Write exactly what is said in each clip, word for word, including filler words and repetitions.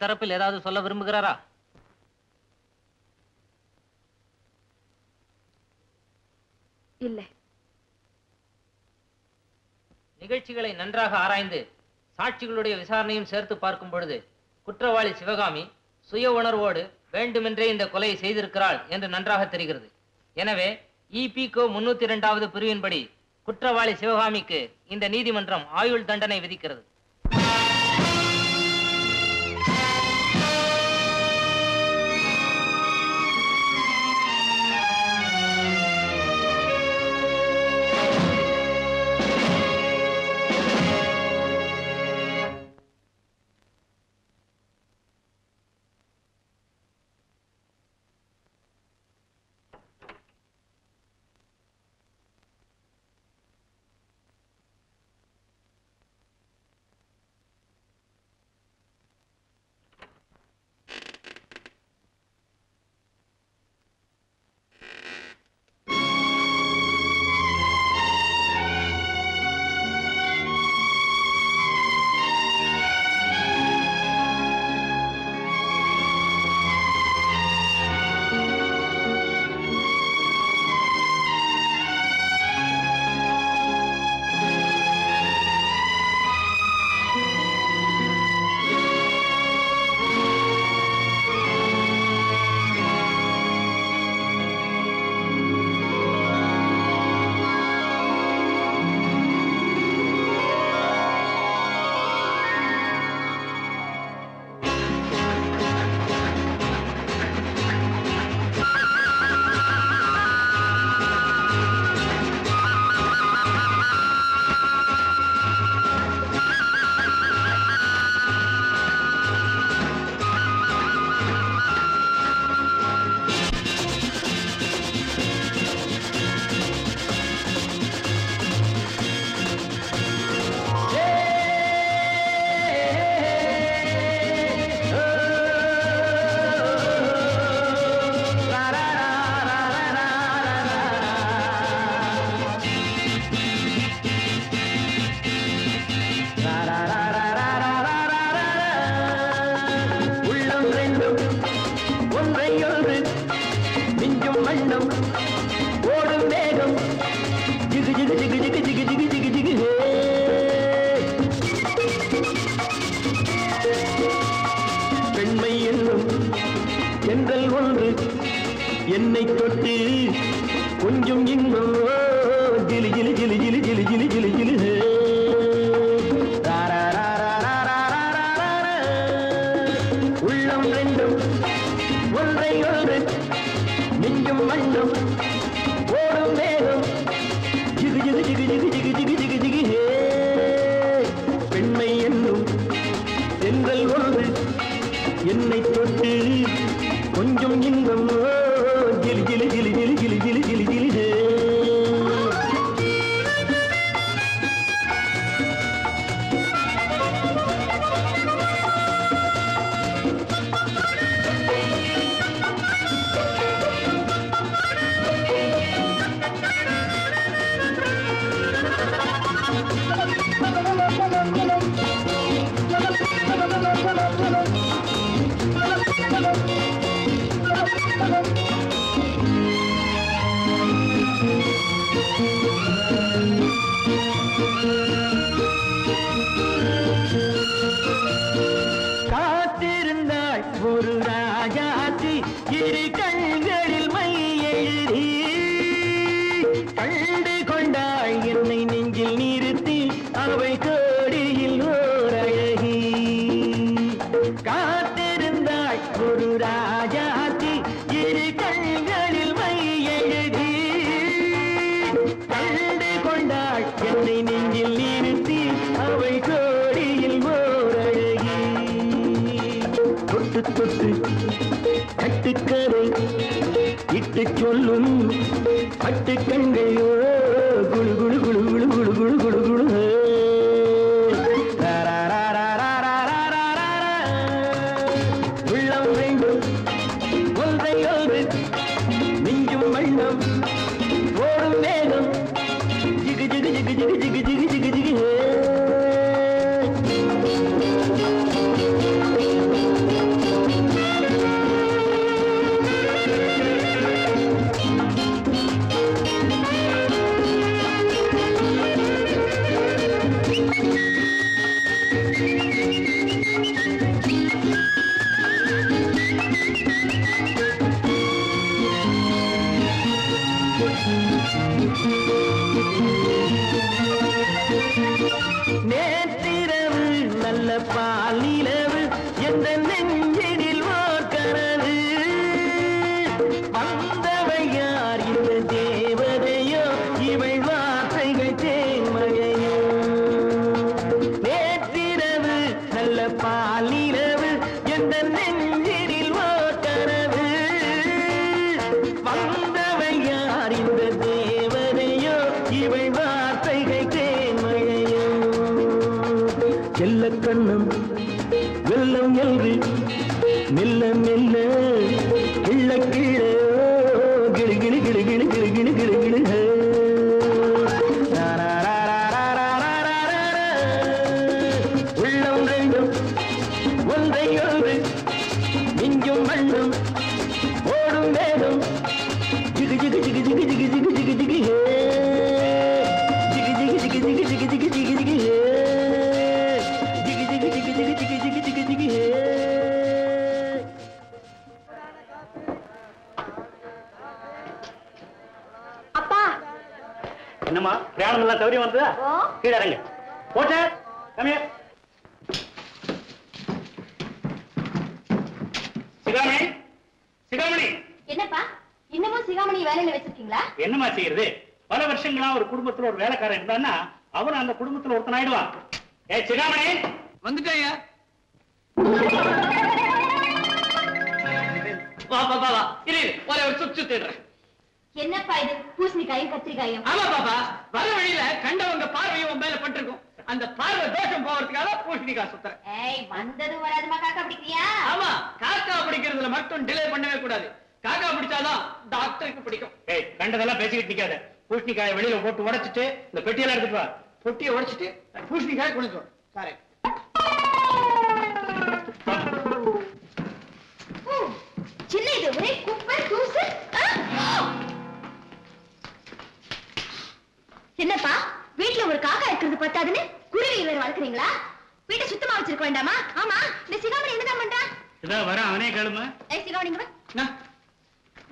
தரப்பில் ஏதாவது சொல்ல விரும்புகிறாரா? இல்லை. நிகழ்ச்சிகளை நன்றாக ஆராய்ந்து சாட்சிகளுடைய விசாரணையும் சேர்த்து பார்க்கும் பொழுது குற்றவாளி சிவகாமி சுய உணர்வோடு வேண்டுமென்றே இந்த கொலையை செய்திருக்கிறாள் என்று நன்றாக தெரிகிறது. எனவே இபிகோ முன்னூத்தி இரண்டாவது பிரிவின்படி குற்றவாளி சிவகாமிக்கு இந்த நீதிமன்றம் ஆயுள் தண்டனை விதிக்கிறது.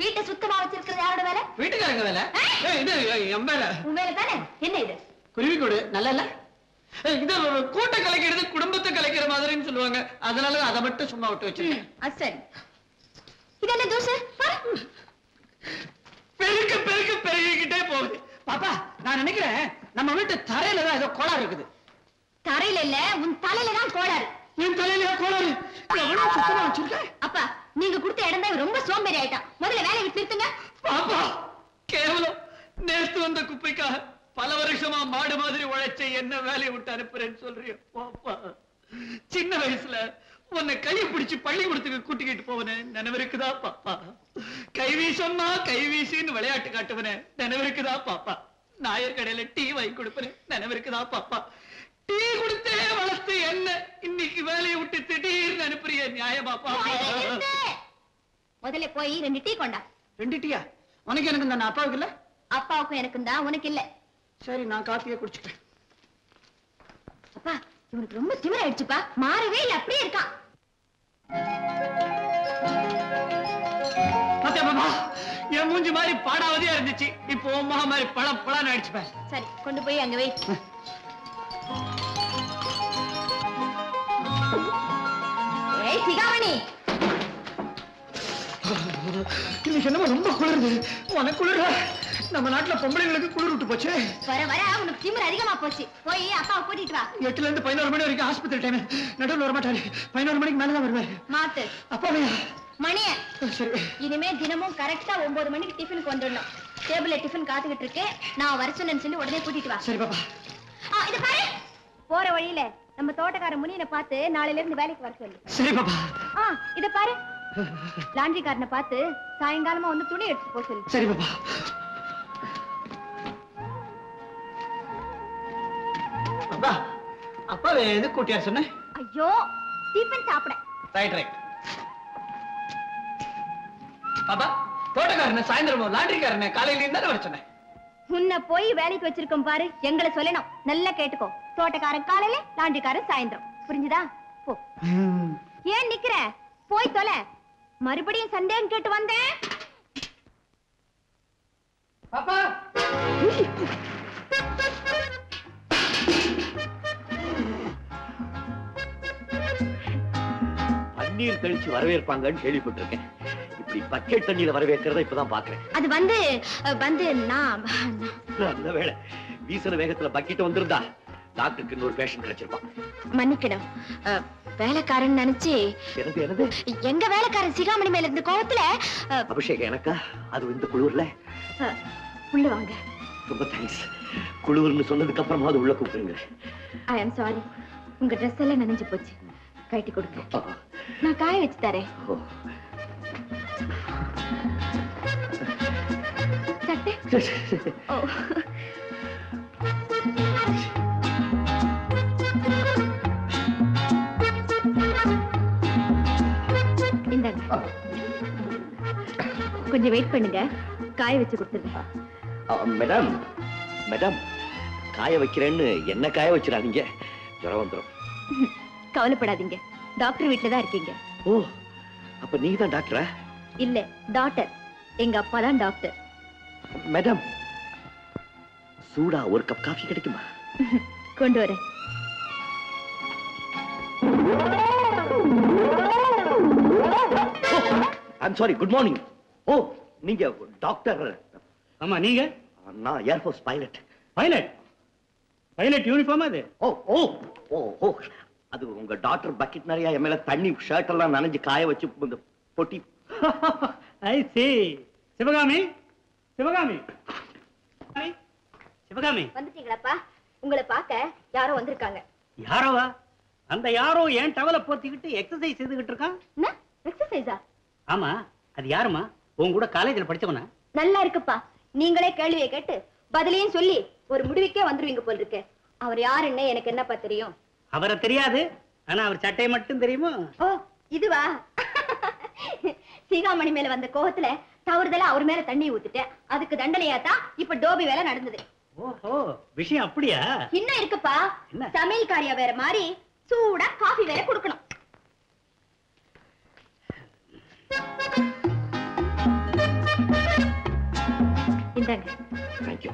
வீட்டை சுத்தமா வச்சிருக்கிறது யாரோட வேலை? வீட்டுக்காரங்க வேலை. இது என் வேலை. உன் வேலை தானே? என்ன இது? குருவி கூடு நல்லா இல்ல? இது கூட்டை கலைக்கிறது குடும்பத்தை கலைக்கிற மாதிரின்னு சொல்லுவாங்க. அதனால அதை மட்டும் சும்மா விட்டு வச்சிருக்கேன். அது சரி. இது என்ன தோசை? பெருக்க பெருக்க பெருகிக்கிட்டே போகுது. பாப்பா நான் நினைக்கிறேன் நம்ம வீட்டு தரையில தான் ஏதோ கோளாறு இருக்குது. தரையில இல்ல, உன் தலையில தான் கோளாறு. என் தலையில கோளாறு? எவ்வளவு சுத்தமா வச்சிருக்கேன். அப்பா நீங்க கொடுத்த இடம் தான் ரொம்ப சோம்பேறி ஆயிட்டான். முதல்ல வேலையை விட்டு நிறுத்துங்க. பாப்பா கேவலம். நேற்று வந்த குப்பைக்காக பல வருஷமா மாடு மாதிரி உழைச்ச என்ன வேலையை விட்டு அனுப்புறேன்னு சொல்றிய? பாப்பா சின்ன வயசுல உன்னை கையை பிடிச்சு பள்ளிக்கூடத்துக்கு கூட்டிக்கிட்டு போவனே நினைவிருக்குதா பாப்பா? கைவீசம்மா கைவீசின்னு விளையாட்டு காட்டுவனே நினைவிருக்குதா பாப்பா? நாயர் கடையில டீ வாங்கி கொடுப்பேன் நினைவிருக்குதா பாப்பா? டீ குடித்தே வளர்த்து என்ன இன்னைக்கு வேலையை விட்டு திடீர்னு அனுப்புறிய நியாயமா பாப்பா? முதல்ல போய் ரெண்டு டீ கொண்டா. ரெண்டு டீயா? உனக்கு எனக்கு தான். அப்பாவுக்கு இல்ல? அப்பாவுக்கும் எனக்கு தான், உனக்கு இல்ல. சரி நான் காஃபியே குடிச்சுக்கிறேன். அப்பா இவனுக்கு ரொம்ப திமிர ஆயிடுச்சுப்பா, மாறவே இல்ல, அப்படியே இருக்கான். என் மூஞ்சி மாதிரி பாடாவதியா இருந்துச்சு, இப்போ உமா மாதிரி பழ பழம் ஆயிடுச்சுப்பா. சரி கொண்டு போய் அங்க வை. ஏய் சிகாமணி, இன்னைக்கு என்னமா ரொம்ப குளிருது? உனக்கு குளிரா? நம்ம நாட்டுல பொம்பளைங்களுக்கு குளிர் விட்டு போச்சு. வர வர உனக்கு திமிர அதிகமா போச்சு. போய் அப்பாவை கூட்டிட்டு வா. எட்டுல இருந்து பதினோரு மணி வரைக்கும் ஆஸ்பத்திரி டைம். நடுவில் வரமாட்டாரு, பதினோரு மணிக்கு மேலதான் வருவாரு. மாத்து அப்பாவே மணிய. இனிமே தினமும் கரெக்டா ஒன்பது மணிக்கு டிஃபனுக்கு வந்துடணும். டேபிள்ல டிஃபன் காத்துக்கிட்டு இருக்கு, நான் வர சொன்னேன்னு சொல்லி உடனே கூட்டிட்டு வா. சரி பாப்பா. இது பாரு, போற வழியில நம்ம தோட்டக்கார முனியனை பார்த்து நாளையில இருந்து வேலைக்கு வர சொல்லு. சரி பாப்பா. ஆ இத பாரு, லாண்ட்ரி காரனை பார்த்து சாயங்காலமா வந்து துணி எடுத்து போ சொல்லு. சரி பாப்பா. அப்பா அப்பா எது கூட்டியா சொன்னேன்? ஐயோ டிஃபன் சாப்பிட. Right right. பாப்பா தோட்டக்காரனை சாயந்தரமும் லாண்டரிக்காரனை காலையிலேயும் தானே வர சொன்னேன். உன்னை போய் வேலைக்கு வச்சிருக்கோம் பாரு, எங்களை சொல்லணும். நல்லா கேட்டுக்கோ, தோட்டக்காரன் காலையில லாண்டரிக்காரன் சாயந்தரம், புரிஞ்சுதா? போ. ஏன் நிக்கிற? போய் தொலை. மறுபடியும் சந்தேகம் கேட்டு வந்தேன். பாப்பா நீர் தெளிச்சு வரவேற்பாங்கன்னு கேள்விப்பட்டிருக்கேன். இப்படி பக்கெட் தண்ணியில வரவேற்கிறத இப்பதான் பாக்குறேன். அது வந்து வந்து நான் அந்த வேளை வீசுற வேகத்துல பக்கெட் வந்திருந்தா டாக்டருக்கு இன்னொரு பேஷண்ட் கிடைச்சிருப்பான். மன்னிக்கணும், வேலைக்காரன் நினைச்சு. எனது எனது எங்க வேலைக்காரன் சிகாமணி மேல இருந்து கோவத்துல அபிஷேகம் எனக்கா? அது இந்த குழுவுல உள்ள வாங்க. ரொம்ப தேங்க்ஸ். குழுவுன்னு சொன்னதுக்கு அப்புறமா அது உள்ள கூப்பிடுங்க. ஐ ஆம் சாரி, உங்க ட்ரெஸ் எல்லாம் நினைஞ்சு போச்சு. கட்டி கொடுக்க நான் காய வச்சு தரேன். இந்தாங்க, கொஞ்சம் வெயிட் பண்ணுங்க, காய வச்சு கொடுத்துருங்க. மேடம் மேடம் காய வைக்கிறேன்னு என்ன காய வச்சிடாதீங்க, ஜுரம் வந்துடும். கவலைப்படாதீங்க, டாக்டர் வீட்டுல தான் இருக்கீங்க. ஓ அப்ப நீ தான் டாக்டரா? இல்ல டாக்டர், எங்க அப்பா தான் டாக்டர். மேடம் சூடா ஒரு கப் காஃபி கிடைக்குமா? கொண்டு வரேன். I'm sorry. Good morning. ஓ நீங்க டாக்டர்? ஆமா. நீங்க? நான் ஏர்போர்ஸ் பைலட். பைலட்? பைலட் யூனிஃபார்ம் அது? ஓ ஓ ஓ ஓ அது உங்க டாக்டர் பக்கெட் நிறைய என் மேல தண்ணி ஷர்ட் எல்லாம் நனைஞ்சு காய வச்சு பொட்டி. ஐ சீ. சிவகாமி சிவகாமி சிவகாமி வந்துட்டீங்களாப்பா? உங்களை பார்க்க யாரோ வந்திருக்காங்க. யாரோவா? அந்த யாரோ ஏன் டவலை போத்திக்கிட்டு எக்ஸசைஸ் செய்துகிட்டு இருக்கான். என்ன எக்ஸசைஸா? ஆமா. அது யாருமா? உங்க கூட காலேஜில் படிச்சவனா? நல்லா இருக்குப்பா, நீங்களே கேள்வியை கேட்டு பதிலையும் சொல்லி ஒரு முடிவுக்கே வந்துருவீங்க போல் இருக்கு. அவர் யாருன்னு எனக்கு என்னப்பா தெரியும்? அவரை தெரியாது, ஆனா அவர் சட்டை மட்டும் தெரியுமா? ஓ இதுவா? சீகாமணி மேல வந்த கோவத்துல தவறுதலா அவர் மேல தண்ணி ஊத்திட்டேன், அதுக்கு தண்டனையாதான் இப்ப டோபி வேலை நடந்தது. ஓஹோ விஷயம் அப்படியா? இன்னும் இருக்குப்பா, சமையல் காரியா வேற மாதிரி சூடா காஃபி வேற குடுக்கணும். இந்தாங்க. Thank you.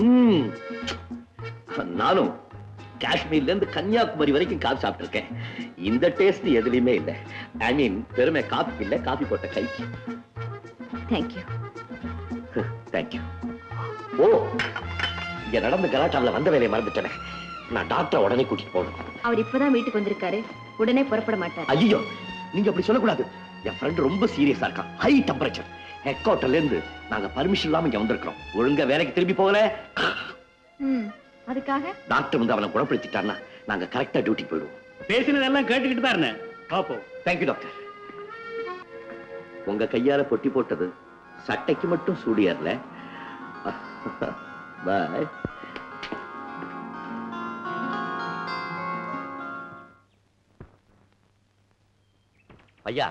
ம். நானும் காஷ்மீர்ல இருந்து கன்னியாகுமரி வரைக்கும் காபி சாப்பிட்டிருக்கேன். இந்த டேஸ்ட் எதுலயுமே இல்ல. ஐ மீன் பெருமை காபி இல்ல, காபி போட்ட கை. Thank you. Thank you. ஓ, இங்க நடந்த கலாட்டால வந்த வேலையை மறந்துட்டேன். நான் டாக்டர் உடனே கூட்டிட்டு போறேன். அவர் இப்பதான் வீட்டுக்கு வந்திருக்காரு. உடனே புறப்பட மாட்டார். ஐயோ, நீங்க அப்படி சொல்ல கூடாது. என் ஃப்ரெண்ட் ரொம்ப சீரியஸா இருக்கான். High temperature. ஹெட் குவார்ட்டர்ல இருந்து நாங்க பர்மிஷன் இல்லாம இங்க வந்திருக்கோம். ஒழுங்கா வேலைக்கு திரும்பி போகல. ம், அதுக்காக டாக்டர் வந்து அவளை குணப்படுத்திட்டானா நாங்க கரெக்ட்டா டியூட்டிக்கு போயிடுவோம். பேசினதெல்லாம் கேட்டுக்கிட்டு பாருங்க. பாப்போ. Thank you doctor. உங்க கையால பொட்டி போட்டது சட்டைக்கு மட்டும் சூடு ஏறல. பை. ஐயா,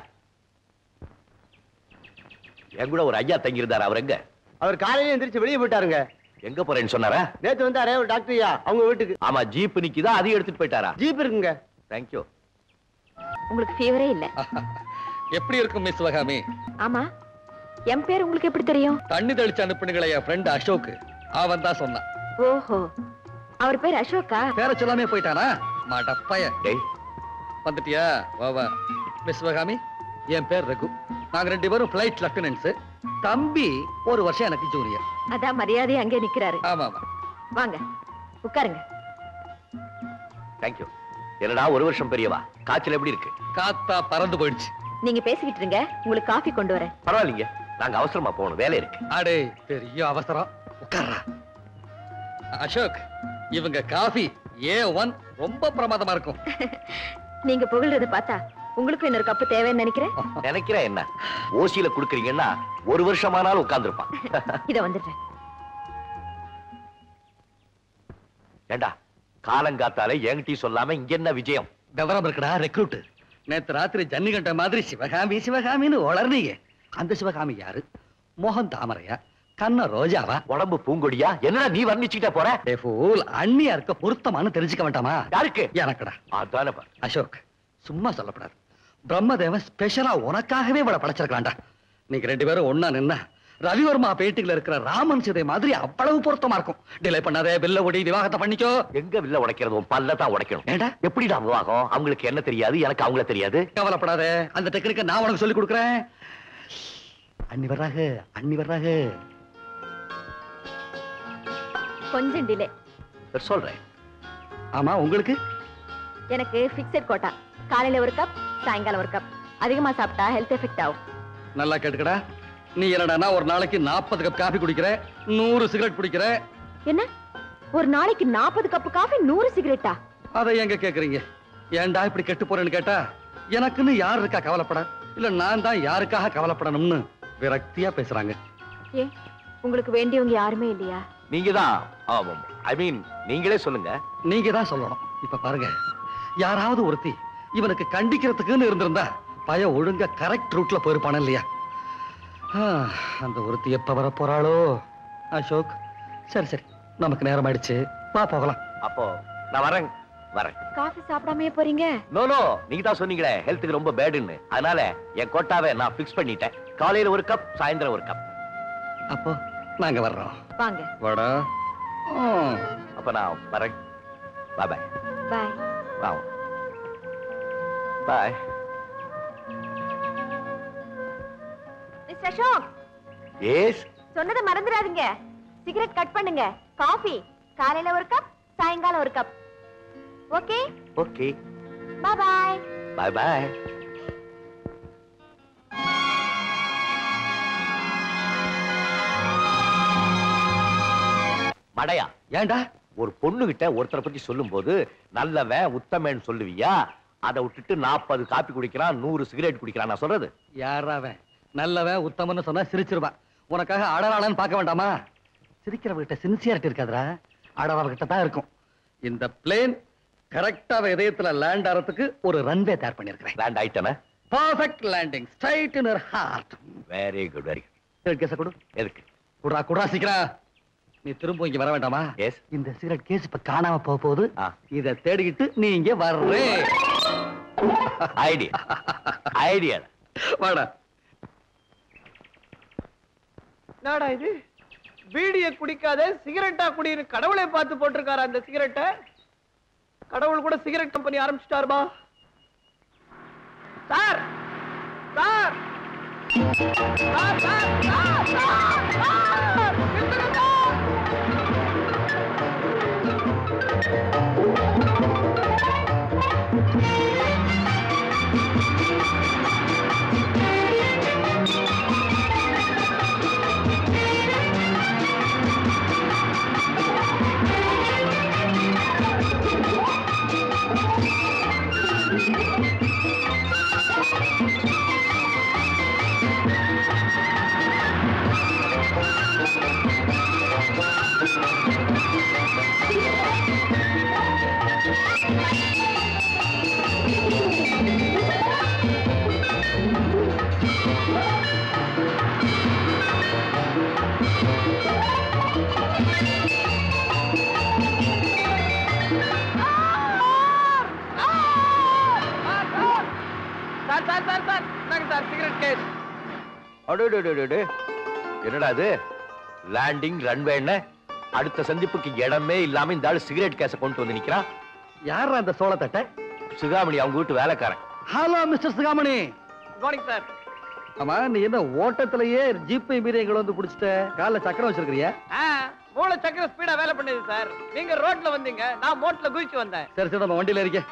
என் கூட ஒரு ஐயா தங்கி இருந்தார். அவர் எங்க? அவர் காலையில எந்திரிச்சு வெளியே போயிட்டாருங்க. எங்க போறேன்னு சொன்னாரா? நேத்து வந்தாரே ஒரு டாக்டர் ஐயா அவங்க வீட்டுக்கு. ஆமா, ஜீப் நிக்கிதா, அதையும் எடுத்துட்டு போயிட்டாரா? ஜீப் இருக்குங்க. Thank you. உங்களுக்கு ஃபேவரே இல்ல. எப்படி இருக்கும் மிஸ் வகாமி? ஆமா, என் பேர் உங்களுக்கு எப்படி தெரியும்? தண்ணி தெளிச்சு அனுப்புனீங்களே என் ஃப்ரெண்ட் அசோக், அவன் தான் சொன்னான். ஓஹோ, அவர் பேர் அசோக்கா? பேரை சொல்லாமே போயிட்டானா மாட்டப்பைய. டேய் வந்துட்டியா? வா வா. மிஸ் வகாமி, என் பேர் ரகு. நாங்க ரெண்டு பேரும் ஃளைட் லெப்டினன்ட்ஸ். தம்பி ஒரு வருஷம் எனக்கு ஜூனியர். அதான் மரியாதை அங்கே நிக்கிறாரு. ஆமா ஆமா, வாங்க உட்காருங்க. Thank you. என்னடா ஒரு வருஷம் பெரியவா, காய்ச்சல் எப்படி இருக்கு? காத்தா பறந்து போயிடுச்சு. நீங்க பேசிக்கிட்டு இருங்க, உங்களுக்கு காபி கொண்டு வரேன். பரவாயில்லைங்க, நாங்க அவசரமா போகணும், வேலை இருக்கு. அடே பெரிய அவசரம், உட்கார்றா. அசோக், இவங்க காபி ஏ ஒன் ரொம்ப பிரமாதமா இருக்கும். நீங்க புகழ்றத பார்த்தா உங்களுக்கு இன்னொரு கப்பு தேவைன்னு நினைக்கிறேன். நினைக்கிறேன் என்ன, ஓசியில குடுக்குறீங்கன்னா ஒரு வருஷமானாலும் உட்கார்ந்துருப்பான். இத வந்துடுறேன். ஏண்டா காலங்காத்தாலே என்கிட்ட சொல்லாம இங்க என்ன விஜயம்? விவரம் இருக்கடா ரெக்ரூட். நேற்று ராத்திரி ஜன்னி கண்ட மாதிரி சிவகாமி சிவகாமின்னு வளர்ந்தீங்க. அந்த சிவகாமி யாரு? மோகன் தாமரையா, கண்ண ரோஜாவா, உடம்பு பூங்கொடியா? என்னடா நீ வர்ணிச்சுக்கிட்ட போற? அண்ணியா இருக்க பொருத்தமானு தெரிஞ்சுக்க வேண்டாமா? யாருக்கு? எனக்குடா. அதான அசோக், சும்மா சொல்லப்படாது. பிரம்மதேவன் ஸ்பெஷலா உனக்காகவே இவளை படைச்சிருக்காண்டா. நீங்க ரெண்டு பேரும் ஒன்னா நின்னா ரவிவர்மா பேட்டிங்ல இருக்கிற ராமன் சிதை மாதிரி அவ்வளவு பொருத்தமா இருக்கும். டிலே பண்ணாதே, வில்ல ஓடி விவாகத்தை பண்ணிக்கோ. எங்க வில்ல உடைக்கிறது? பல்லதான் உடைக்கணும். ஏண்டா எப்படிடா விவாகம்? அவங்களுக்கு என்ன தெரியாது, எனக்கு அவங்கள தெரியாது. கவலைப்படாதே, அந்த டெக்னிக்க நான் உனக்கு சொல்லி கொடுக்குறேன். அண்ணி வர்றாங்க, அண்ணி வர்றாங்க. கொஞ்சம் டிலே சொல்றேன். ஆமா, உங்களுக்கு? எனக்கு ஃபிக்ஸட் கோட்டா. காலையில ஒரு கப், சாயங்காலம் ஒரு கப். அதிகமா சாப்பிட்டா ஹெல்த் எஃபெக்ட் ஆகும். நல்லா கேட்டுக்கடா. நீ என்னடா ஒரு நாளைக்கு நாற்பது கப் காபி குடிக்கிற, நூறு சிகரெட் குடிக்கிற. என்ன, ஒரு நாளைக்கு நாற்பது கப் காபி, நூறு சிகரெட்டா? அதை எங்க கேக்குறீங்க? ஏன்டா இப்படி கெட்டு போறேன்னு கேட்டா எனக்குன்னு யார் இருக்கா கவலைப்பட? இல்ல நான் தான் யாருக்காக கவலைப்படணும்னு விரக்தியா பேசுறாங்க. ஏ, உங்களுக்கு வேண்டியவங்க யாருமே இல்லையா? நீங்க தான். ஐ மீன் நீங்களே சொல்லுங்க. நீங்க தான் சொல்லணும். இப்ப பாருங்க, யாராவது ஒருத்தி இவனுக்கு கண்டிக்கிறதுக்குன்னு இருந்திருந்தா பய ஒழுங்க கரெக்ட் ரூட்ல போயிருப்பான இல்லையா? அந்த ஒருத்தி எப்ப வர போறாளோ அசோக். சரி சரி, நமக்கு நேரம் ஆயிடுச்சு, வா போகலாம். அப்போ நான் வரேன். வரேன். காஃபி சாப்பிடாம போறீங்க? நோ நோ, நீங்க தான் சொன்னீங்களே ஹெல்த்துக்கு ரொம்ப பேடுன்னு. அதனால என் கோட்டாவை நான் பிக்ஸ் பண்ணிட்டேன். காலையில ஒரு கப், சாயந்தரம் ஒரு கப். அப்போ நாங்க வர்றோம், வாங்க. வாடா. அப்ப நான் வரேன். Bye bye. Bye. Wow. Bye. Mister Ashok. Yes. சொன்னதை மறந்துடாதீங்க. சிகரெட் கட் பண்ணுங்க. காபி காலையில ஒரு கப், சாயங்காலம் ஒரு cup. Okay? Okay. Bye bye. Bye bye. மடையா, ஏண்டா ஒரு பொண்ணுகிட்ட ஒருத்தரை பத்தி சொல்லும் போது நல்லவன் உத்தமன் சொல்லுவியா? அதை விட்டுட்டு நாற்பது காப்பி குடிக்கிறான், நூறு சிகரெட் குடிக்கிறான். நான் சொல்றது யாராவன் நல்லவன் உத்தமன்னு சொன்னா சிரிச்சிருவான். உனக்காக அடராளன்னு பார்க்க வேண்டாமா? சிரிக்கிறவங்கிட்ட சின்சியாரிட்டி இருக்காதுரா, அடராவகிட்ட தான் இருக்கும். இந்த பிளேன் கரெக்டா இதயத்துல லேண்ட் ஆறதுக்கு ஒரு ரன்வே தயார் பண்ணிருக்கிறேன். லேண்ட் ஆயிட்டேனா? Perfect landing, straight in her heart. Very good, very good. Case கொடு. எதுக்கு? குடா குடா சிக்கரா. நீ திரும்ப இங்க வர வேண்டாமா? எஸ். இந்த சிகரெட் கேஸ் இப்ப காணாம போக போகுது. இதை தேடிக்கிட்டு நீ இங்க வர்றே. Idea idea. Vada. Nada idi. Beediya kudikada cigarette kudinu kadavule paathu potirukara and cigarette kadavul kuda cigarette company aarambichitaar ba. Sir. Sir. Sir, sir, sir, sir. Kittuda. Sir, sir, sir, sir, cigarette case. Ado, ado, ado, ado. என்னடா இது? Landing runway என்ன? அடுத்த சந்திப்புக்கு இடமே இல்லாம இந்த ஆளு cigarette கேஸை கொண்டு வந்து நிக்கிறா. யாரா அந்த சோளத்தட்ட? சுகாமணி அவங்க வீட்டு வேலைக்காரன். Hello mister சுகாமணி. Good morning sir. அம்மா நீ என்ன ஓட்டத்திலேயே ஜீப்பை மீறியங்கள வந்து புடிச்சிட்ட? கால்ல சக்கரம் வச்சிருக்கறியா? ஆ, மூள சக்கரம் ஸ்பீடா வேலை பண்ணுது சார். நீங்க ரோட்ல வந்தீங்க, நான் மோட்ல குதிச்சு வந்தேன். சரி சரி நம்ம வண்டில இருக்கே.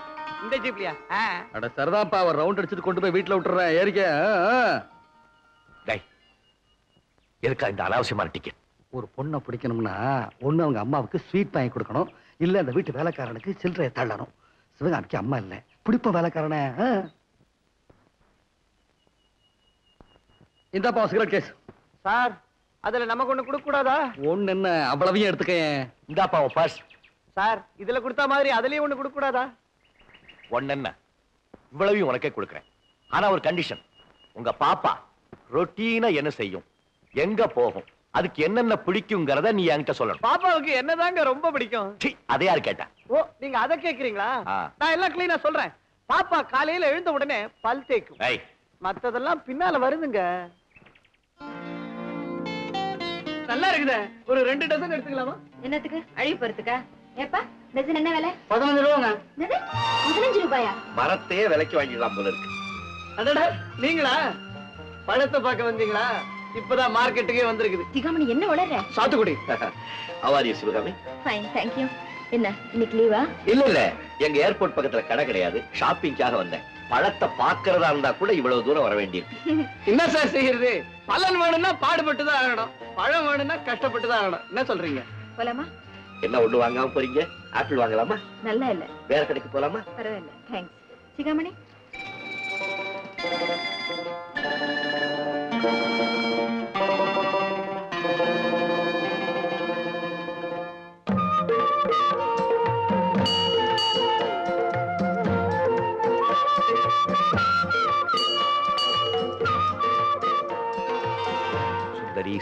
இந்த ஜீப்லியா? ஆ. அட சரதாப்பா அவர் ரவுண்ட் அடிச்சிட்டு கொண்டு போய் வீட்ல விட்டுறேன். ஏறிக்கே. டேய். எதுக்கு இந்த அனாவசியமான டிக்கெட்? ஒரு பொண்ணை பிடிக்கணும்னா ஒண்ணு அவங்க அம்மாவுக்கு ஸ்வீட் வாங்கி கொடுக்கணும், இல்ல அந்த வீட்டு வேலைக்காரனுக்கு சில்லறையை தள்ளணும். சிவகாமிக்கு அம்மா இல்ல, பிடிப்ப வேலைக்காரனே. இந்தாப்பா சிகரெட் கேஸ். சார், அதுல நமக்கு ஒண்ணு கொடுக்க கூடாதா? ஒண்ணு என்ன அவ்வளவையும் எடுத்துக்கேன். இந்தாப்பா உன் பர்ஸ். சார், இதுல கொடுத்த மாதிரி அதுலயே ஒண்ணு கொடுக்க கூடாதா? ஒண்ணென்ன இவ்வளவையும் உனக்கே கொடுக்குறேன். ஆனா ஒரு கண்டிஷன், உங்க பாப்பா ரொட்டீனா என்ன செய்யும், எங்க போகும், அதுக்கு என்னென்ன பிடிக்கும்ங்கறத நீ என்கிட்ட சொல்லணும். பாப்பாவுக்கு என்னதாங்க ரொம்ப பிடிக்கும்? அதே யார் கேட்டா? ஓ, நீங்க அதை கேக்குறீங்களா? நான் எல்லாம் கிளீனா சொல்றேன். பாப்பா காலையில எழுந்த உடனே பல் தேய்க்கும், மத்ததெல்லாம் பின்னால வருதுங்க. நல்லா இருக்குதே, ஒரு ரெண்டு டசன் எடுத்துக்கலாமா? என்னத்துக்கு அழிவு போறதுக்கா? ஏப்பா டசன் என்ன விலை? பதினஞ்சு ரூபாங்க. என்னது பதினஞ்சு ரூபாயா? மரத்தையே விலைக்கு வாங்கிடலாம் போல இருக்கு. அடடா, நீங்களா பழத்தை பார்க்க வந்தீங்களா? இப்பதான் மார்க்கெட்டுக்கே வந்திருக்குது. சிகாமணி என்ன வளர்ற? சாத்துக்குடி. ஆவாரி சிவகாமி. Fine, thank you. என்ன இன்னைக்கு லீவா? இல்ல இல்ல, எங்க ஏர்போர்ட் பக்கத்துல கடை கிடையாது, ஷாப்பிங்காக வந்தேன். பழத்தை பாக்குறதா இருந்தா கூட இவ்வளவு தூரம் வர வேண்டியிருக்கு. என்ன சார் செய்யறது? பலன் வேணும்னா பாடுபட்டுதான் ஆகணும், பழம் வேணும்னா கஷ்டப்பட்டுதான் ஆகணும். என்ன சொல்றீங்க? போலாமா? என்ன ஒண்ணு வாங்காம போறீங்க? ஆப்பிள் வாங்கலாமா? நல்லா இல்ல, வேற கடைக்கு போலாமா? பரவாயில்ல, தேங்க்ஸ். சிகாமணி,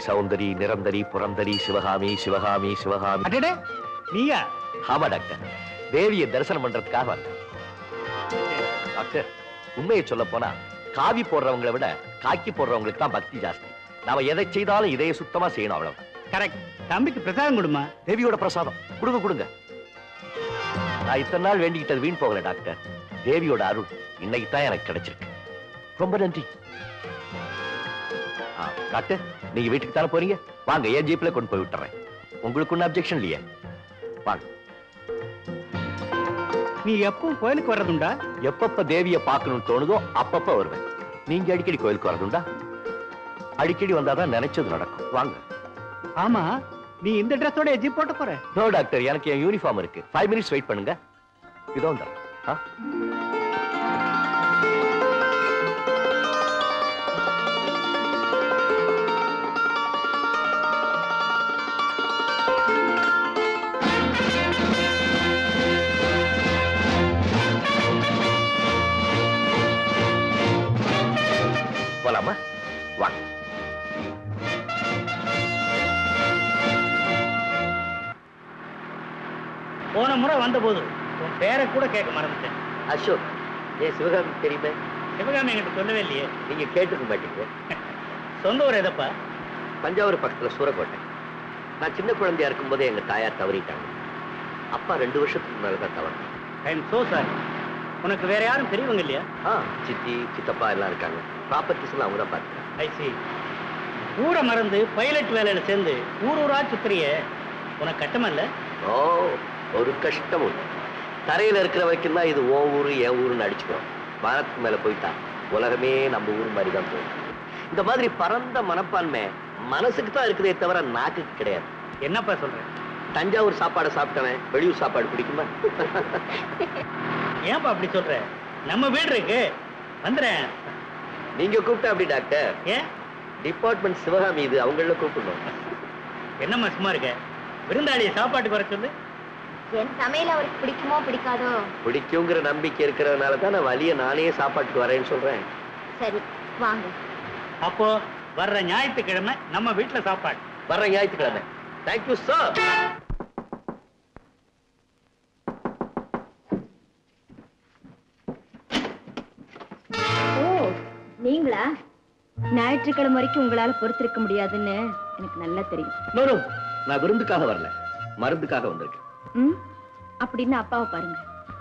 சௌந்தரி, நிரந்தரி, புரந்தரி, சிவகாமி, சிவகாமி, சிவகாமி. அடடே, நீயா? ஆமா டாக்டர், தேவியை தரிசனம் பண்றதுக்காக வந்தேன். டாக்டர், உண்மையை சொல்ல போனா காவி போடுறவங்களை விட காக்கி போடுறவங்களுக்கு தான் பக்தி ஜாஸ்தி. நாம எதை செய்தாலும் இதைய சுத்தமா செய்யணும், அவ்வளவு. கரெக்ட். தம்பிக்கு பிரசாதம் கொடுமா? தேவியோட பிரசாதம் கொடுங்க கொடுங்க. நான் இத்தனை நாள் வேண்டிக்கிட்டது வீண் போகல டாக்டர். தேவியோட அருள் இன்னைக்கு தான் எனக்கு கிடைச்சிருக்கு. ரொம்ப நன்றி டாக்டர். நீங்க வீட்டுக்கு தானே போறீங்க? வாங்க, ஏன் ஜீப்ல கொண்டு போய் விட்டுறேன். உங்களுக்கு ஒன்னும் அப்ஜெக்ஷன் இல்லையே? வாங்க. நீ எப்பவும் கோயிலுக்கு வர்றதுண்டா? எப்பப்ப தேவிய பாக்கணும்னு தோணுதோ அப்பப்ப வருவேன். நீங்க அடிக்கடி கோயிலுக்கு வர்றதுண்டா? அடிக்கடி வந்தாதான் நினைச்சது நடக்கும். வாங்க. ஆமா, நீ இந்த ட்ரெஸ்ஸோட ஜீப் போட்டு போற? நோ டாக்டர், எனக்கு என் யூனிஃபார்ம் இருக்கு. ஃபைவ் மினிட்ஸ் வெயிட் பண்ணுங்க, இதோ வந்துடுறேன். போலாமா? வாங்க. போன முறை வந்த போது உன் பேரை கூட கேட்க மறந்துட்டேன். அசோக். ஏ சிவகாமி தெரியுமே? माटींग तंजावूर पक्कத்துல सूरकोट्टை ना चिन्न कुंदा तायार तवरीटा அப்பா ரெண்டு வருஷத்துக்கு மேல தான் தவறு. I am so sorry. உங்களுக்கு வேற யாரும் தெரியுங்க இல்லையா? ஆ, சித்தி, சித்தப்பா எல்லாம் இருக்காங்க. ப்ராப்பர்ட்டிஸ் எல்லாம் அவரா பார்த்தாங்க. ஐ see. ஊரே மறந்து பைலட் வேலையில சேர்ந்து ஊர் ஊரா சுத்திரியே. உனக்கு கட்டம இல்ல? ஓ, ஒரு கஷ்டம். தரையில இருக்கிற வரைக்கும் தான் இது ஓ ஊரு ஏ ஊருன்னு அடிச்சுறோம். பாரத் மேல போய்டா. உலகமே நம்ம ஊர் மாதிரி தான் போகுது. இந்த மாதிரி பரந்த மனப்பான்மை மனசுக்கு தான் இருக்குதே தவிர நாக்குக்கு கிடையாது. என்னப்பா சொல்றேன்? தஞ்சாவூர் சாப்பாடு சாப்பிட்டவன் வெளியூர் சாப்பாடு பிடிக்குமா? ஏன்பா அப்படி சொல்ற? நம்ம வீடு இருக்கு, வந்துறேன். நீங்க கூப்பிட்டா அப்படி டாக்டர்? ஏன் டிபார்ட்மெண்ட் சிவகாமி இது, அவங்கள கூப்பிடணும். என்னம்மா சும்மா இருக்க? விருந்தாளிய சாப்பாட்டுக்கு வர சொல்லு. என் சமையல் அவருக்கு பிடிக்குமோ பிடிக்காதோ? பிடிக்குங்கிற நம்பிக்கை இருக்கிறதுனால தான் நான் வலிய நானே சாப்பாட்டுக்கு வரேன்னு சொல்றேன். சரி வாங்க. அப்போ வர்ற ஞாயிற்றுக்கிழமை நம்ம வீட்டுல சாப்பாடு. வர்ற ஞாயிற்றுக்கிழமை. Thank you sir. நீங்களா? ஞாயிற்றுக்கிழமை வரைக்கும் உங்களால பொறுத்திருக்க முடியாதுன்னு எனக்கு நல்லா தெரியும். நான் விருந்துக்காக வரல, மருந்துக்காக வந்திருக்கேன். அப்படின்னு அப்பாவை பாருங்க.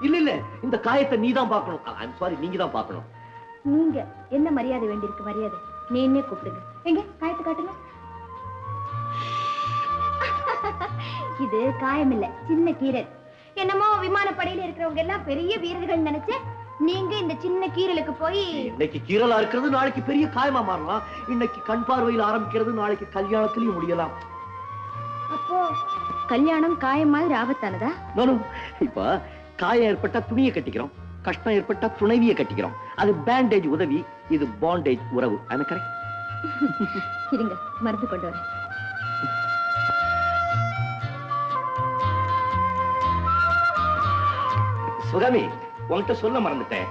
இல்ல இல்ல, இந்த காயத்தை நீ தான் பார்க்கணும். ஐம் சாரி, நீங்க தான் பார்க்கணும். நீங்க என்ன மரியாதை வேண்டியிருக்கு, மரியாதை. நீ என்ன கூப்பிடுங்க. எங்க காயத்தை காட்டுங்க. இது காயம் இல்ல, சின்ன கீரல். என்னமோ விமானப்படையில இருக்கிறவங்க எல்லாம் பெரிய வீரர்கள் நினைச்சு நீங்க இந்த சின்ன கீரலுக்கு போய், இன்னைக்கு கீரலா இருக்கிறது நாளைக்கு பெரிய காயமா மாறலாம். இன்னைக்கு கண் பார்வையில் ஆரம்பிக்கிறது நாளைக்கு கல்யாணத்திலயும் முடியலாம். அப்போ கல்யாணம் காயம் மாதிரி ஆபத்தானதா? இப்ப காயம் ஏற்பட்டா துணியை கட்டிக்கிறோம், கஷ்டம் ஏற்பட்டா துணைவியை கட்டிக்கிறோம். அது பேண்டேஜ் உதவி, இது பாண்டேஜ் உறவு. அனுக்கிறேன் இருங்க, மருந்து கொண்டு வரேன். சுகமே, உன்கிட்ட சொல்ல மறந்துட்டேன்.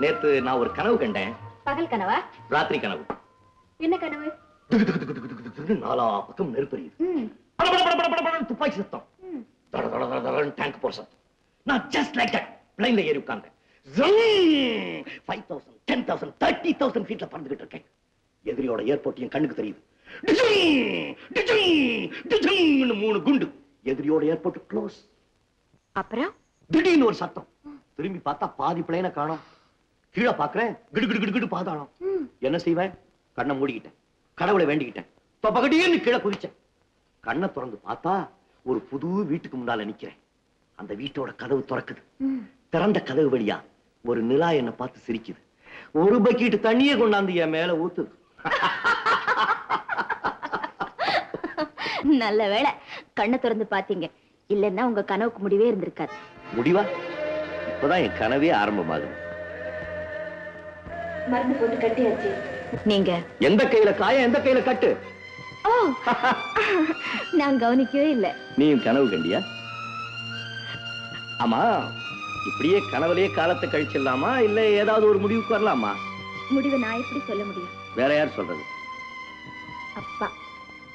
நேத்து நான் ஒரு கனவு கண்டேன். பகல் கனவா? ராத்திரி கனவு. என்ன கனவு? நாலா பக்கம் நெருப்பு, துப்பாக்கி சத்தம், டேங்க் போர் சத்தம். நான் ஜஸ்ட் லைக் தட் பிளைன்ல ஏறி உட்கார்ந்தேன். ஐந்து தௌசண்ட், பத்து தௌசண்ட், முப்பது தௌசண்ட், முப்பது தௌசண்ட் ஃபீட்ல பறந்துகிட்டு இருக்கேன். எதிரியோட ஏர்போர்ட்டையும் கண்ணுக்கு தெரியுது. மூணு குண்டு. எதிரியோட ஏர்போர்ட் க்ளோஸ். அப்புறம் திடீர்னு ஒரு சத்தம். திரும்பி பார்த்தா பாதி பிளைனை காணோம். கீழே பாக்குறேன், கிடு கிடு கிடு கிடு பாதாளம். என்ன செய்வேன்? கண்ணை மூடிக்கிட்டேன், கடவுளை வேண்டிக்கிட்டேன். பகடியேன்னு கீழே குதிச்சேன். கண்ணை திறந்து பார்த்தா ஒரு புது வீட்டுக்கு முன்னால நிக்கிறேன். அந்த வீட்டோட கதவு திறக்குது. திறந்த கதவு வழியா ஒரு நிலா என்னை பார்த்து சிரிக்குது. ஒரு பக்கெட் தண்ணியை கொண்டாந்து என் மேல ஊத்துது. நல்ல வேளை கண்ணை திறந்து பாத்தீங்க, இல்லன்னா உங்க கனவுக்கு முடிவே இருந்திருக்காது. முடிவா? இப்பதான் என் கனவே ஆரம்பமாகும். மருந்து போட்டு கட்டியாச்சு. நீங்க எந்த கையில காயம், எந்த கையில கட்டு? ஓ, நான் கவனிக்கவே இல்லை. நீ கனவு கண்டியா? ஆமா, இப்படியே கனவுலயே காலத்தை கழிச்சிடலாமா, இல்ல ஏதாவது ஒரு முடிவுக்கு வரலாமா? முடிவு நான் எப்படி சொல்ல முடியும்? வேற யார் சொல்றது? அப்பா.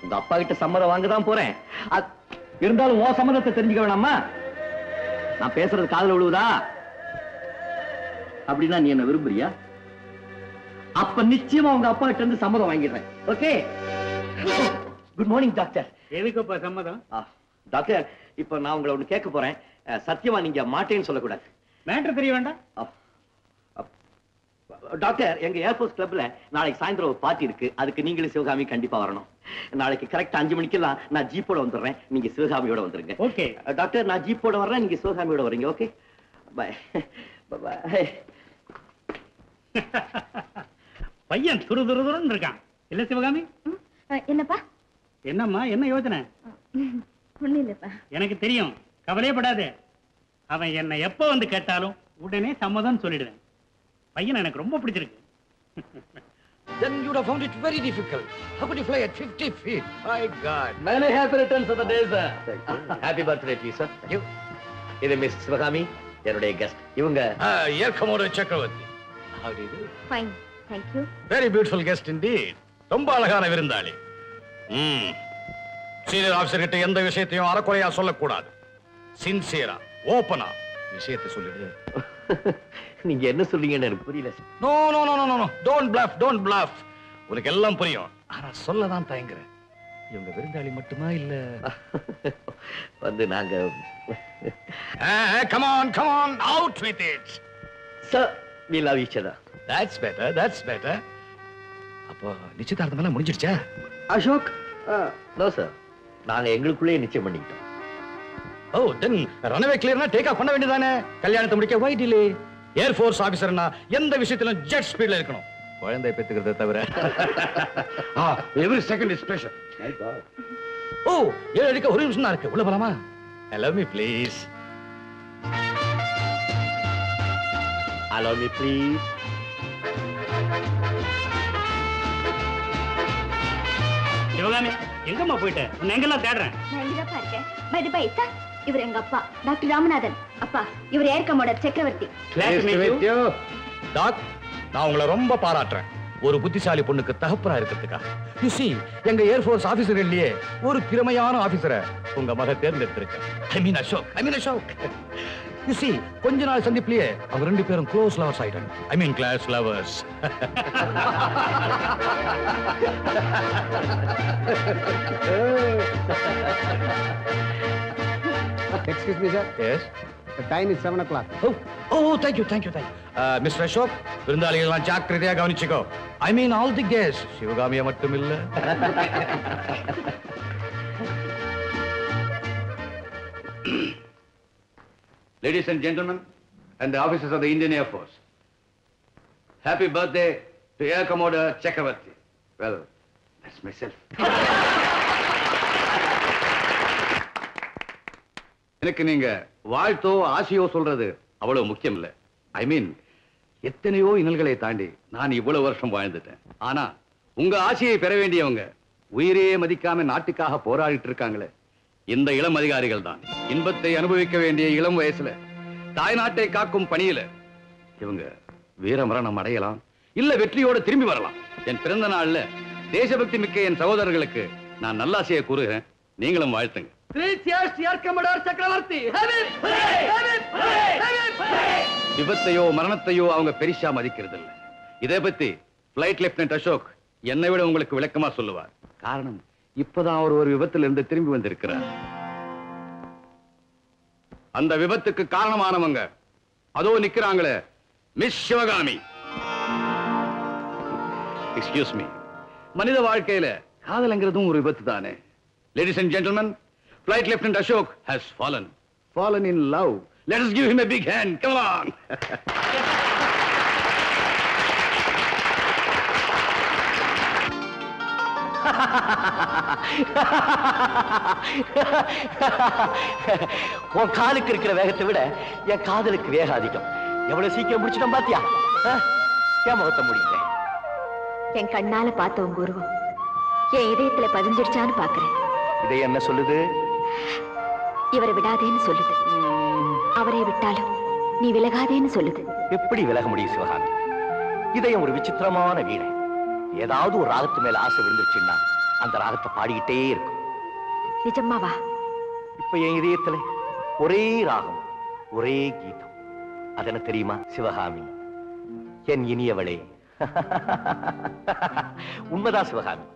உங்க அப்பா கிட்ட சம்மதம் வாங்கதான் போறேன். இருந்தாலும் ஓ சம்மதத்தை தெரிஞ்சுக்க வேணாமா? நான் பேசுறது காதுல விழுவுதா? அப்படின்னா நீ என்ன விரும்புறியா? அப்ப நிச்சயமா உங்க அப்பா கிட்ட இருந்து சம்மதம் வாங்கிடுறேன். ஓகே. Good morning doctor. எதுக்குப்பா சம்மதம்? டாக்டர், இப்ப நான் உங்களை ஒண்ணு கேட்க போறேன். சத்தியமா நீங்க மாட்டேன்னு சொல்லக்கூடாது. மேட்டர் தெரிய வேண்டாம். டாக்டர், எங்க ஏர்போர்ட் கிளப்ல நாளைக்கு சாயந்தரம் ஒரு பார்ட்டி இருக்கு. அதுக்கு நீங்களும் சிவகாமி கண்டிப்பா வரணும். நாளைக்கு கரெக்ட் அஞ்சு மணிக்கெல்லாம் நான் ஜீப்போட வந்துடுறேன். நீங்க சிவகாமியோட வந்துருங்க. ஓகே டாக்டர், நான் ஜீப்போட வர்றேன், நீங்க சிவகாமியோட வரீங்க. Okay, bye bye. பையன் துரு துருதுருன்னு இருக்கான் இல்ல சிவகாமி? என்னப்பா? என்னம்மா, என்ன யோசனை? ஒண்ணும் இல்லப்பா. எனக்கு தெரியும், கவலையப்படாத. அவன் என்னை எப்ப வந்து கேட்டாலும் உடனே சம்மதம் சொல்லிடுவேன். பையன் எனக்கு ரொம்ப பிடிச்சிருக்கு. Then you would have found it very difficult. How could you fly at fifty feet? My God. Many happy returns of the day, sir. Happy birthday to you, sir. Thank you. This is Miss Swagami, your guest. Ivanga. Ah, here Commodore Chakravarti. How do you do? Fine, thank you. Very beautiful guest indeed. Romba alagana virundali. Hmm. Senior officer kitta endha vishayathayum arakoreya solla koodadu. Sincere, open ah vishayathai sollidu. நீங்க என்ன சொல்றீங்கன்னு எனக்கு புரியல sir. No no no no no don't bluff don't bluff. உங்களுக்கு எல்லாம் புரியும். ஆனா சொல்ல தான் தயங்குறேன். இவங்க விருந்தாளி மட்டுமா இல்ல வந்து நாங்க come on come on out with it. Sir we love each other. That's better, that's better. அப்போ நிச்சயதார்த்தம் எல்லாம் முடிஞ்சிடுச்சா? Ashok no sir. நாங்க எங்களுக்குள்ளே நிச்சயம் பண்ணிட்டோம். ஓ தென் ரன்வே கிளியர்னா டேக் ஆஃப் பண்ண வேண்டியதானே? கல்யாணத்தை முடிக்க வை டிலே. ஏர் ஃபோர்ஸ் ஆபீசர்னா எந்த விஷயத்திலும் ஜெட் ஸ்பீட்ல இருக்கணும். குழந்தை பெத்துக்கிறத தவிர ah every second is special. My god. Oh air அடிக்க ஒரு நிமிஷம் தான் இருக்கு. உள்ள போலாமா? Allow me please. Allow me please. யோகானே எங்கம்மா போயிட்ட? நான் எங்கலாம் தேடுறேன். நான் இங்க தான் இருக்கேன். பை பை சா. இவர் எங்க அப்பா டாக்டர் ராமநாதன் அப்பா. இவர் ஏர் கமாண்டர் சக்கரவர்த்தி. டாக் நான் உங்களை ரொம்ப பாராட்டுறேன். ஒரு புத்திசாலி பொண்ணுக்கு தகப்பரா இருக்கிறதுக்கா. யூ see எங்க ஏர் ஃபோர்ஸ் ஆபீசர் இல்லையே ஒரு திறமையான ஆபீசரை உங்க மக தேர்ந்தெடுத்திருக்கா. I mean Ashok I mean Ashok you see கொஞ்ச நாள் சந்திப்பிலேயே அவங்க ரெண்டு பேரும் க்ளோஸ் லவர்ஸ் ஆயிட்டாங்க. I mean class lovers. Excuse me, sir. Yes. The time is seven o'clock. Oh, oh, thank you, thank you, thank you. Uh, Mister Ashok, Vrindali, you are Jackri. They are going to go. I mean, all the guests. Shivagamiya mattum illa. Ladies and gentlemen, and the officers of the Indian Air Force. Happy birthday to Air Commodore Chakravarti. Well, that's myself. எனக்கு நீங்க வாழ்த்தோ ஆசையோ சொல்றது அவ்வளவு முக்கியம் இல்ல. ஐ மீன் எத்தனையோ இன்னல்களை தாண்டி நான் இவ்வளவு வருஷம் வாழ்ந்துட்டேன். ஆனா உங்க ஆசையை பெற வேண்டியவங்க உயிரையே மதிக்காம நாட்டுக்காக போராடிட்டு இருக்காங்களே இந்த இளம் அதிகாரிகள் தான். இன்பத்தை அனுபவிக்க வேண்டிய இளம் வயசுல தாய்நாட்டை காக்கும் பணியில இவங்க வீரமரணம் அடையலாம் இல்ல வெற்றியோடு திரும்பி வரலாம். என் பிறந்த நாள்ல தேசபக்தி மிக்க என் சகோதரர்களுக்கு நான் நல்லாசையை கூறுகிறேன். நீங்களும் வாழ்த்துங்க. சக்கரவர்த்தி விபத்தையோ மரணத்தையோ அவங்க பெரிசா மதிக்கிறது இல்லை. இதை பத்தி பிளைட் லெப்டினன்ட் அசோக் என்னை விட உங்களுக்கு விளக்கமா சொல்லுவார். காரணம் இப்பதான் அவர் ஒரு விபத்துல இருந்து திரும்பி வந்திருக்கிறார். அந்த விபத்துக்கு காரணமானவங்க அதோ நிக்கிறாங்களே மிஸ் சிவகாமி. Excuse me. மனித வாழ்க்கையில காதலங்கிறதும் ஒரு விபத்து தானே. Ladies and gentlemen, Flight Lieutenant Ashok has fallen. Fallen in love. Let us give him a big hand. Come on. உன் காலுக்கு இருக்கிற வேகத்தை விட என் காதலுக்கு வேகம் அதிகம். எவ்வளவு சீக்கிரம் முடிச்சிட்டோம் பாத்தியா? ஏன் முகத்தை முடிக்கிறேன்? என் கண்ணால பார்த்த உங்க உருவம் என் இதயத்துல பதிஞ்சிருச்சான்னு பாக்குறேன். இதை என்ன சொல்லுது? இவரை விடாதேன்னு சொல்லுது. அவரை விட்டாலும் நீ விலகாதேன்னு சொல்லுது. எப்படி விலக முடியும் சிவகாமி? இதயம் ஒரு விசித்திரமான வீணை. ஏதாவது ஒரு ராகத்து மேல ஆசை விழுந்துருச்சுன்னா அந்த ராகத்தை பாடிக்கிட்டே இருக்கும். நிஜமாவா? இப்ப என் இதயத்துல ஒரே ராகம் ஒரே கீதம். அது என்ன தெரியுமா சிவகாமி? என் இனியவளே. உண்மைதான் சிவகாமி.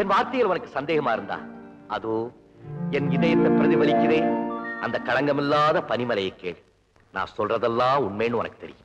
என் வார்த்தைகள் உனக்கு சந்தேகமா இருந்தா அதோ என் இதயத்தை பிரதிபலிக்கிறே அந்த களங்கமில்லாத பனிமலையை கேள். நான் சொல்றதெல்லாம் உண்மைன்னு உனக்கு தெரியும்.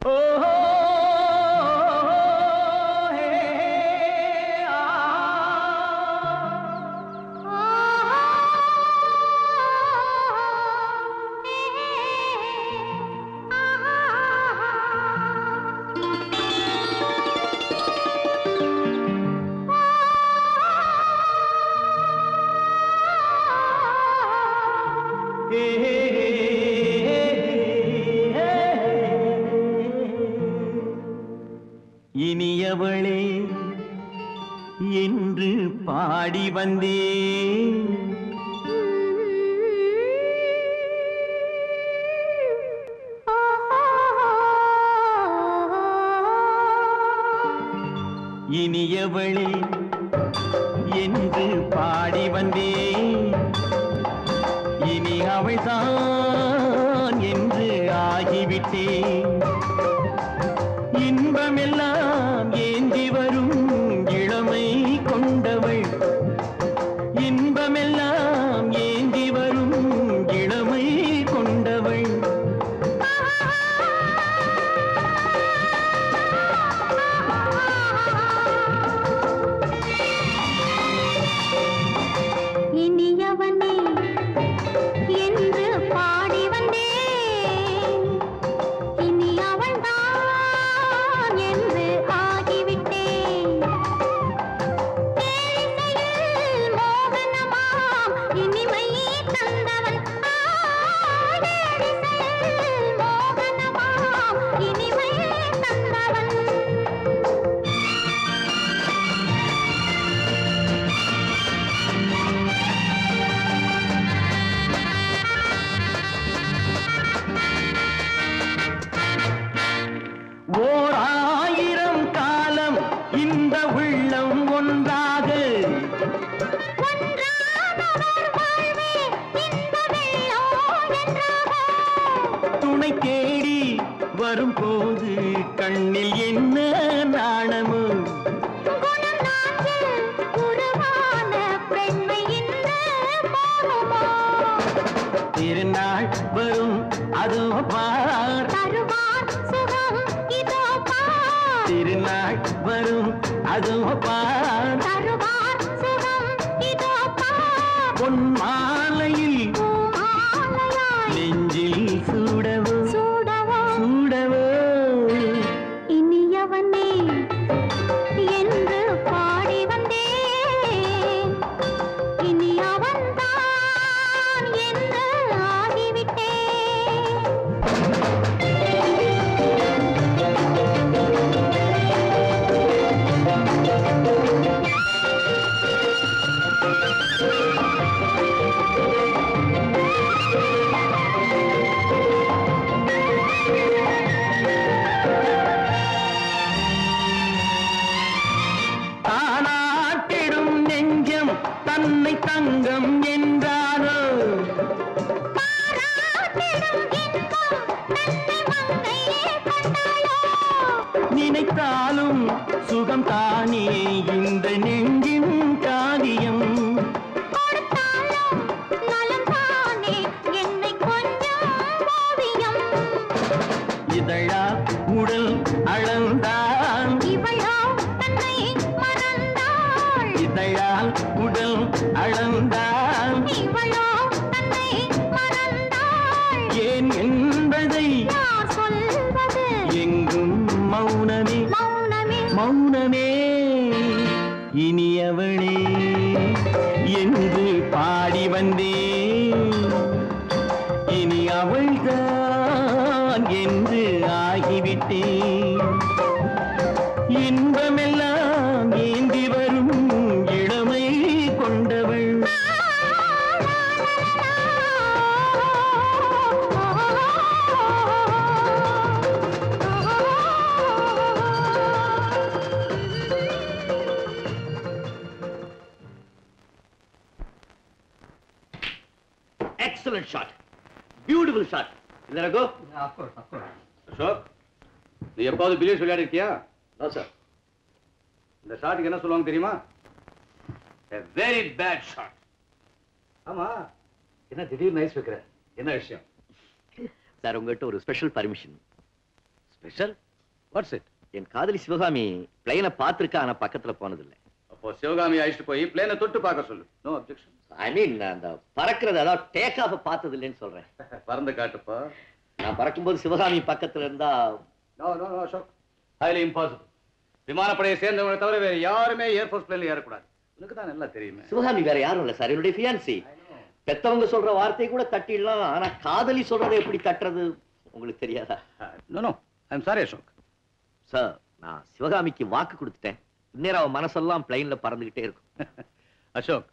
Ashok,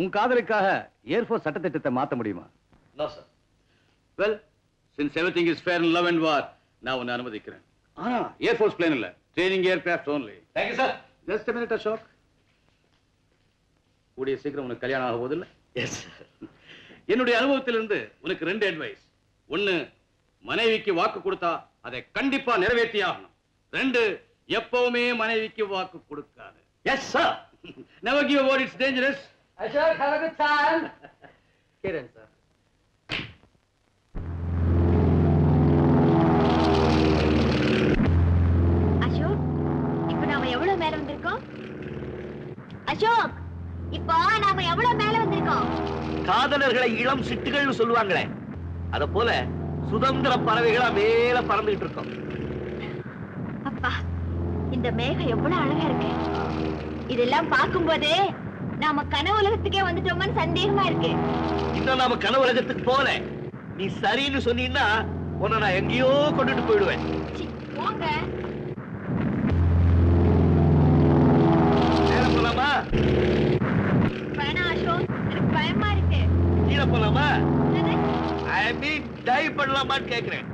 உன் காதலுக்காக Air Force சட்டத்திட்டத்தை மாத்த முடியுமா? No sir. Well, since everything is fair in love and war, நான் உன்னை அனுமதிக்கிறேன். ஆனா Air Force plane இல்ல, training aircraft only. Thank you sir. Just a minute Ashok. கூடிய சீக்கிரம் உனக்கு கல்யாணம் ஆக போகுது இல்ல? Yes sir. என்னுடைய அனுபவத்திலிருந்து உனக்கு ரெண்டு அட்வைஸ். ஒன்னு, மனைவிக்கு வாக்கு கொடுத்தா அதை கண்டிப்பா நிறைவேற்றியாகணும். Rendu, Yappovume Manavikku Vaakku Kodukkadhu. Yes, sir. Never give a word, it's dangerous. Ashok, have a good time. Kiran, sir. Ashok, ippo namu evlo mele vandirkom? Ashok, ippo namu evlo mele vandirkom? Kaadalargalai ilam sittugalnu solluvangale. Adha pole sudandra paravigala mele parandittirkom. Appa, indha mega evlo alaga irukku. இதெல்லாம் பாக்கும்போது நாம கனவு உலகத்துக்கே வந்துட்டோம்னு சந்தேகமா இருக்கு. இன்னும் நாம கனவு உலகத்துக்கு போல. நீ சரின்னு சொன்னீன்னா உன்னை நான் எங்கேயோ கொண்டுட்டு போய்டுவேன். போங்க. நேரா போலாமா? வேணா அசோக், எனக்கு பயமா இருக்கு. கீழே போலாமா? ஐ மீன் டைவ் பண்ணலாமான்னு கேக்குறேன்.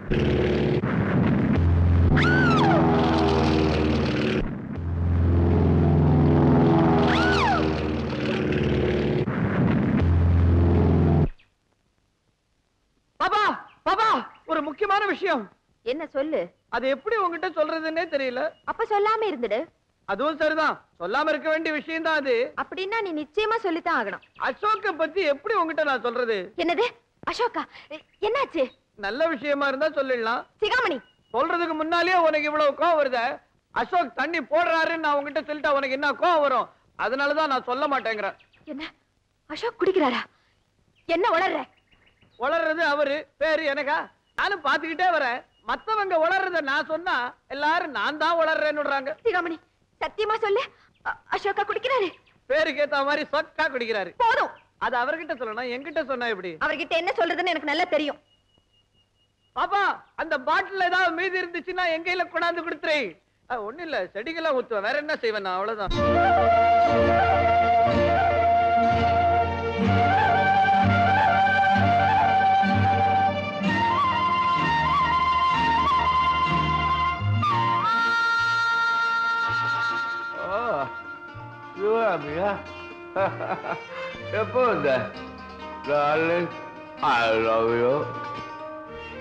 முக்கியமான விஷயம் என்ன சொல்லு? அது எப்படி உன்கிட்ட சொல்றதுன்னே தெரியல. அப்ப சொல்லாம இருந்துடு. அதுவும் சரிதான், சொல்லாம இருக்க வேண்டிய விஷயம் தான் அது. அப்படினா நீ நிச்சயமா சொல்லி தான் ஆகணும். அசோக்க பத்தி எப்படி உன்கிட்ட நான் சொல்றது? என்னது அசோகா, என்னாச்சு? நல்ல விஷயமா இருந்தா சொல்லிடலாம். சிகாமணி, சொல்றதுக்கு முன்னாலே உனக்கு இவ்வளவு கோவம் வருதே. அசோக் தண்ணி போடுறாருன்னு நான் உன்கிட்ட சொல்லிட்டா உனக்கு என்ன கோவம் வரும்? அதனால தான் நான் சொல்ல மாட்டேங்கறேன். என்ன அசோக் குடிக்கறாரா? என்ன உளறற? உளறது அவரு பேரு எனக்கா? நானும் பாத்துக்கிட்டே வரேன். மத்தவங்க உளறத நான் சொன்னா எல்லாரும் நான் தான் உளறறேன்னு. சிகாமணி சத்தியமா சொல்லு, அசோகா குடிக்கிறாரு? பேரு கேத்த மாதிரி சொக்கா குடிக்கிறாரு. போதும், அது அவர்கிட்ட சொல்லணும், என்கிட்ட சொன்னா எப்படி? அவர்கிட்ட என்ன சொல்றதுன்னு எனக்கு நல்லா தெரியும். பாப்பா, அந்த பாட்டில் ஏதாவது மீதி இருந்துச்சுன்னா என் கையில கொண்டாந்து கொடுத்துரு. ஒண்ணும் இல்ல, செடிகள்லாம் ஊத்துவேன், வேற என்ன செய்வேன் நான், அவ்வளவுதான்.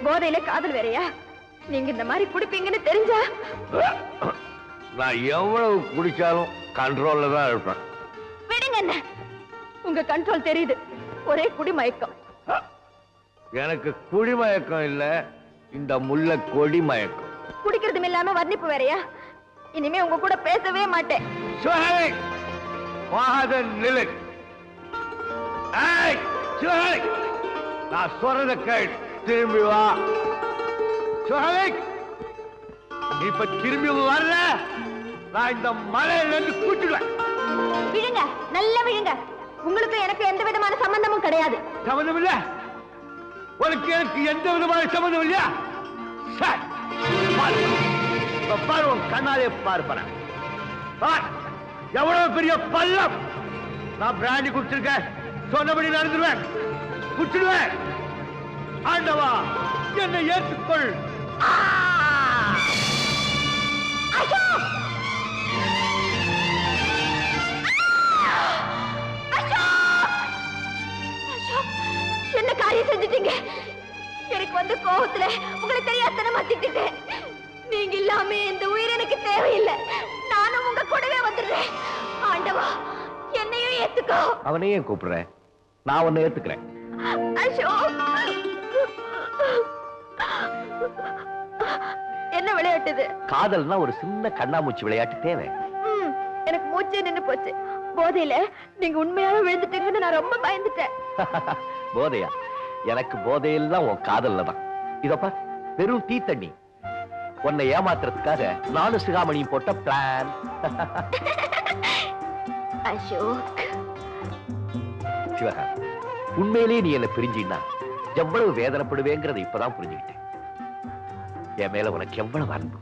போதையில காதல் வேறையா? நீங்க இந்த மாதிரி குடிப்பீங்கன்னு தெரிஞ்சா நான் எவ்வளவு குடிச்சாலும் கண்ட்ரோல்ல தான் இருப்பேன். விடுங்க அண்ணா, உங்க கண்ட்ரோல் தெரியுது, ஒரே குடிமயக்கம். எனக்கு குடிமயக்கம் இல்ல, இந்த முல்லை கொடி மயக்கம். குடிக்கிறதும் இல்லாம வர்ணிப்பு வேறையா? இனிமே உங்க கூட பேசவே மாட்டேன். நிலை நான் சொல்றத கேள், திரும்பி வா. இப்ப திரும்பி வர்ற நான் இந்த மலையில இருந்து கூட்டிடுவேன். விழுங்க, நல்ல விழுங்க. உங்களுக்கு எனக்கு எந்த விதமான சம்பந்தமும் கிடையாது. சம்பந்தம் இல்ல? உனக்கு எனக்கு எந்த விதமான சம்பந்தம் இல்லையா? பாரு, உன் கண்ணாலே பார்ப்பேன். எவ்வளவு பெரிய பள்ளம்! நான் பிராண்டி குடிச்சிருக்கேன், சொன்னபடி நடந்துடுவேன், குடிச்சிடுவேன். ஆண்டவா என்னை ஏற்றுக்கொள். என்ன காரியம் செஞ்சிட்டீங்க? எனக்கு வந்து கோபத்துல உங்களுக்கு தெரியாதனமா திட்டிட்டேன். நீங்க இல்லாம இந்த உயிர் எனக்கு தேவையில்லை. நானும் உங்க கூடவே வந்துடுறேன். ஆண்டவா என்னையும் ஏத்துக்கோ. அவனையும் கூப்பிடுறேன், நான் உன்னை ஏத்துக்கிறேன். அசோக், என்ன விளையாட்டுது? காதல்னா ஒரு சின்ன கண்ணாமூச்சி விளையாட்டு தேவை. எனக்கு மூச்சே நின்னு போச்சு. போதையில நீங்க உண்மையாவே விழுந்துட்டீங்கன்னு நான் ரொம்ப பயந்துட்டேன். போதையா? எனக்கு போதையெல்லாம் உன் காதல்ல தான். இதப்பா வெறும் தீ தண்ணி. உன்னை ஏமாத்துறதுக்காக நானும் சிகாமணியும் போட்ட பிளான். அசோக் சிவகா, உண்மையிலேயே நீ என்ன பிரிஞ்சின்னா எவ்வளவு வேதனைப்படுவேங்கிறத இப்பதான் புரிஞ்சுக்கிட்டேன். என் மேல உனக்கு எவ்வளவு அன்பு.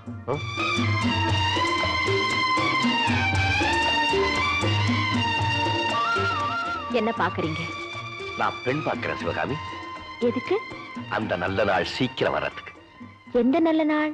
என்ன பாக்குறீங்க? நான் பெண் பாக்குறேன் சிவகாமி. எதுக்கு? அந்த நல்ல நாள் சீக்கிரம் வர்றதுக்கு. எந்த நல்ல நாள்?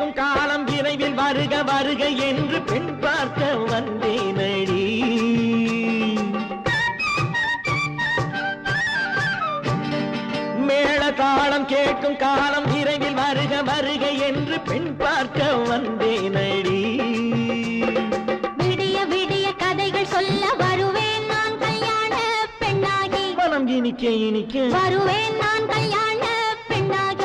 பிறக்கும் காலம் விரைவில் வருக வருக என்று பெண் பார்க்க வந்தேனடி. மேளதாளம் கேட்கும் காலம் விரைவில் வருக வருக என்று பெண் பார்க்க வந்தேனடி. விடிய விடிய கதைகள் சொல்ல வருவேன் நான் கல்யாண பெண்ணாகி. மனம் இனிக்க இனிக்க வருவேன் நான் கல்யாண பெண்ணாகி.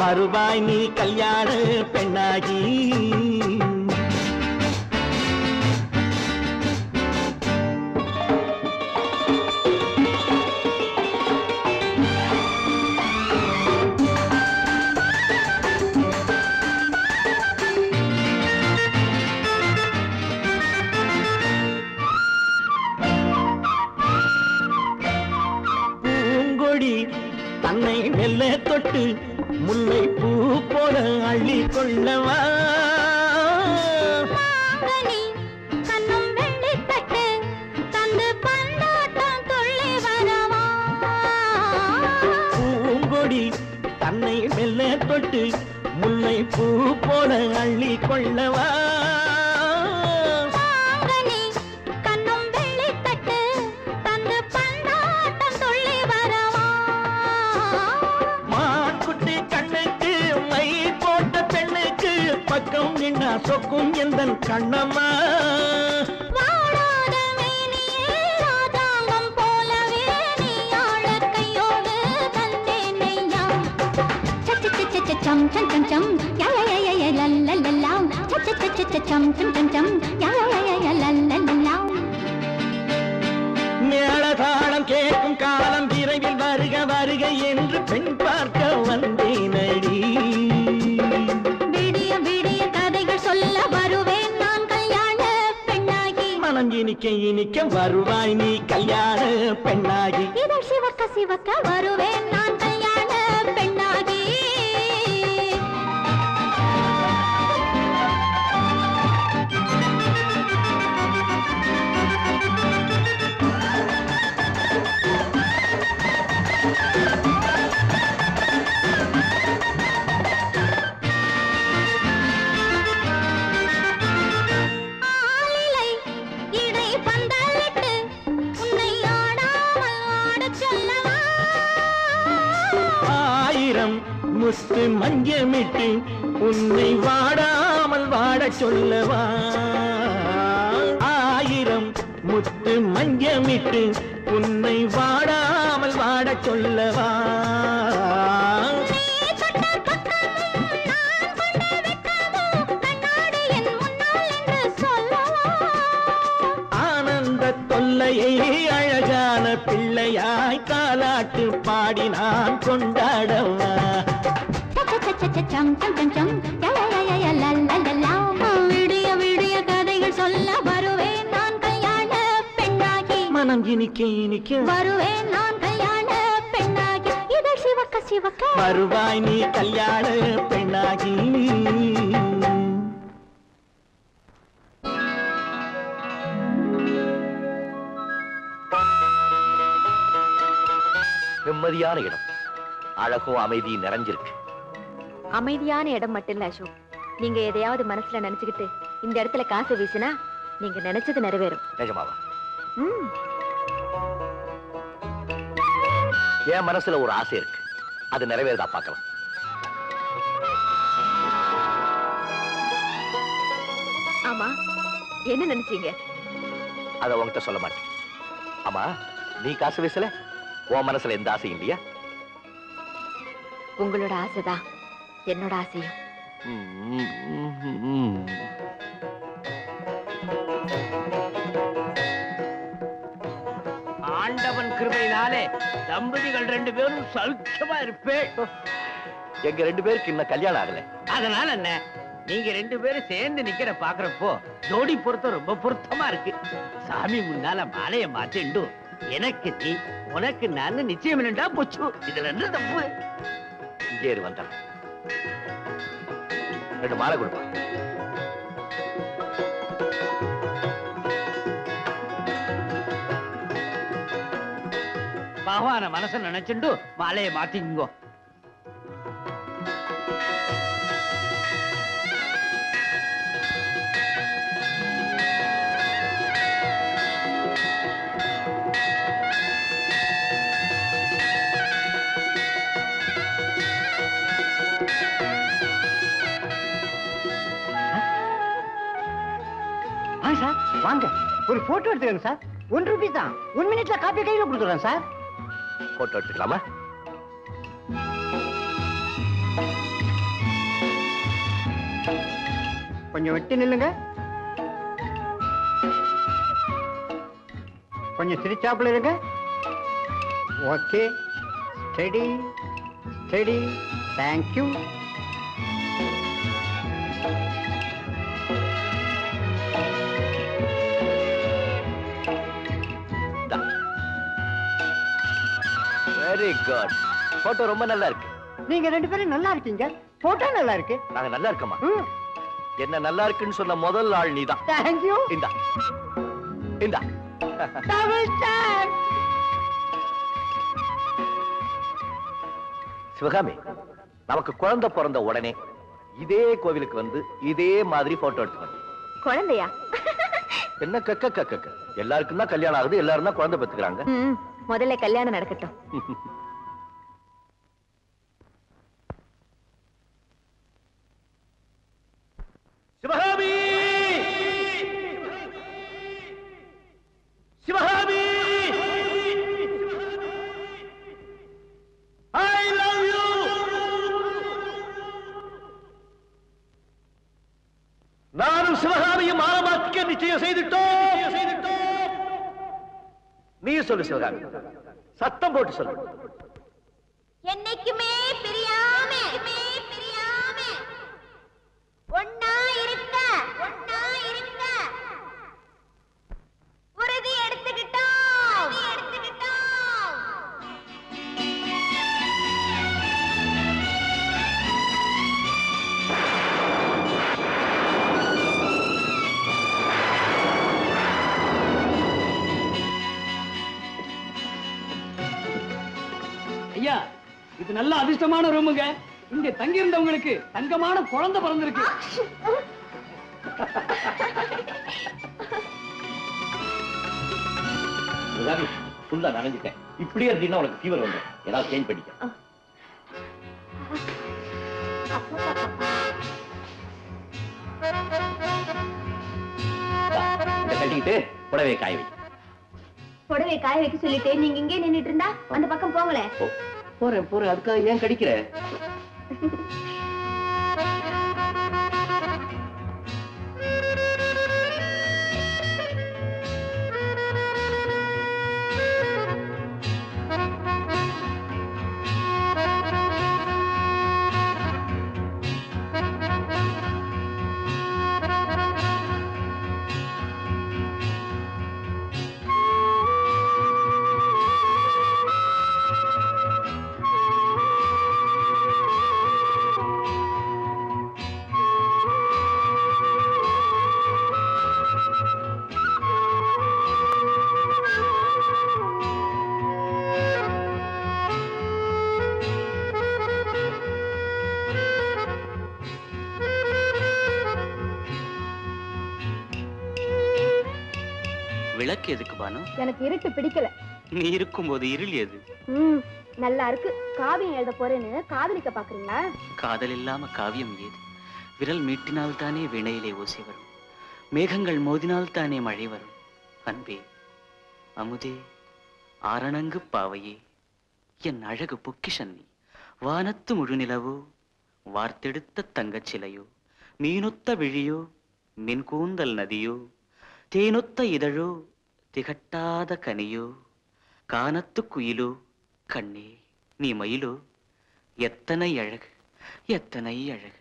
வருவாய் நீ கல்யாண பெண்ணாகி. பூங்கொடி தன்னை மெல்ல தொட்டு முல்லை பூ போல அள்ளி கொள்ளவா. பூங்கொடி தன்னை மெல்ல தொட்டு முல்லை பூ போல அள்ளி கொள்ளவா. பக்கம் நின்னா சொக்கும் எந்தன் கண்ணம்மா. வாடாத மேனியே ராதாங்கம் போலவே நீ ஆளக் கையோடு வந்தேன் ஐயா. சச்சச்சச்சச்சம் சஞ்சஞ்சம் யயயய லல்லல்லா. சச்சச்சச்சச்சம் சஞ்சஞ்சம் யயயய லல்லல்லா. மேளதாளம் கேட்கும் காலம் விரைவில் வருக வருக என்று பெண் பார்க்க வந்தேனடி. இனிக்க இனிக்க வருவாய் நீ கல்யாண பெண்ணாகி. இதழ் சிவக்க சிவக்க வருவேன் நான் கல்யாண பெண்ணாகி. முத்து மஞ்சமிட்டு உன்னை வாடாமல் வாடச் சொல்லவா. ஆயிரம் முத்து மஞ்சமிட்டு உன்னை வாடாமல் வாடச் சொல்லவா. ஆனந்த தொல்லையை அழகான பிள்ளையாய் தாலாட்டு பாடி நான் கொண்டாடவா. விடிய விடிய கதைகள் சொல்ல வருவேன் நான் கல்யாண பெண்ணாகி. மனம் இனிக்க இனிக்க வருவேன் நான் கல்யாண பெண்ணாகி. இதழ் சிவக்க சிவக்க வருவாய் நீ கல்யாண பெண்ணாகி. நிம்மதியான இடம், அழகும் அமைதியும் நிறைஞ்சிருக்கு. அமைதியான இடம் மட்டும் இல்ல அசோக், நீங்க எதையாவது மனசுல நினைச்சுக்கிட்டு இந்த இடத்துல காசு வீசினா நீங்க நினைச்சது நிறைவேறும். நிஜமாவா? ம். என் மனசுல ஒரு ஆசை இருக்கு, அது நிறைவேறதா பார்க்கலாம். ஆமா, என்ன நினைச்சீங்க? அத உங்ககிட்ட சொல்ல மாட்டேன். ஆமா, நீ காசு வீசல, உன் மனசுல எந்த ஆசையும் இல்லையா? உங்களோட ஆசைதான் என்னோட ஆசையும். ஆண்டவன் கிருபையினாலே தம்பதிகள் ரெண்டு பேரும் சௌக்கியமா இருப்பேன். எங்க ரெண்டு பேருக்கு இன்னும் கல்யாணம் ஆகல. அதனால என்ன, நீங்க ரெண்டு பேரும் சேர்ந்து நிக்கிற பாக்குறப்போ ஜோடி பொருத்தம் ரொம்ப பொருத்தமா இருக்கு. சாமி முன்னால மாலைய மாத்திண்டு எனக்கு நீ உனக்கு நான் நிச்சயம் என்னடா போச்சு. இதுல என்ன தப்பு? இங்கே வந்தான் ரெண்டு மாலை கொடுப்பா. பகவான மனசு நினைச்சுண்டு மாலையை மாத்திக்குங்கோ. வாங்க ஒரு போட்டோ எடுத்துக்கங்க சார். ஒன்று ரூபீஸ் தான். ஒன் மினிட்ல காப்பி கையில கொடுத்துறேன் சார். போட்டோ எடுத்துக்கலாமா? கொஞ்சம் வெட்டி நில்லுங்க. கொஞ்சம் சிரிச்சாப்புல இருங்க. Okay, steady steady. Thank you. Very good. Photo ரொம்ப நல்லா இருக்கு. நீங்க ரெண்டு பேரும் நல்லா இருக்கீங்க. போட்டோ நல்லா இருக்கு. நாங்க நல்லா இருக்கமா? என்ன நல்லா இருக்குன்னு சொன்ன முதல் ஆள் நீதான். Thank you. இந்த இந்த டபுள் டாக். சிவகாமி, நமக்கு குழந்தை பிறந்த உடனே இதே கோவிலுக்கு வந்து இதே மாதிரி போட்டோ எடுத்துக்கணும். குழந்தையா? என்ன கக்க கக்க எல்லாருக்கும் தான் கல்யாணம் ஆகுது, எல்லாரும் தான் குழந்தை பெற்றுக்கிறாங்க. முதல்ல கல்யாணம் நடக்கட்டும். Sivakami Sivakami, I love you. நானும் சிவகாமியும் ஆரம்பத்துக்கே நிச்சயம் செய்துட்டோம். நீ சொல்லு சிவகாமி, சத்தம் போட்டு சொல்லு. என்னைக்குமே பிரியாம பிரியாம ஒண்ணா இருக்க ஒண்ணா இருக்க உறுதி எடுத்துக்கிட்டோம் எடுத்துக்கிட்டோம். ஐயா, இது நல்ல அதிர்ஷ்டமான ரூமுங்க. இங்க தங்கி இருந்தவங்களுக்கு தங்கமான குழந்தை பிறந்திருக்கு. ஃபுல்லா நனைஞ்சிட்டேன். இப்படியே இருந்தீங்கன்னா உனக்கு ஃபீவர் வந்து ஏதாவது சேஞ்ச் பண்ணிக்க. கட்டிக்கிட்டு புடவை காய வை. புடவை காய வைக்க சொல்லிட்டு நீங்க இங்கே நின்னுட்டு இருந்தா அந்த பக்கம் போங்களே. போறேன் போறேன். அதுக்காக ஏன் கடிக்கிற? எனக்கு இருட்டு பிடிக்கல. நீ இருக்கும்போது இருள் எது? நல்லா இருக்கு. காவியம் எழுத போறேன்னு காதலிக்க பாக்குறீங்களா? காதல் இல்லாம காவியம் ஏது? விரல் மீட்டினால் தானே வினையிலே ஓசை வரும். மேகங்கள் மோதினால் தானே மழை வரும். அன்பே அமுதே ஆரணங்கு பாவையே என் அழகு பொக்கிஷன் நீ. வானத்து முழு நிலவோ வார்த்தெடுத்த தங்கச்சிலையோ மீனொத்த விழியோ நின் கூந்தல் நதியோ தேனொத்த இதழோ திகட்டாத கனியோ கானத்து குயிலோ கண்ணே நீ மயிலோ எத்தனை அழகு எத்தனை அழகு.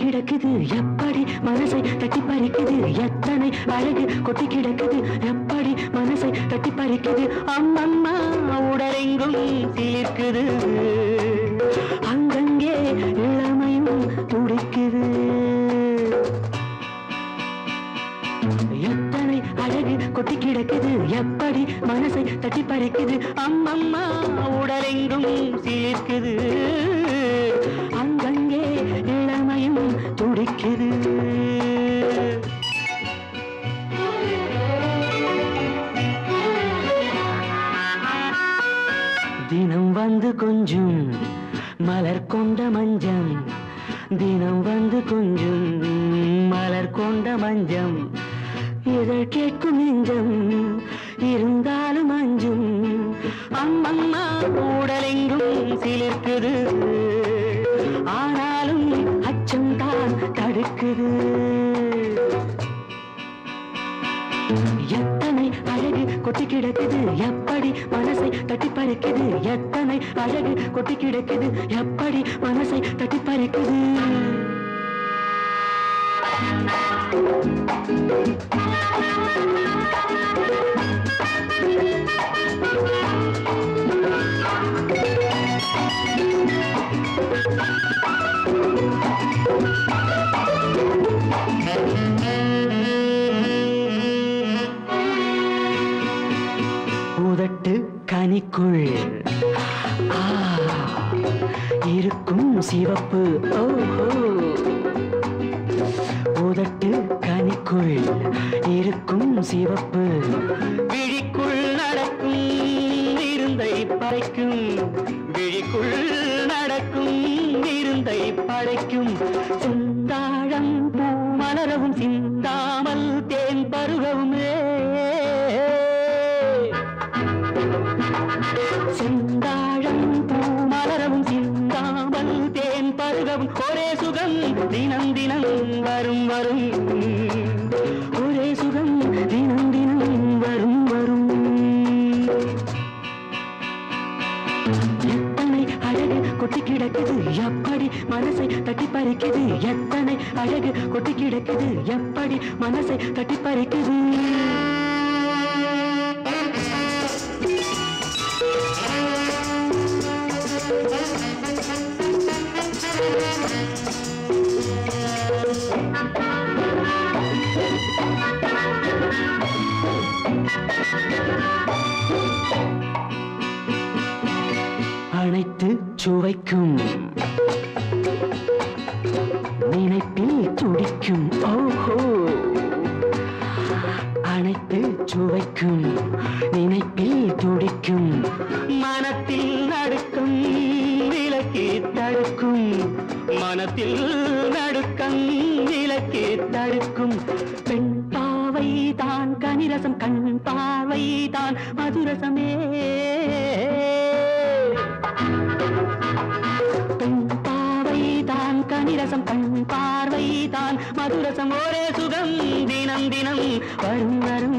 கிடக்குது எப்படி மனசை தட்டி பறிக்குது. எத்தனை அழகு கொட்டி கிடக்குது எப்படி மனசை தட்டி பறிக்குது. அம்மம்மா உடலெங்கும் சிலிர்க்குது. அங்கங்கே இளமையும் துடிக்குது. எத்தனை அழகு கொட்டி கிடக்குது எப்படி மனசை தட்டி பறிக்குது. அம்மம்மா உடலெங்கும் சிலிர்க்குது. தினம் வந்து கொஞ்சும் மலர் கொண்ட மஞ்சம் தினம் வந்து கொஞ்சும் மலர் கொண்ட மஞ்சம் இதழ் கேட்கும் நெஞ்சம் இருந்தாலும் அஞ்சும் அம்மம்மா உடலெங்கும் சிலிர்க்குது ஆனாலும் அச்சம் தான் தடுக்குது எத்தனை அழகு கொட்டி கிடக்குது எப்படி மனசை தட்டி பறிக்குது எத்தனை அழகு கொட்டி கிடக்குது எப்படி மனசை தட்டி பறிக்குது உதட்டு கனிக்குள் இருக்கும் சிவப்பு உதட்டு கனிக்குள் இருக்கும் சிவப்பு விழிக்குள் நடக்கும் விருந்தை படைக்கும் விழிக்குள் நடக்கும் விருந்தை படைக்கும் செந்தாழம் பூ மலரவும் சிந்தாமல் தேன் பருகவுமே செந்தாழம் பூ மலரவும் சிந்தாமல் தேன் பருகவும் ஒரே சுகம் தினம் தினம் வரும் வரும் ஒரே சுகம் தினம் தினம் வரும் வரும் கொட்டி கிடக்குது எப்படி மனசை தட்டி பறிக்குது எத்தனை அழகு கொட்டி கிடக்குது எப்படி மனசை தட்டி பறிக்குது அனைத்து சுவைக்கும் நினைப்பில் துடிக்கும் ஓஹோ அனைத்து சுவைக்கும் நினைப்பில் துடிக்கும் மனத்தில் நடுக்கும் விலக்கி தடுக்கும் மனத்தில் நடுக்கம் விலக்கி தடுக்கும் பெண் பாவை தான் கனிரசம் கண் பார்வை தான் மதுரசமே தான் கனிரசம் கண் பார்வை தான் மதுரசம் ஒரே சுகம் தினம் தினம் வரும் வரும்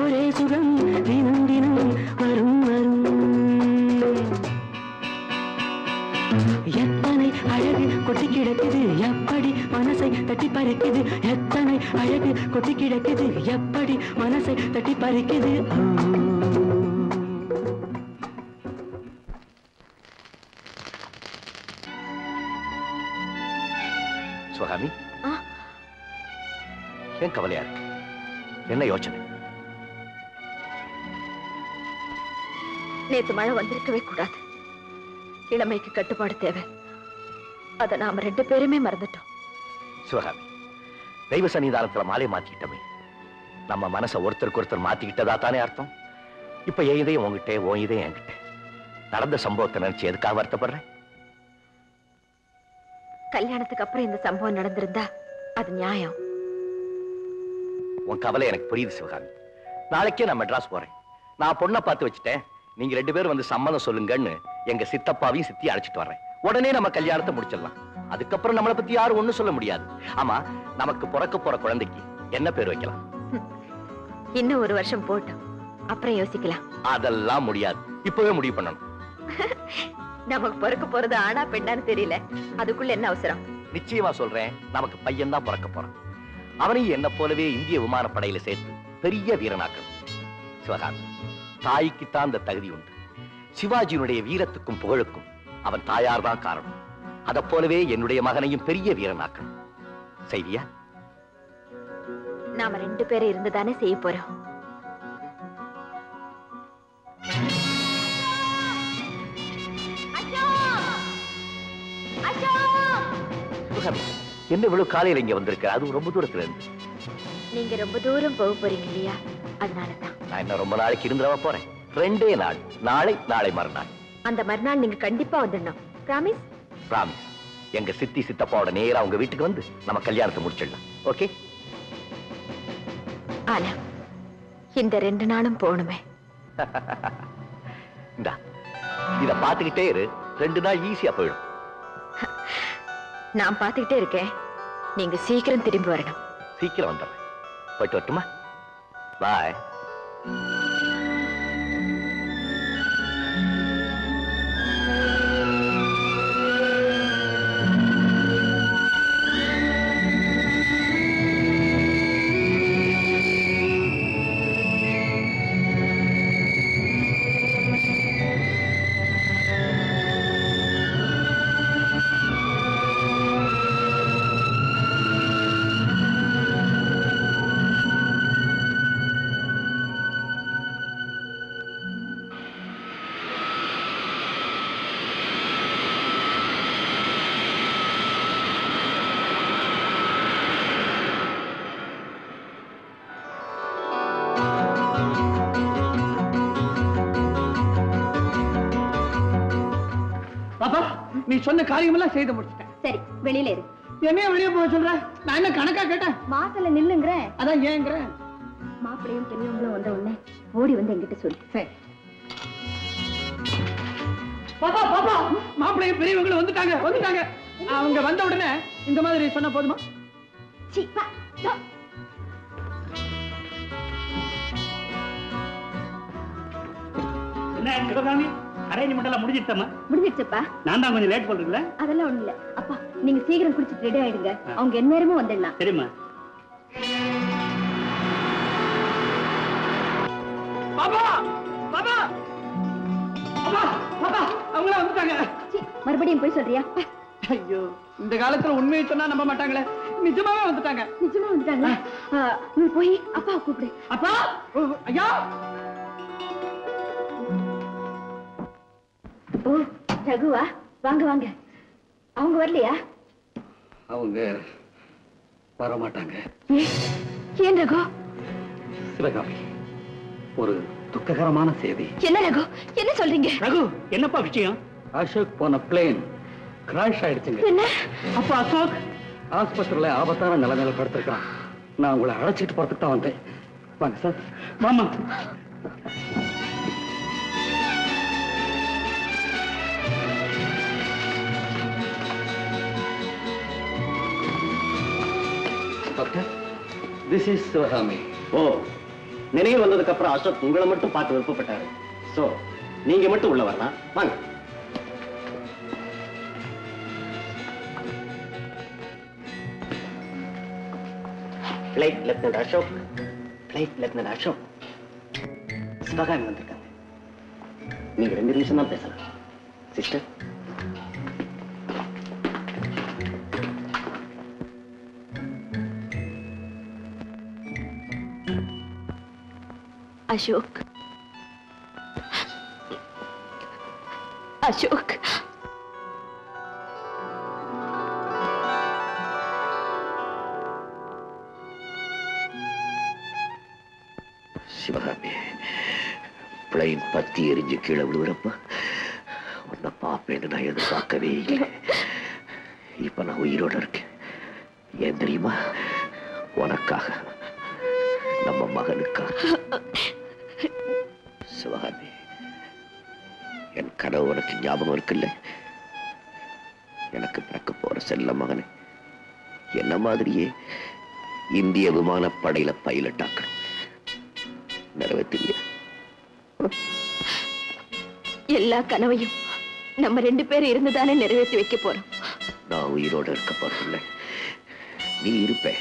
ஒரே சுகம் தினம் தினம் வரும் வரும் எத்தனை அழகு கொட்டி கிடக்குது எப்படி மனசை தட்டி பறிக்குது எத்தனை அழகு கொட்டி கிடக்குது எப்படி மனசை தட்டி பறிக்குது ஏன் கவலையா இருக்கு என்ன யோசனை நேற்று மழை வந்திருக்கவே கூடாது இளமைக்கு கட்டுப்பாடு தேவை அதை நாம ரெண்டு பேருமே மறந்துட்டோம் சிவகாமி தெய்வ சன்னிதானத்துல மாலை மாத்திட்டமே நம்ம மனசை ஒருத்தருக்கு ஒருத்தர் மாத்திக்கிட்டதா தானே அர்த்தம் இப்ப என் இதையும் உங்ககிட்ட உன் இதையும் என்கிட்ட நடந்த சம்பவத்தை நினைச்சு எதுக்காக வருத்தப்படுறேன் கல்யாணத்துக்கு அப்புறம் இந்த சம்பவம் நடந்திருந்தா அது நியாயம் உன் கவலை எனக்கு புரியுது சிவகாமி நாளைக்கே நான் மெட்ராஸ் போறேன் நான் பொண்ணை பார்த்து வச்சுட்டேன் நீங்க ரெண்டு பேரும் வந்து சம்மதம் சொல்லுங்கன்னு எங்க சித்தப்பாவையும் சித்தியும் அழைச்சிட்டு வர்றேன் உடனே நம்ம கல்யாணத்தை முடிச்சிடலாம் அதுக்கப்புறம் நம்மளை பத்தி யாரும் ஒண்ணும் சொல்ல முடியாது ஆமா நமக்கு பிறக்க போற குழந்தைக்கு என்ன பேர் வைக்கலாம் இன்னும் ஒரு வருஷம் போட்டோம் அப்புறம் யோசிக்கலாம் அதெல்லாம் முடியாது இப்பவே முடிவு பண்ணணும் நமக்கு பிறக்க போறது ஆனா பெண்ணான்னு தெரியல அதுக்குள்ள என்ன அவசரம் நிச்சயமா சொல்றேன் நமக்கு பையன் தான் பிறக்க போறான் அவனையும் என்ன போலவே இந்திய விமானப்படையில சேர்த்து பெரிய வீரனாக்கம் சிவகாமி தாய்க்குத்தான் அந்த தகுதி உண்டு சிவாஜியினுடைய வீரத்துக்கும் புகழுக்கும் அவன் தாயார் தான் காரணம் அதை போலவே என்னுடைய மகனையும் பெரிய வீரனாக்கம் செய்வியா நாம ரெண்டு பேரும் இருந்துதானே செய்ய போறோம் சிவகாமி என்ன இவ்வளவு காலையில இங்க வந்திருக்க? அது ரொம்ப தூரத்துல இருந்து. நீங்க ரொம்ப தூரம் போக போறீங்க இல்லையா? அதனால தான். நான் இன்னும் ரொம்ப நாளைக்கு இருந்துறவா போறேன். ரெண்டே நாள். நாளை நாளை மறுநாள். அந்த மறுநாள் நீங்க கண்டிப்பா வந்துடணும். பிராமிஸ்? பிராமிஸ். எங்க சித்தி சித்தப்பாவோட நேரா உங்க வீட்டுக்கு வந்து நம்ம கல்யாணத்தை முடிச்சிடலாம். ஓகே? ஆனா இந்த ரெண்டு நாளும் போணுமே. இந்தா. இத பாத்துக்கிட்டே இரு. ரெண்டு நாள் ஈஸியா போயிடும். நான் பாத்துக்கிட்டே இருக்கேன். நீங்க சீக்கிரம் திரும்பி வரணும். சீக்கிரம் வந்துடுறேன். போயிட்டு வரட்டுமா? பாய். சொன்ன காரியமெல்லாம் செய்து முடிச்சிட்டேன். சரி, வெளியில இரு. என்னைய வெளிய போக சொல்ற? நான் என்ன கணக்கா கேட்டேன்? வாசல்ல நில்லுங்கற. அதான் ஏங்கற. மாப்பிளையும் பெண்ணுங்களும் வந்த உடனே ஓடி வந்து என்கிட்ட சொல்லு. சரி. பாப்பா பாப்பா மாப்பிளையும் பெரியவங்களும் வந்துட்டாங்க. வந்துட்டாங்க. அவங்க வந்த உடனே இந்த மாதிரி சொன்னா போதுமா? சீ பா. என்ன கிரகாணி? அரேஞ்ச் மண்டல முடிஞ்சிட்டமா? முடிஞ்சிட்டப்பா. நான் தான் கொஞ்சம் லேட் பண்றீங்களா? அதெல்லாம் ஒண்ணு இல்ல. அப்பா நீங்க சீக்கிரம் குடிச்சிட்டு ரெடி ஆயிடுங்க. அவங்க எந்நேரமும் வந்துடலாம். சரிமா. பாப்பா பாப்பா பாப்பா பாப்பா அவங்கள வந்துட்டாங்க. மறுபடியும் போய் சொல்றியா? ஐயோ, இந்த காலத்துல உண்மையை சொன்னா நம்ப மாட்டாங்களே. நிஜமாவே வந்துட்டாங்க. நிஜமா வந்துட்டாங்க. நீ போய் அப்பா கூப்பிடு. அப்பா. ஐயா. ஓ, ரகுவா, வாங்க வாங்க. அவங்க வரலையா? அவங்க வர மாட்டாங்க. ஏன் ரகு? சிவகாமி, ஒரு துக்ககரமான செய்தி. என்ன ரகு, என்ன சொல்றீங்க? ரகு, என்னப்பா விஷயம்? அசோக் போன பிளேன் கிராஷ் ஆயிடுச்சுங்க. என்ன? அப்ப அசோக் ஆஸ்பத்திரியில ஆபத்தான நிலைமையில படுத்திருக்கான். நான் உங்களை அழைச்சிட்டு போறதுக்கு தான் வந்தேன். வாங்க சார். மாமா டாக்டர், this is சிவகாமி. ஓ, நினைவு வந்ததுக்கு அப்புறம் அசோக் உங்களை மட்டும் பார்த்து விருப்பப்பட்டாரு. சோ நீங்க மட்டும் உள்ள வரலாம். வாங்க. Flight lieutenant Ashok. Flight lieutenant Ashok. Sivakami வந்திருக்காங்க. நீங்க ரெண்டு நிமிஷம் தான் பேசலாம். சிஸ்டர், अशोक, अशोक, शिवगामी, प्लेन पत्ती एरिंज कीड़े विड़वरप्पा, उन्ना पापे ने ना ये तो पाकवे ही है, ये पना हुई रोटर के, ये दरीमा, वानक का, नम्मा मगन का சிவகாமி, என் கனவு உனக்கு ஞாபகம் இருக்குல்ல? எனக்கு பிறக்க போற செல்ல மகனே, என்ன மாதிரியே இந்திய விமானப்படையில பைலட் ஆக்கணும். நிறைவேற்றியா? எல்லா கனவையும் நம்ம ரெண்டு பேரும் இருந்துதானே நிறைவேற்றி வைக்க போறோம். நான் உயிரோட இருக்க போறதில்ல, நீ இருப்ப.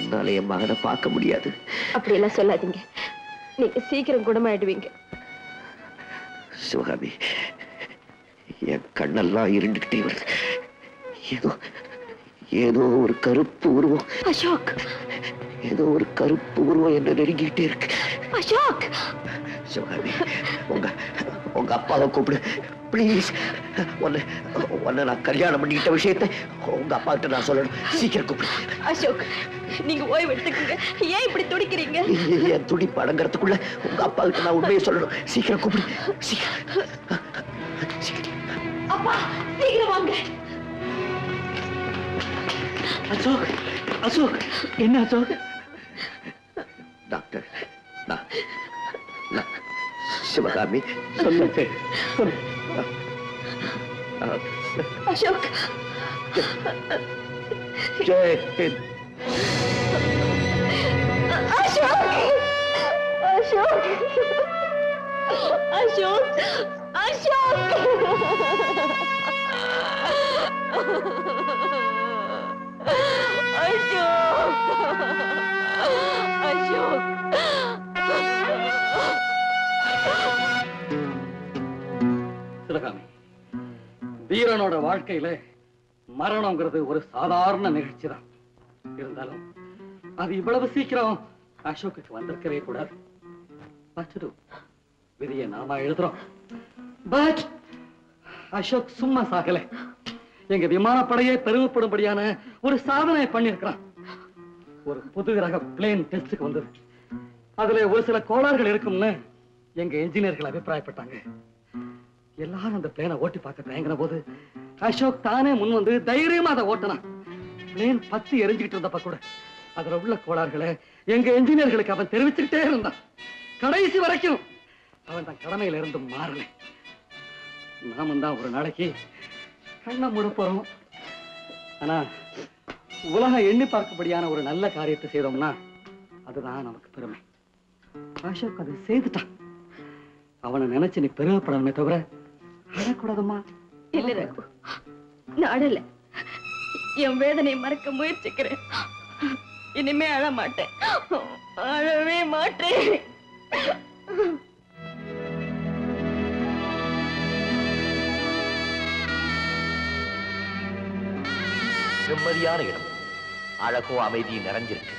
என்னால என் மகனை பார்க்க முடியாது. அப்படியெல்லாம் சொல்லாதீங்க. நீங்க சீக்கிரம் குணமாயிடுவீங்க. சிவகாமி, என் கண்ணெல்லாம் இருண்டுகிட்டே வருது. ஏதோ ஏதோ ஒரு கருப்பு உருவம். அசோக், ஏதோ ஒரு கருப்பு உருவம் என்ன நெருங்கிட்டே இருக்கு. அசோக். சிவகாமி, உங்க உங்க அப்பாவை கூப்பிடு பிளீஸ். உன்னை உன்னை நான் கல்யாணம் பண்ணிட்ட விஷயத்தை உங்க அப்பா கிட்ட நான் சொல்லணும். சீக்கிரம் கூப்பிடு. அசோக், நீங்க ஓய்வு எடுத்துக்கங்க. ஏன் இப்படி துடிக்கிறீங்க? என் துடிப்பு அடங்கறதுக்குள்ள உங்க அப்பா கிட்ட நான் உண்மையை சொல்லணும். சீக்கிரம் கூப்பிடு. சீக்கிரம் அப்பா, சீக்கிரம் வாங்க. அசோக், அசோக், என்ன அசோக்? டாக்டர் நான் நான் சிவகாமி சொல்லுங்க. अशोक जय हिंद. अशोक अशोक अशोक अशोक अशोक வீரனோட வாழ்க்கையில மரணம்ங்கிறது ஒரு சாதாரண நிகழ்ச்சி தான். இருந்தாலும் அது இவ்வளவு சீக்கிரம் அசோக்குக்கு வந்திருக்கவே கூடாது. விதியை நாம எழுதுறோம். பட் அசோக் சும்மா சாகல. எங்க விமானப்படையே பெருமைப்படும்படியான ஒரு சாதனை பண்ணிருக்கிறான். ஒரு புது ரக பிளேன் டெஸ்டுக்கு வந்தது. அதுல ஒரு சில கோளாறுகள் இருக்கும்னு எங்க இன்ஜினியர்கள் அபிப்பிராயப்பட்டாங்க. எல்லாரும் அந்த பிளேனை ஓட்டி பார்க்க தயங்கின போது அசோக் தானே முன் வந்து தைரியமா அதை ஓட்டினான். பிளேன் பத்தி எரிஞ்சுக்கிட்டு இருந்தப்ப கூட அதுல உள்ள கோளாறுகளை எங்க இன்ஜினியர்களுக்கு அவன் தெரிவிச்சுக்கிட்டே இருந்தான். கடைசி வரைக்கும் அவன் தான் கடமையில இருந்து மாறல. நாமும் தான் ஒரு நாளைக்கு கண்ணை மூட போறோம். ஆனா உலகம் எண்ணி பார்க்கபடியான ஒரு நல்ல காரியத்தை செய்தோம்னா அதுதான் நமக்கு பெருமை. அசோக் அதை செய்துட்டான். அவனை நினைச்சு நீ பெருமைப்படணுமே தவிர அழக்கூடாதுமா? இல்ல ரகு, நான் அழல. என் வேதனை மறக்க முயற்சிக்கிறேன். இனிமே அழ மாட்டேன், அழவே மாட்டேன். நிம்மதியான இடம், அழகும் அமைதியும் நிறைஞ்சிருக்கு.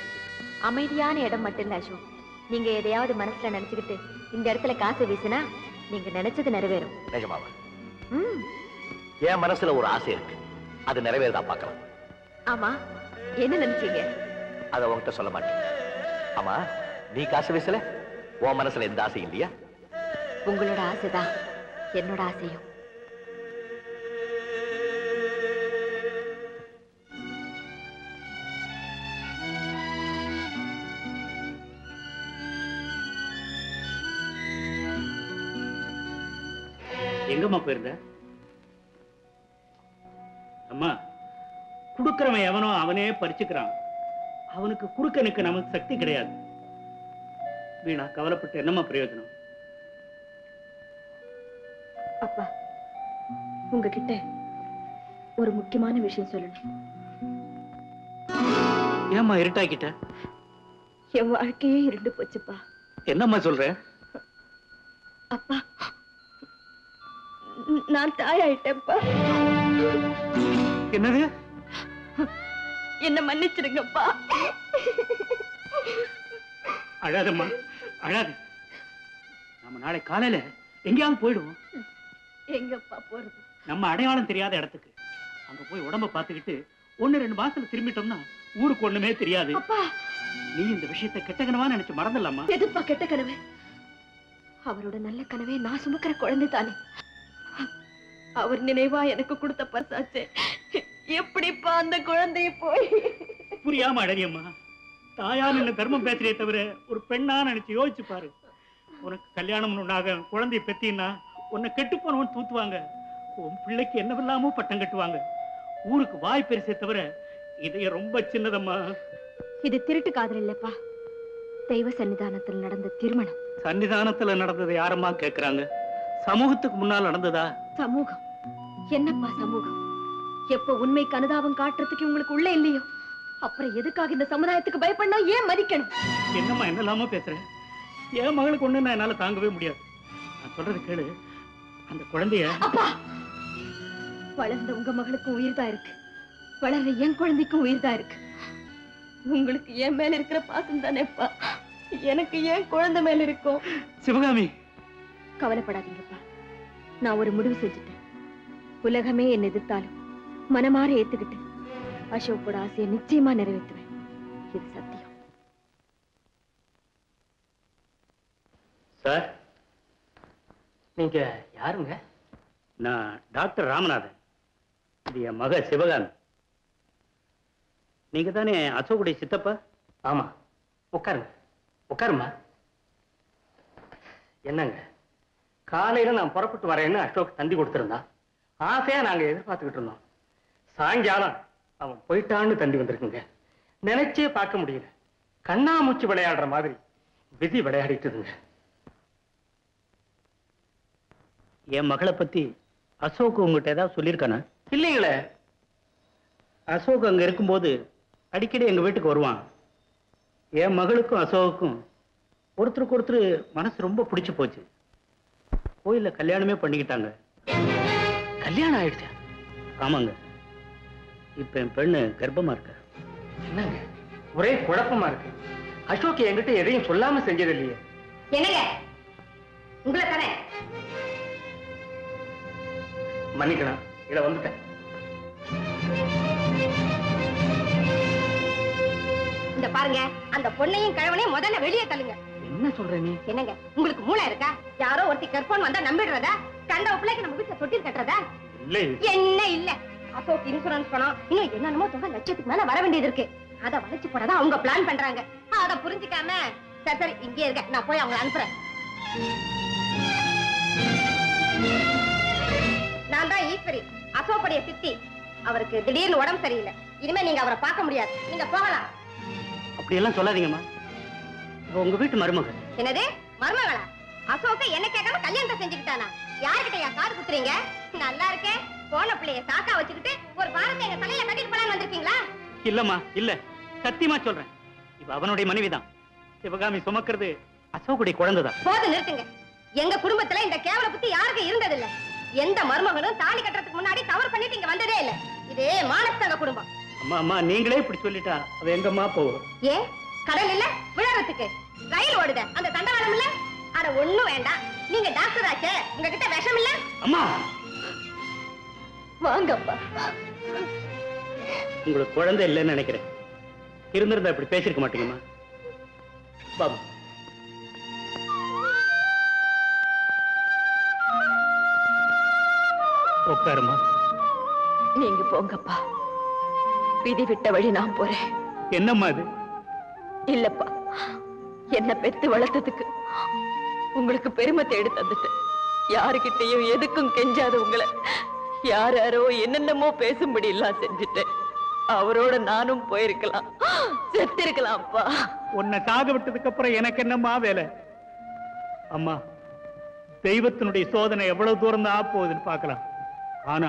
அமைதியான இடம் மட்டும் இல்ல அசோக். நீங்க எதையாவது மனசுல நினைச்சுக்கிட்டு இந்த இடத்துல காசு வீசினா நீங்க நினைச்சது நிறைவேறும். நிஜமாவா? என் மனசுல ஒரு ஆசை இருக்கு, அது நிறைவேறதா பார்க்கலாம். ஆமா, என்ன நினைச்சீங்க? அத உன்கிட்ட சொல்ல மாட்டேன். ஆமா, நீ காசு வீசல, உன் மனசுல எந்த ஆசை இல்லையா? உங்களோட ஆசைதான் என்னோட ஆசையும். எங்கம்மா போயிருந்த? அம்மா, குடுக்கிறவன் எவனோ அவனே பறிச்சுக்கிறான். அவனுக்கு குறுக்கனுக்கு நமக்கு சக்தி கிடையாது. வீணா கவலைப்பட்டு என்னம்மா பிரயோஜனம்? அப்பா, உங்ககிட்ட ஒரு முக்கியமான விஷயம் சொல்லணும். ஏம்மா இருட்டாக்கிட்ட? என் வாழ்க்கையே இருண்டு போச்சுப்பா. என்னம்மா சொல்ற? அப்பா, நான் தாயாயிட்டேன்ப்பா. என்னது? என்ன மன்னிச்சிருங்கப்பா. அழாதம்மா, அழாது. நம்ம நாளை காலையில எங்கேயாவது போயிடுவோம். எங்கப்பா போறது? நம்ம அடையாளம் தெரியாத இடத்துக்கு. அங்க போய் உடம்ப பார்த்துக்கிட்டு ஒன்னு ரெண்டு மாசத்துல திரும்பிட்டோம்னா ஊருக்கு ஒண்ணுமே தெரியாது. நீ இந்த விஷயத்த கெட்ட கனவா நினைச்சு மறந்துடலாமா? எதுப்பா கெட்ட கனவு? அவரோட நல்ல கனவே நான் சுமக்கிற குழந்தை தானே. அவர் நினைவா எனக்கு கொடுத்த பரிசாச்சே. எப்படிப்பா அந்த குழந்தைய போய் புரியாம அழறியம்மா? தாயான தர்மம் பேசுறே தவிர ஒரு பெண்ணா நினைச்சு யோசிச்சு பாரு. உனக்கு கல்யாணம் குழந்தைய பெத்தினா உன்னை கெட்டு போனவன் தூத்துவாங்க. உன் பிள்ளைக்கு என்னவெல்லாமோ பட்டம் கட்டுவாங்க. ஊருக்கு வாய் பெருசே தவிர இதைய ரொம்ப சின்னதம்மா. இது திருட்டு காதல் இல்லப்பா, தெய்வ சன்னிதானத்தில் நடந்த திருமணம். சன்னிதானத்துல நடந்தது யாரம்மா கேக்குறாங்க? சமூகத்துக்கு முன்னால் நடந்ததா? சமூகம் என்னப்பா சமூகம்? எப்ப உண்மைக்கு அனுதாபம் காட்டுறதுக்கு உங்களுக்கு உள்ள இல்லையோ அப்புறம் எதுக்காக இந்த சமுதாயத்துக்கு பயப்படனா? ஏன் மதிக்கணும்? என்னம்மா என்னலாமோ பேசுறேன். என் மகளுக்கு ஒண்ணு நான் என்னால தாங்கவே முடியாது. நான் சொல்றது கேளு. அந்த குழந்தைய அப்பா, வளர்ந்த உங்க மகளுக்கும் உயிர்தான் இருக்கு, வளர்ற என் குழந்தைக்கும் உயிர்தான் இருக்கு. உங்களுக்கு என் மேல இருக்கிற பாசம் தானேப்பா எனக்கு ஏன் குழந்தை மேல இருக்கும். சிவகாமி, கவலைப்படாதீங்கப்பா. நான் ஒரு முடிவு செஞ்சுட்டேன். உலகமே என் எதிர்த்தாலும் மனமாற ஏத்துக்கிட்டு அசோக்கோட ஆசையை நிச்சயமா நிறைவேற்றுவேன். இது சத்தியம். சார், நீங்க யாருங்க? நான் டாக்டர் ராமநாதன். இது என் மக சிவகாந்த். நீங்க தானே அசோக்குடைய சித்தப்பா? ஆமா. உட்காருங்க, உட்காருமா. என்னங்க, காலையில நான் புறப்பட்டு வரேன்னு அசோக் தந்தி கொடுத்திருந்தான். ஆசையா நாங்க எதிர்பார்த்துக்கிட்டு இருந்தோம். சாயங்காலம் அவன் போயிட்டான்னு தந்தி வந்திருக்குங்க. நினைச்சே பார்க்க முடியல. கண்ணாமூச்சி விளையாடுற மாதிரி விதி விளையாடிட்டுதுங்க. என் மகளை பத்தி அசோக் உங்ககிட்ட ஏதாவது சொல்லியிருக்கானா? இல்லைங்களே. அசோக் அங்க இருக்கும்போது அடிக்கடி எங்க வீட்டுக்கு வருவான். என் மகளுக்கும் அசோக்குக்கும் ஒருத்தருக்கு ஒருத்தர் மனசு ரொம்ப பிடிச்சு போச்சு. கோயில கல்யாணமே பண்ணிக்கிட்டாங்க. கல்யாணம் ஆயிடுச்சா? ஆமாங்க. இப்ப என் பெண்ணு கர்ப்பமா இருக்க. என்னங்க ஒரே குழப்பமா இருக்கு. அசோக் என்கிட்ட எதையும் சொல்லாம செஞ்சது இல்லையே. என்னங்க உங்களை தானே மன்னிக்கலாம். இத வந்துட்டேன். இந்த பாருங்க, அந்த பொண்ணையும் கிழவனையும் முதல்ல வெளியே தள்ளுங்க. என்ன சொல்றேன் நீ? என்னங்க உங்களுக்கு மூளை இருக்கா? யாரோ ஒருத்தி கற்போன் வந்தா நம்பிடுறதா? கண்ட பிள்ளைக்கு நம்ம வீட்டுல தொட்டில் கட்டுறதா? இல்லை. என்ன இல்ல, அசோக் இன்சூரன்ஸ் பணம் இன்னும் என்னென்னமோ தொகை லட்சத்துக்கு மேல வர வேண்டியது இருக்கு. அதை வளைச்சு போடாத அவங்க பிளான் பண்றாங்க. அதை புரிஞ்சுக்காம சரி சரி இங்கே இருக்க, நான் போய் அவங்களை அனுப்புறேன். நான் தான் ஈஸ்வரி, அசோக்குடைய சித்தி. அவருக்கு திடீர்னு உடம்பு சரியில்லை. இனிமே நீங்க அவரை பார்க்க முடியாது. நீங்க போகலாம். அப்படியெல்லாம் சொல்லாதீங்கம்மா. உங்க வீட்டு மருமகள். என்னது மருமகளா? அசோக் என்ன கேட்காம கல்யாணத்தை செஞ்சுக்கிட்டானா? யாருக்கிட்ட என் காது குத்துறீங்க? நல்லா இருக்கேன். போன பிள்ளைய சாக்கா வச்சுக்கிட்டு ஒரு வாரத்தை எங்க தலையில கட்டிட்டு போலான்னு வந்திருக்கீங்களா? இல்லம்மா இல்ல, சத்தியமா சொல்றேன். இப்ப அவனுடைய மனைவிதான் சிவகாமி சுமக்கிறது அசோக்குடைய குழந்தைதான். போது நிறுத்துங்க. எங்க குடும்பத்துல இந்த கேவல புத்தி யாருக்கு இருந்தது இல்ல. எந்த மருமகளும் தாலி கட்டுறதுக்கு முன்னாடி தவறு பண்ணிட்டு இங்க வந்ததே இல்ல. இதே மானஸ்தங்க குடும்பம். அம்மா அம்மா நீங்களே இப்படி சொல்லிட்டா அவ எங்கம்மா போவோம்? ஏ கடல் இல்ல விழறதுக்கு ரயில் ஓடுத அந்த தண்டவாளம் இல்ல. அட ஒண்ணு வேண்டாம். நீங்க டாக்டர் ஆச்சே, உங்ககிட்ட விஷம் இல்ல. அம்மா வாங்கப்பா. உங்களுக்கு குழந்தை இல்லைன்னு நினைக்கிறேன். இருந்திருந்தா இப்படி பேசிருக்க மாட்டீங்கம்மா. பாபு உட்காருமா. நீங்க போங்கப்பா. விதி விட்ட வழி நான் போறேன். என்னம்மா அது? இல்லப்பா, என்ன பெத்து வளர்த்ததுக்கு உங்களுக்கு பெருமை தேடி தந்துட்டு யாருக்கிட்டையும் எதுக்கும் கெஞ்சாத உங்களை யாரோ என்னென்னமோ பேசும்படி எல்லாம் செஞ்சுட்டேன். அவரோட நானும் போயிருக்கலாம், செத்திருக்கலாம். அப்பா உன்னை சாக விட்டதுக்கு அப்புறம் எனக்கு என்னம்மா வேலை? அம்மா, தெய்வத்தினுடைய சோதனை எவ்வளவு தூரம் தான் போகுதுன்னு பார்க்கலாம். ஆனா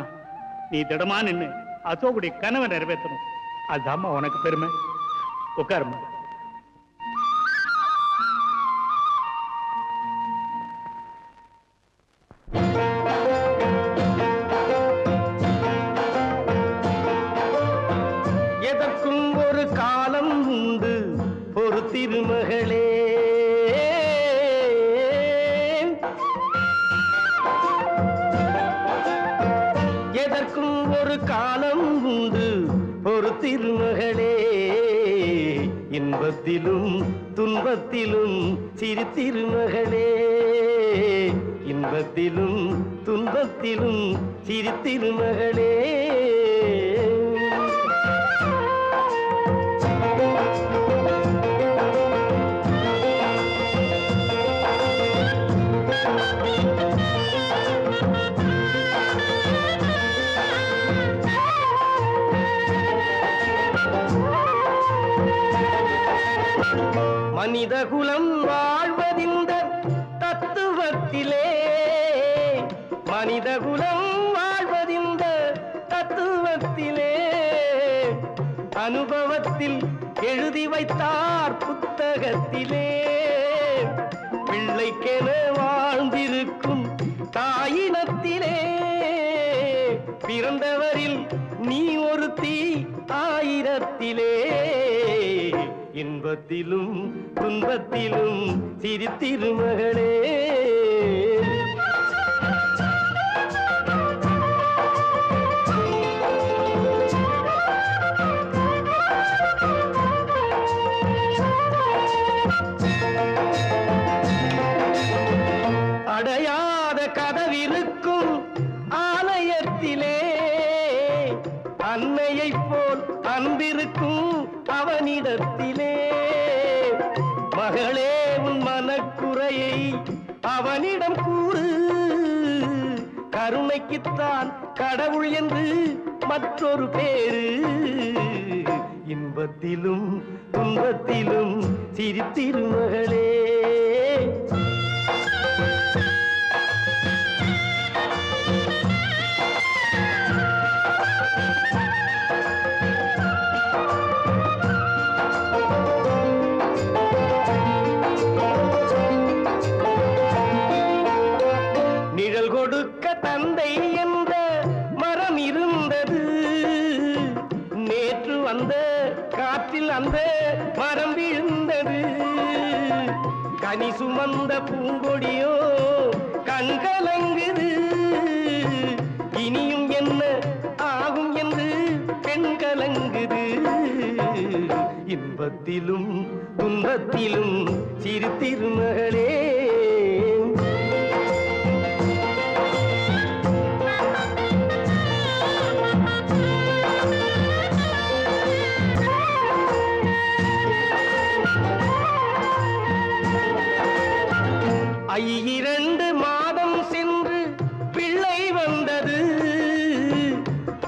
நீ திடமா நின்னு அசோக்குடைய கனவை நிறைவேற்றணும். அதுதான்மா உனக்கு பெருமை. உட்காருமா. இன்பத்திலும் துன்பத்திலும் சிறு திருமகளே, இன்பத்திலும் துன்பத்திலும் சிறு திருமகளே. மனித குலம் வாழ்வதிந்த தத்துவத்திலே, மனித குலம் வாழ்வதிந்த தத்துவத்திலே, அனுபவத்தில் எழுதி வைத்தார் புத்தகத்திலே. பிள்ளைக்கென வாழ்ந்திருக்கும் தாயினத்திலே பிறந்தவரில் நீ ஒருத்தி ஆயிரத்திலே. இன்பத்திலும் துன்பத்திலும் சிறு திருமகளே. அன்பிருக்கும் மகளே உன் மனக்குறையை அவனிடம் கூறு. கருணைக்குத்தான் கடவுள் என்று மற்றொரு பேரு. இன்பத்திலும் துன்பத்திலும் சிரித்திரு மகளே. அந்த மரம் விழுந்தது கனி சுமந்த பூங்கொடியோ கண் கலங்குது. இனியும் என்ன ஆகும் என்று பெண் கலங்குது. இன்பத்திலும் துன்பத்திலும் சிரித்திரு மகளே. இரண்டு மாதம் சென்று பிள்ளை வந்தது.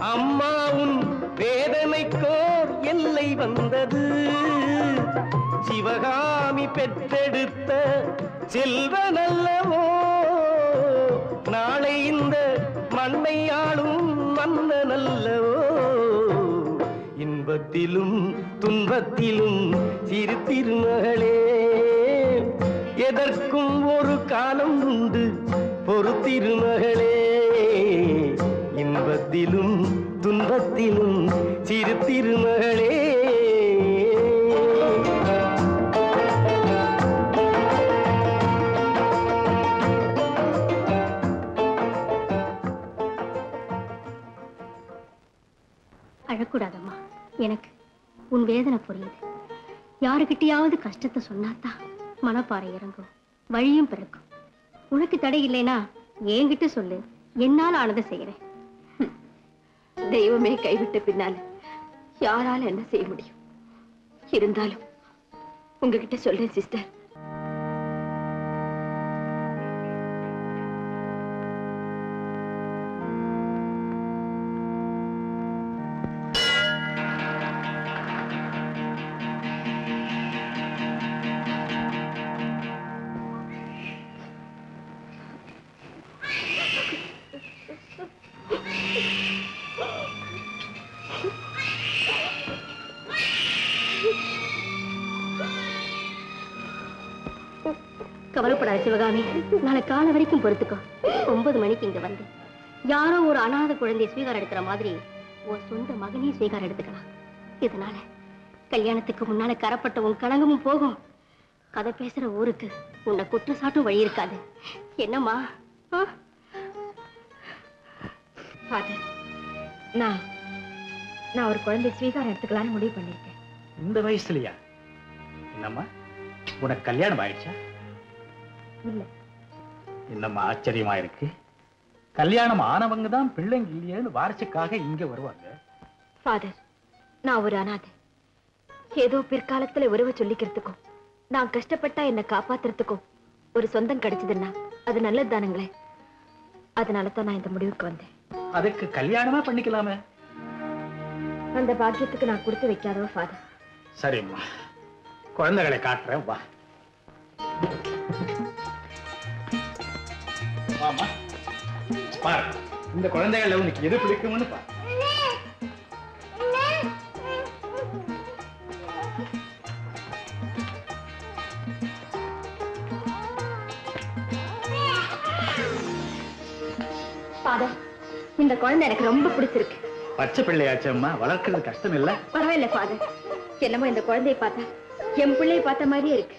அம்மாவும் வேதனைக்கோர் எல்லை வந்தது. சிவகாமி பெற்றெடுத்த செல்வன் அல்லவோ நாளை இந்த மண்ணை ஆளும் மன்னன் அல்லவோ. இன்பத்திலும் துன்பத்திலும் சிரித்திரு மகளே. எதற்கும் ஒரு காலம் உண்டு பொறுத்திரு மகளே. இன்பத்திலும் துன்பத்திலும் சிரித்திரு மகளே. அழக்கூடாதம்மா, எனக்கு உன் வேதனை புரியுது. யாருக்கிட்டையாவது கஷ்டத்தை சொன்னாத்தான் மனப்பாறை இறங்கும், வழியும் பிறக்கும். உனக்கு தடை இல்லைன்னா என்கிட்ட சொல்லு, என்னால் ஆனதை செய்கிறேன். தெய்வமே கைவிட்ட பின்னால் யாரால என்ன செய்ய முடியும்? இருந்தாலும் உங்ககிட்ட சொல்றேன் சிஸ்டர். சிவகாமி, நாளை காலை வரைக்கும் பொறுத்துக்கோ. ஒன்பது மணிக்கு இங்க வந்து யாரோ ஒரு அனாதை குழந்தையை ஸ்வீகாரம் எடுக்கிற மாதிரி ஒரு சொந்த மகனையும் ஸ்வீகாரம் எடுத்துக்கலாம். இதனால கல்யாணத்துக்கு முன்னால கரப்பட்ட உன் கலங்கமும் போகும். கதை பேசுற ஊருக்கு உன்னை குற்றச்சாட்டும் வழி இருக்காது. என்னம்மா? நான் நான் ஒரு குழந்தை ஸ்வீகாரம் எடுத்துக்கலான்னு முடிவு பண்ணிருக்கேன். இந்த வயசுலயா? என்னம்மா, உனக்கு கல்யாணம் ஆயிடுச்சா? இல்லை. என்னம்மா ஆச்சரியமா இருக்கு. கல்யாணம் ஆனவங்க தான் பிள்ளைங்க இல்லையேன்னு வாரிசுக்காக இங்க வருவாங்க. ஃபாதர், நான் ஒரு அனாதை. ஏதோ பிற்காலத்துல உறவை சொல்லிக்கிறதுக்கும் நான் கஷ்டப்பட்டா என்னை காப்பாத்துறதுக்கும் ஒரு சொந்தம் கிடைச்சதுன்னா அது நல்லது தானுங்களே. அதனால தான் நான் இந்த முடிவுக்கு வந்தேன். அதுக்கு கல்யாணமா பண்ணிக்கலாமே. அந்த பாக்கியத்துக்கு நான் கொடுத்து வைக்காதவா ஃபாதர். சரிம்மா, குழந்தைகளை காட்டுறேன் வா. மாமா, பாரு, இந்த குழந்தைகள் உனக்கு எது பிடிக்கும்னு பாரு. ஃபாதர், இந்த குழந்தை எனக்கு ரொம்ப பிடிச்சிருக்கு. பச்சை பிள்ளையாச்சு அம்மா, வளர்க்கறது கஷ்டம் இல்ல. பரவாயில்ல ஃபாதர், என்னமோ இந்த குழந்தையை பார்த்தா என் பிள்ளையை பார்த்த மாதிரியே இருக்கு.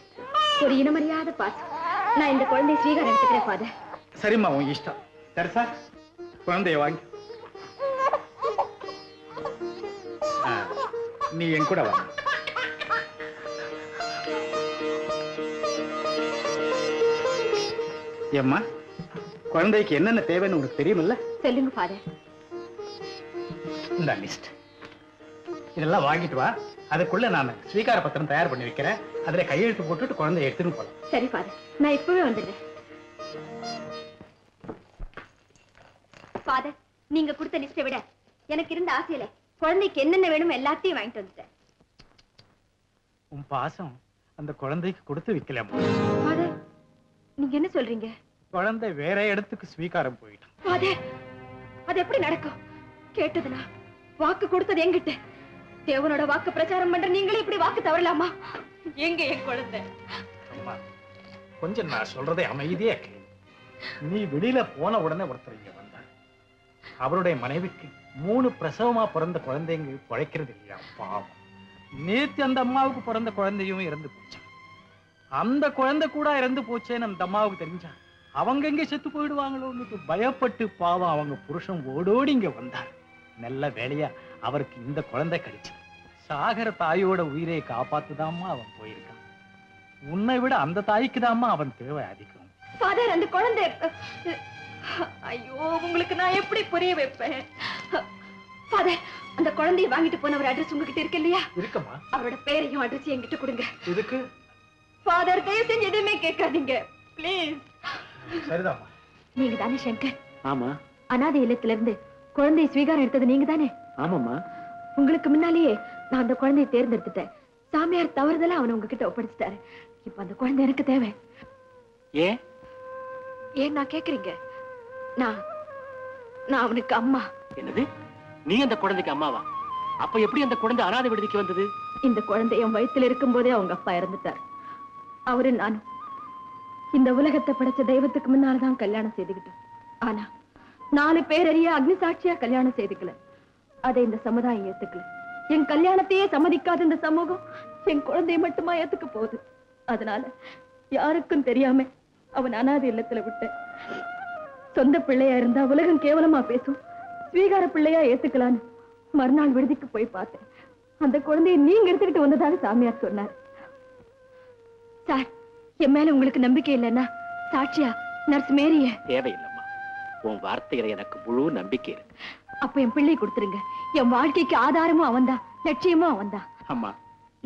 ஒரு இனமரியாத பாசம். நான் இந்த குழந்தையை ஸ்வீகாரம் எடுத்துக்கிறேன் ஃபாதர். சரிம்மா, உன் இஷ்டம். சரி சார், குழந்தைய வாங்கி நீ என் கூட வாங்க. ஏம்மா, குழந்தைக்கு என்னென்ன தேவைன்னு உனக்கு தெரியுமில்ல? சொல்லுங்க ஃபாதர். இந்த லிஸ்ட் இதெல்லாம் வாங்கிட்டு வா. அதுக்குள்ள நான் ஸ்வீகார பத்திரம் தயார் பண்ணி வைக்கிறேன். அதுல கையெழுத்து போட்டுட்டு குழந்தை எடுத்துட்டு போலாம். சரி ஃபாதர், நான் இப்பவே வந்துடுறேன். ஃபாதர், நீங்க கொடுத்த லிஸ்ட்டை விட எனக்கு இருந்த ஆசையில குழந்தைக்கு என்னென்ன வேணும் எல்லாத்தையும் வாங்கிட்டு வந்துட்டேன். உன் பாசம் அந்த குழந்தைக்கு கொடுத்து வைக்கலாமா? ஃபாதர், நீங்க என்ன சொல்றீங்க? குழந்தை வேற இடத்துக்கு ஸ்வீகாரம் போயிட்டான். ஃபாதர், அது எப்படி நடக்கும்? கேட்டதுனா வாக்கு கொடுத்தது எங்கிட்ட. தேவனோட வாக்கு பிரச்சாரம் பண்ற நீங்களே இப்படி வாக்கு தவறலாமா? எங்க என் குழந்தை? அம்மா, கொஞ்சம் நான் சொல்றதை அமைதியா கேளு. நீ வெளியில போன உடனே ஒருத்தர் இங்க வந்தார். அவருடைய மனைவிக்கு மூணு பிரசவமா பிறந்த குழந்தைங்க பிழைக்கிறது இல்லையா? பாவம், நேத்து அந்த அம்மாவுக்கு பிறந்த குழந்தையும் இறந்து போச்சான். அந்த குழந்தை கூட இறந்து போச்சேன்னு அந்த அம்மாவுக்கு தெரிஞ்சான். அவங்க எங்க செத்து போயிடுவாங்களோன்னு பயப்பட்டு பாவம் அவங்க புருஷன் ஓடோடி இங்க வந்தார். நல்ல வேலையா அவருக்கு இந்த குழந்தை கிடைச்சது. சாகர தாயோட உயிரை காப்பாத்துதாமா அவன் போயிருக்கான். உன்னை விட அந்த தாய்க்குதாமா அவன் தேவை அதிகம். ஃபாதர், அந்த குழந்தை... ஐயோ, உங்களுக்கு நான் எப்படி புரிய வைப்பேன்? ஃபாதர், அந்த குழந்தையை வாங்கிட்டு போனவர் அட்ரஸ் உங்ககிட்ட இருக்கு இல்லையா? இருக்குமா? அவரோட பேரையும் அட்ரஸையும் என்கிட்ட கொடுங்க. இதுக்கு ஃபாதர் தயவு செஞ்சு எதுவுமே கேட்காதீங்க, பிளீஸ். சரிதாமா? நீங்க தானே சங்கர்? ஆமா. அனாதை இல்லத்துல இருந்து குழந்தையை ஸ்வீகாரம் எடுத்தது நீங்க தானே? ஆமாமா. உங்களுக்கு முன்னாலேயே நான் அந்த குழந்தையை தேர்ந்தெடுத்துட்டேன். சாமியார் தவறுதெல்லாம் அவனை உங்ககிட்ட ஒப்படைச்சிட்டாரு. இப்ப அந்த குழந்தை எனக்கு தேவை. ஏன் ஏன் நான் கேக்குறீங்க? நான் நான் அவனுக்கு அம்மா. என்னது? நீ அந்த குழந்தைக்கு அம்மாவா? அப்ப எப்படி அந்த குழந்தை அனாதை விடுதிக்கு வந்தது? இந்த குழந்தை என் வயித்துல இருக்கும் போதே அவங்க அப்பா இறந்துட்டார். அவரு நானும் இந்த உலகத்தை படைச்ச தெய்வத்துக்கு முன்னால்தான் கல்யாணம் செய்துக்கிட்டோம். ஆனா நாலு பேரறிய அக்னி சாட்சியா கல்யாணம் செய்துக்கல. அதை இந்த சமுதாயம் ஏத்துக்கல. என் கல்யாணத்தையே சம்மதிக்காத இந்த சமூகம் என் குழந்தைய மட்டுமா ஏத்துக்க போகுது? அதனால யாருக்கும் தெரியாம அவன் அனாதை இல்லத்துல விட்ட. சொந்த பிள்ளையா இருந்தா உலகம் கேவலமா பேசும். ஸ்வீகார பிள்ளையா ஏத்துக்கலான்னு மறுநாள் விடுதிக்கு போய் பார்த்தேன். அந்த குழந்தைய நீங்க எடுத்துக்கிட்டு வந்ததாக சாமியார் சொன்னார். சார், என் மேல உங்களுக்கு நம்பிக்கை இல்லைன்னா சாட்சியா நர்ஸ் மேரிய தேவையில்லம்மா. உன் வார்த்தையில எனக்கு முழு நம்பிக்கை இருக்கு. அப்ப என் பிள்ளை கொடுத்துருங்க. என் வாழ்க்கைக்கு ஆதாரமும் அவன்தான், லட்சியமும் அவன்தான். அம்மா,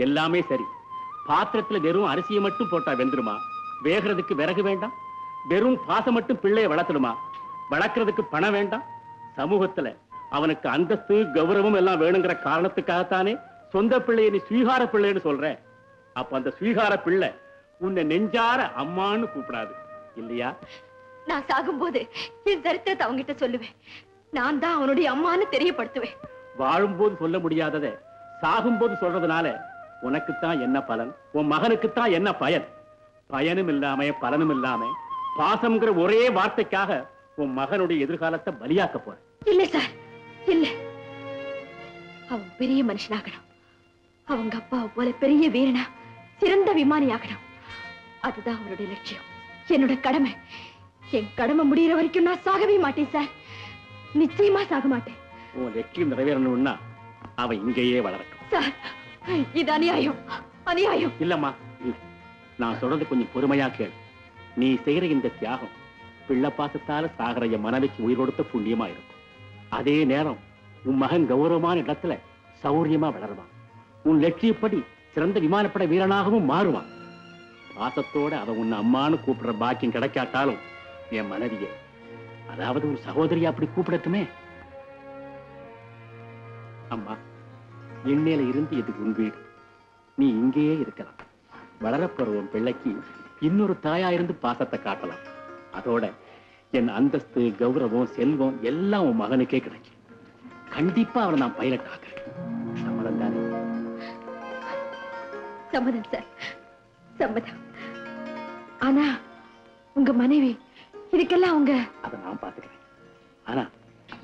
எல்லாமே சரி. பாத்திரத்துல வெறும் அரிசியை மட்டும் போட்டா வெந்துருமா? வேகிறதுக்கு விறகு வேண்டாம். வெறும் பாசம் மட்டும் பிள்ளையை வளர்த்துடுமா? வளர்க்கறதுக்கு பணம் வேண்டாம். சமூகத்துல அவனுக்கு அந்தஸ்து கௌரவம் எல்லாம் வேணுங்கிற காரணத்துக்காகத்தானே சொந்த பிள்ளைய நீ ஸ்வீகார பிள்ளைன்னு சொல்ற. அப்ப அந்த ஸ்வீகார பிள்ளை உன்னை நெஞ்சார அம்மான்னு கூப்பிடாது இல்லையா? நான் சாகும்போது என் சரித்திரத்தை அவங்கிட்ட சொல்லுவேன். நான் தான் அவனுடைய அம்மான்னு தெரியப்படுத்துவேன். வாழும்போது சொல்ல முடியாததை சாகும்போது சொல்றதுனால உனக்குத்தான் என்ன பலன், உன் மகனுக்குத்தான் என்ன பயன்? பயனும் இல்லாம பலனும் இல்லாம பாசம்ங்கிற ஒரே வார்த்தைக்காக உன் மகனுடைய எதிர்காலத்தை பலியாக்க போற. இல்ல சார், இல்ல. அவன் பெரிய மனுஷனாகணும். அவங்க அப்பாவை போல பெரிய வீரனா, சிறந்த விமானியாகணும். அதுதான் அவனுடைய லட்சியம், என்னோட கடமை. என் கடமை முடிகிற வரைக்கும் நான் சாகவே மாட்டேன் சார். நிச்சயமா சாக மாட்டேன். உன் லட்சியம் நிறைவேறணும்னா அவன் இங்கேயே வளரட்டும். சார், இது அநியாயம், அநியாயம். இல்லம்மா, நான் சொல்றது கொஞ்சம் பொறுமையா கேளு. நீ செய்யற இந்த தியாகம் பிள்ளை பாசத்தால சாகர என் மனைவிக்கு உயிர் கொடுத்த புண்ணியமா இருக்கும். அதே நேரம் உன் மகன் கௌரவமான இடத்துல சௌரியமா வளருவான். உன் லட்சியப்படி சிறந்த விமானப்பட வீரனாகவும் மாறுவான். பாசத்தோட அவன் உன்னை அம்மானு கூப்பிடுற பாக்கியம் கிடைக்காட்டாலும் என் மனைவியை, அதாவது ஒரு சகோதரியா அப்படி கூப்பிடட்டுமே. அம்மா, எண்ணெயில இருந்து எதுக்கு உன் வீடு? நீ இங்கேயே இருக்கலாம். வளரப்பருவம் பிள்ளைக்கு இன்னொரு தாயா இருந்து பாசத்தை காட்டலாம். அதோட என் அந்தஸ்து, கௌரவம், செல்வம் எல்லாம் உன் மகனுக்கே கிடைக்கும். கண்டிப்பா அவனை நான் பைலட் ஆக்குறேன். சம்மதம் தானே? சம்மதம் சார், சம்மதம். ஆனா உங்க மனைவி இதுக்கெல்லாம் அவங்க... அதை நான் பாத்துக்கிறேன். ஆனா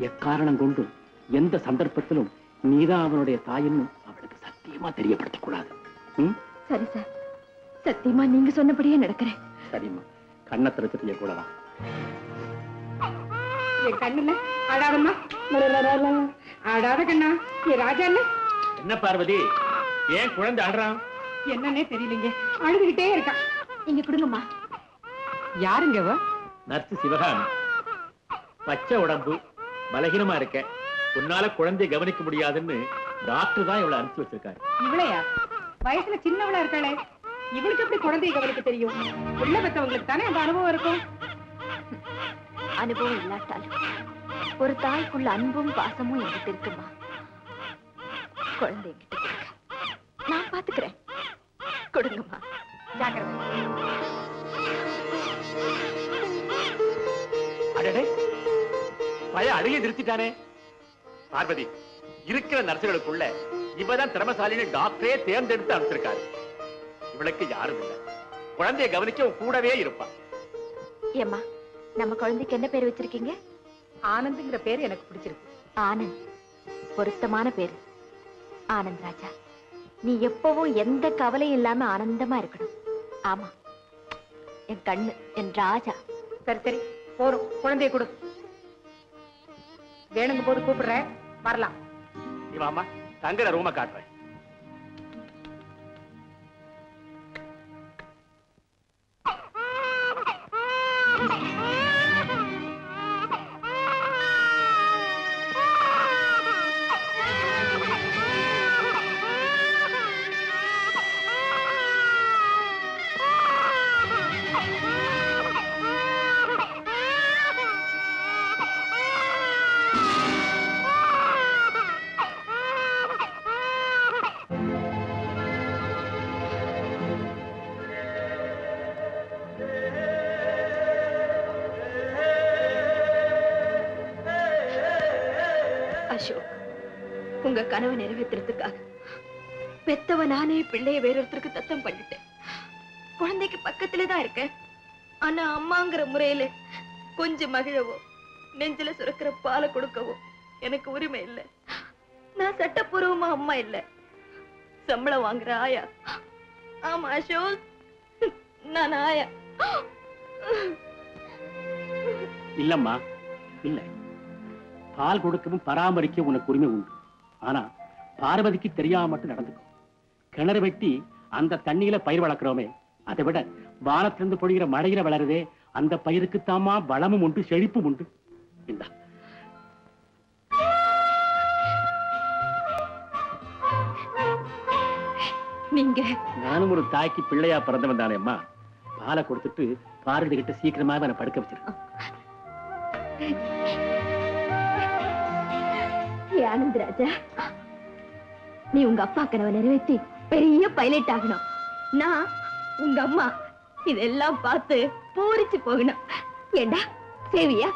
எக்காரணம் கொண்டும் எந்த சந்தர்ப்பத்திலும் நீதான் அவனுடைய தாயின்னு அவனுக்கு சத்தியமா தெரியப்படுத்தக்கூடாது. ம்? சரி சார், சத்தியமா நீங்க சொன்னபடியே நடக்கிறேன். சரிம்மா, கண்ணை திறத்துட்டு கூடலாம். என் கண்ணுல அடாதம்மா, அடாத கண்ணா. என் ராஜா என்ன பார்வதி, ஏன் குழந்தை அழுறான்? என்னன்னே தெரியலீங்க, அழுதுகிட்டே இருக்கான். இங்க கொடுங்கம்மா. யாருங்கவ? நர்ஸ் சிவகாமி. பச்சை உடம்பு, பலகீனமா இருக்க. உன்னால குழந்தை கவனிக்க முடியாதுன்னு டாக்டர் தான் இவளை அனுப்பி வச்சிருக்காரு. இவளையா? வயசுல சின்னவளா இருக்காளே, இவளுக்கு எப்படி குழந்தை கவனிக்க தெரியும்? உள்ள பெற்றவங்களுக்கு தானே அந்த அனுபவம் இருக்கும். அனுபவம் இல்லாட்டாலும் ஒரு தாய்க்குள்ள அன்பும் பாசமும் என்கிட்ட இருக்குமா? குழந்தைகிட்ட நான் பாத்துக்கிறேன், கொடுங்கம்மா. அடடே, பையன் அடியை திருத்திட்டானே. பார்வதி, இருக்கிற நர்சுகளுக்குள்ள இவதான் திறமசாலின்னு டாக்டரே தேர்ந்தெடுத்து அனுப்பிச்சிருக்காரு. இவளுக்கு யாரும் இல்லை, குழந்தைய கவனிக்க கூடவே இருப்பா. ஏம்மா, நம்ம குழந்தைக்கு என்ன பேர் வச்சிருக்கீங்க? ஆனந்த்ங்கிற பேர் எனக்கு பிடிச்சிருக்கு. ஆனந்த் பொருத்தமான பேரு. ஆனந்த் ராஜா, நீ எப்பவும் எந்த கவலையும் இல்லாம ஆனந்தமா இருக்கணும். ஆமா, என் கண்ணு, என் ராஜா. சரி சரி, போறோம். குழந்தைய கொடு. வேணுங்க போது கூப்பிடுறேன், வரலாம். இவாமா, தங்குற ரூமை காட்டுறேன். உங்க கனவை நிறைவேற்றுறதுக்காக பெத்தவ நானே பிள்ளைய வேற ஒருத்தருக்கு தத்தம் பண்ணிட்டேன். குழந்தைக்கு பக்கத்துல தான் இருக்கேன். ஆனா அம்மாங்கிற முறையில கொஞ்சம் மகிழவோ நெஞ்சில சுரக்கிற பாலை கொடுக்கவோ எனக்கு உரிமை இல்லை. நான் சட்டப்பூர்வமா அம்மா இல்லை, சம்பளம் வாங்குற ஆயா. ஆமா அசோக், நான் ஆயா இல்லம்மா. இல்ல, பால் கொடுக்கவும் பராமரிக்க உனக்கு உரிமை உண்டு. ஆனா பார்வதிக்கு தெரியாம மட்டும் நடந்துக்கும். கிணறு வெட்டி அந்த தண்ணியில பயிர் வளர்க்கிறோமே, அதை விட வானத்திலிருந்து பொழிகிற மழையில வளருதே அந்த பயிருக்குத்தாமா வளமும் உண்டு, செழிப்பும் உண்டு. இந்த நீங்க நானும் ஒரு தாய்க்கு பிள்ளையா பிறந்தவன் தானே அம்மா. பாலை கொடுத்துட்டு பார்வதி கிட்ட சீக்கிரமா நான் படுக்க வச்சிருக்கேன். ஆனந்தராஜா, நீ உங்க அப்பா கனவை நிறைவேற்றி பெரிய பைலட் ஆகணும். நான் உங்க அம்மா இதெல்லாம் பார்த்து பூரிச்சு போகணும். ஏண்டா சேவியா?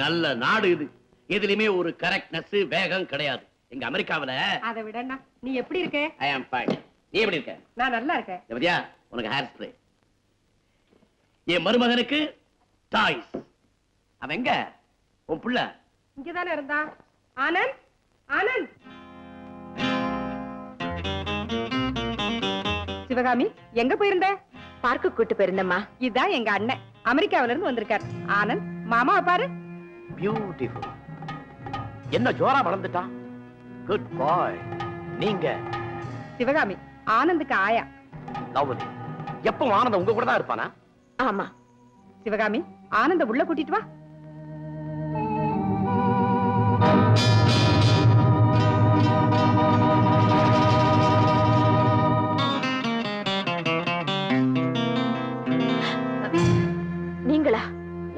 நல்ல நாடு இது. எதிலுமே ஒரு கரெக்ட்னஸ் வேகம் கிடையாது. எங்க அமெரிக்காவுல அத விடனா நீ எப்படி இருக்க? I am fine. நீ எப்படி இருக்க? நான் நல்லா இருக்கேன். பாத்தியா உனக்கு ஹேர் ஸ்ப்ரே. ஏ மருமகனுக்கு டாய்ஸ். அவன் எங்க? உன் புள்ள இங்க தான இருந்தான். ஆனந்த் ஆனந்த் சிவகாமி எங்க போயிருந்த? பார்க்க கூட்டி போயிருந்தம்மா. இதான் எங்க அண்ணன் அமெரிக்காவில இருந்து வந்திருக்கார். ஆனந்த் மாமா பாரு. பியூட்டிஃபுல். என்ன ஜோரா வளர்ந்துட்டான். Good boy. நீங்க சிவகாமி ஆனந்துக்கு ஆயா. லவ்லி. எப்பவும் ஆனந்த உங்க கூட தான் இருப்பானா? ஆமா. சிவகாமி ஆனந்த உள்ள கூட்டிட்டு வா.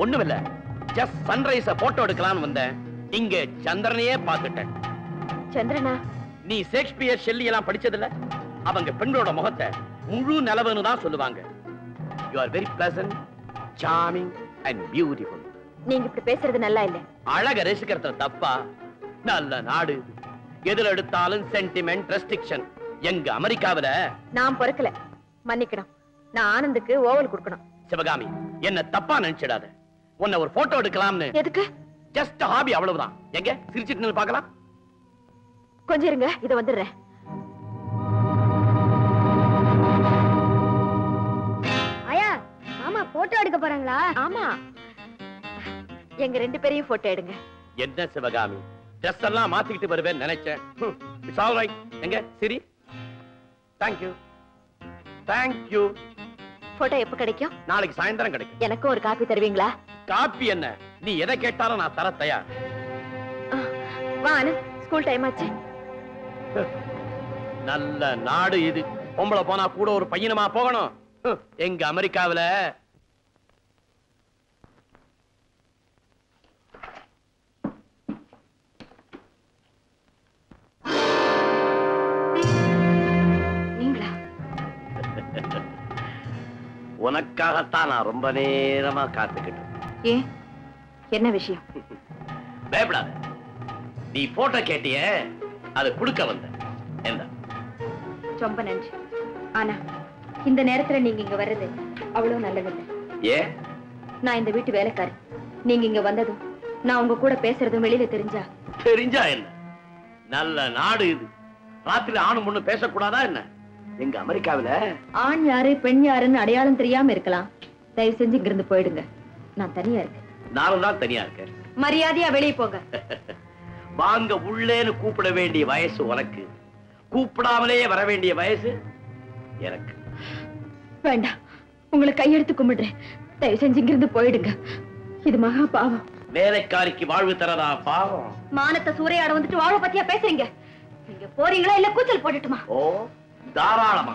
ஒண்ணுமில்ல ஜஸ்ட் சன்ரைஸ போட்டோ எடுக்கலாம்னு வந்தேன். இங்க சந்திரனையே பார்த்துட்டேன். சந்திரனா? நீ ஷேக்ஸ்பியர் ஷெல்லி எல்லாம் படிச்சது இல்ல? அவங்க பெண்ணோட முகத்தை முழு நிலவுன்னு தான் சொல்லுவாங்க. You are very pleasant, charming and beautiful. நீங்க இப்படி பேசுறது நல்லா இல்ல. அழக ரசிக்கிறது தப்பா? நல்ல நாடு இது. எதுல எடுத்தாலும் சென்டிமெண்ட் ரெஸ்ட்ரிக்ஷன். எங்க அமெரிக்காவில நான் பொறுக்கல. மன்னிக்கணும். நான் ஆனந்துக்கு ஓவல் கொடுக்கணும். சிவகாமி என்ன தப்பா நினைச்சிடாத. உன்ன ஒரு போட்டோ எடுக்கலாம்னு. எதுக்கு? ஜஸ்ட் ஹாபி அவ்வளவுதான். எங்க சிரிச்சிட்டு நின்னு பார்க்கலாம். கொஞ்சம் இருங்க இத வந்துறேன். ஆயா மாமா போட்டோ எடுக்க போறாங்களா? ஆமா. எங்க ரெண்டு பேரையும் போட்டோ எடுங்க. என்ன சிவகாமி ட்ரெஸ் எல்லாம் மாத்திக்கிட்டு வருவேன் நினைச்சேன். It's all right. எங்க சிரி. Thank you thank you. Photo எப்ப கிடைக்கும்? நாளைக்கு சாயந்தரம் கிடைக்கும். எனக்கு ஒரு காபி தருவீங்களா? காபி என்ன? நீ எதை கேட்டாலும் நான் தர தயார். வா ஆனந்த், ஸ்கூல் டைம் ஆச்சு. நல்ல நாடு இது. பொம்பளை போனா கூட ஒரு பையனுமா போகணும். எங்க அமெரிக்காவில உனக்காகத்தான் நான் ரொம்ப நேரமா காத்துக்கிட்டேன். ஏ என்ன விஷயம்? பயப்படாத. நீ போட்டோ கேட்டிய அது கொடுக்க வந்த. என்ன ரொம்ப நன்றி. ஆனா இந்த நேரத்துல நீங்க இங்க வர்றது அவ்வளவு நல்லதில்லை. ஏ நான் இந்த வீட்டு வேலைக்காரன். நீங்க இங்க வந்ததும் நான் உங்க கூட பேசுறதும் வெளியில தெரிஞ்சா தெரிஞ்சா என்ன? நல்ல நாடு இது. ராத்திரி ஆணும் பொண்ணு பேசக்கூடாதா என்ன? எங்க அமெரிக்காவில ஆண் யாரு பெண் யாருன்னு அடையாளம் தெரியாம இருக்கலாம். தயவு செஞ்சு இங்க இருந்து போயிடுங்க. நான் தனியா இருக்கேன். நானும் தான் தனியா இருக்கேன். மரியாதையா வெளியே போங்க. வாங்க உள்ளேன்னு கூப்பிட வேண்டிய வயசு உனக்கு. கூப்பிடாமலேயே வர வேண்டிய வயசு எனக்கு. வேண்டாம். உங்களை கையெடுத்து கும்பிடுறேன். தயவு செஞ்சு இங்க இருந்து போயிடுங்க. இது மகா பாவம். வேலைக்காரிக்கு வாழ்வு தரதா பாவம். மானத்தை சூறையாட வந்துட்டு வாழ்வை பத்தியா பேசுறீங்க. நீங்க போறீங்களா இல்ல கூச்சல் போட்டுட்டுமா? ஓ தாராளமா.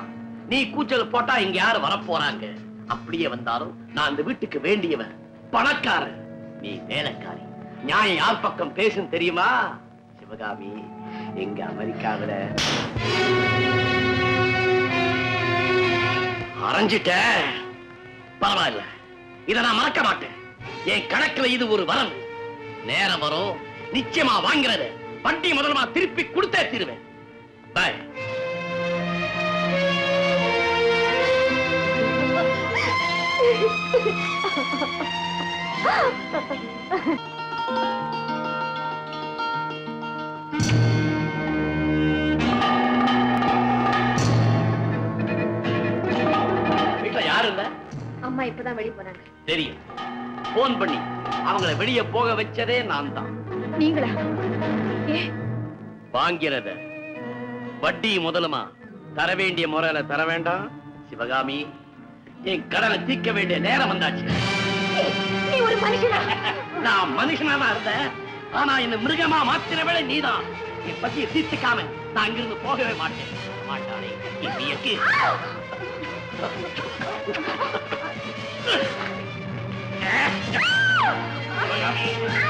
நீ கூச்சல் போட்டா இங்க யாரு வர போறாங்க? அப்படியே வந்தாலும் நான் இந்த வீட்டுக்கு வேண்டியவன். பணக்காரன், நீ வேலைக்காரி. நியாயம் யார் பக்கம் பேசுன்னு தெரியுமா? சிவகாமி எங்க அமெரிக்காவில அரைஞ்சிட்ட. பரவாயில்ல, இத நான் மறக்க மாட்டேன். என் கணக்குல இது ஒரு வரவு. நேரம் வரும் நிச்சயமா வாங்குறத வட்டி முதல்மா திருப்பி கொடுத்தே தீருவேன். பாய். வீட்டுல யாரு இல்ல? அம்மா இப்பதான் வெளியே போனாங்க. தெரியும். फोन पड़ी அவங்களை வெளியே போக வச்சதே நான் தான். நீங்களா? ஏ வாங்கிறத வட்டி முதலமா தர வேண்டிய முறையில தர வேண்டாம் சிவகாமி. என் கடனை தீர்க்க வேண்டிய நேரம் வந்தாச்சு. நீ ஒரு மனுஷனா? நான் மனுஷனா தான் இருந்தேன். ஆனா என்ன மிருகமா மாத்திரவேளை நீதான். என் பத்தியை தீர்த்துக்காம நான் அங்கிருந்து போகவே மாட்டேன். மாட்டானே இப்பியக்கு. கொலை செஞ்ச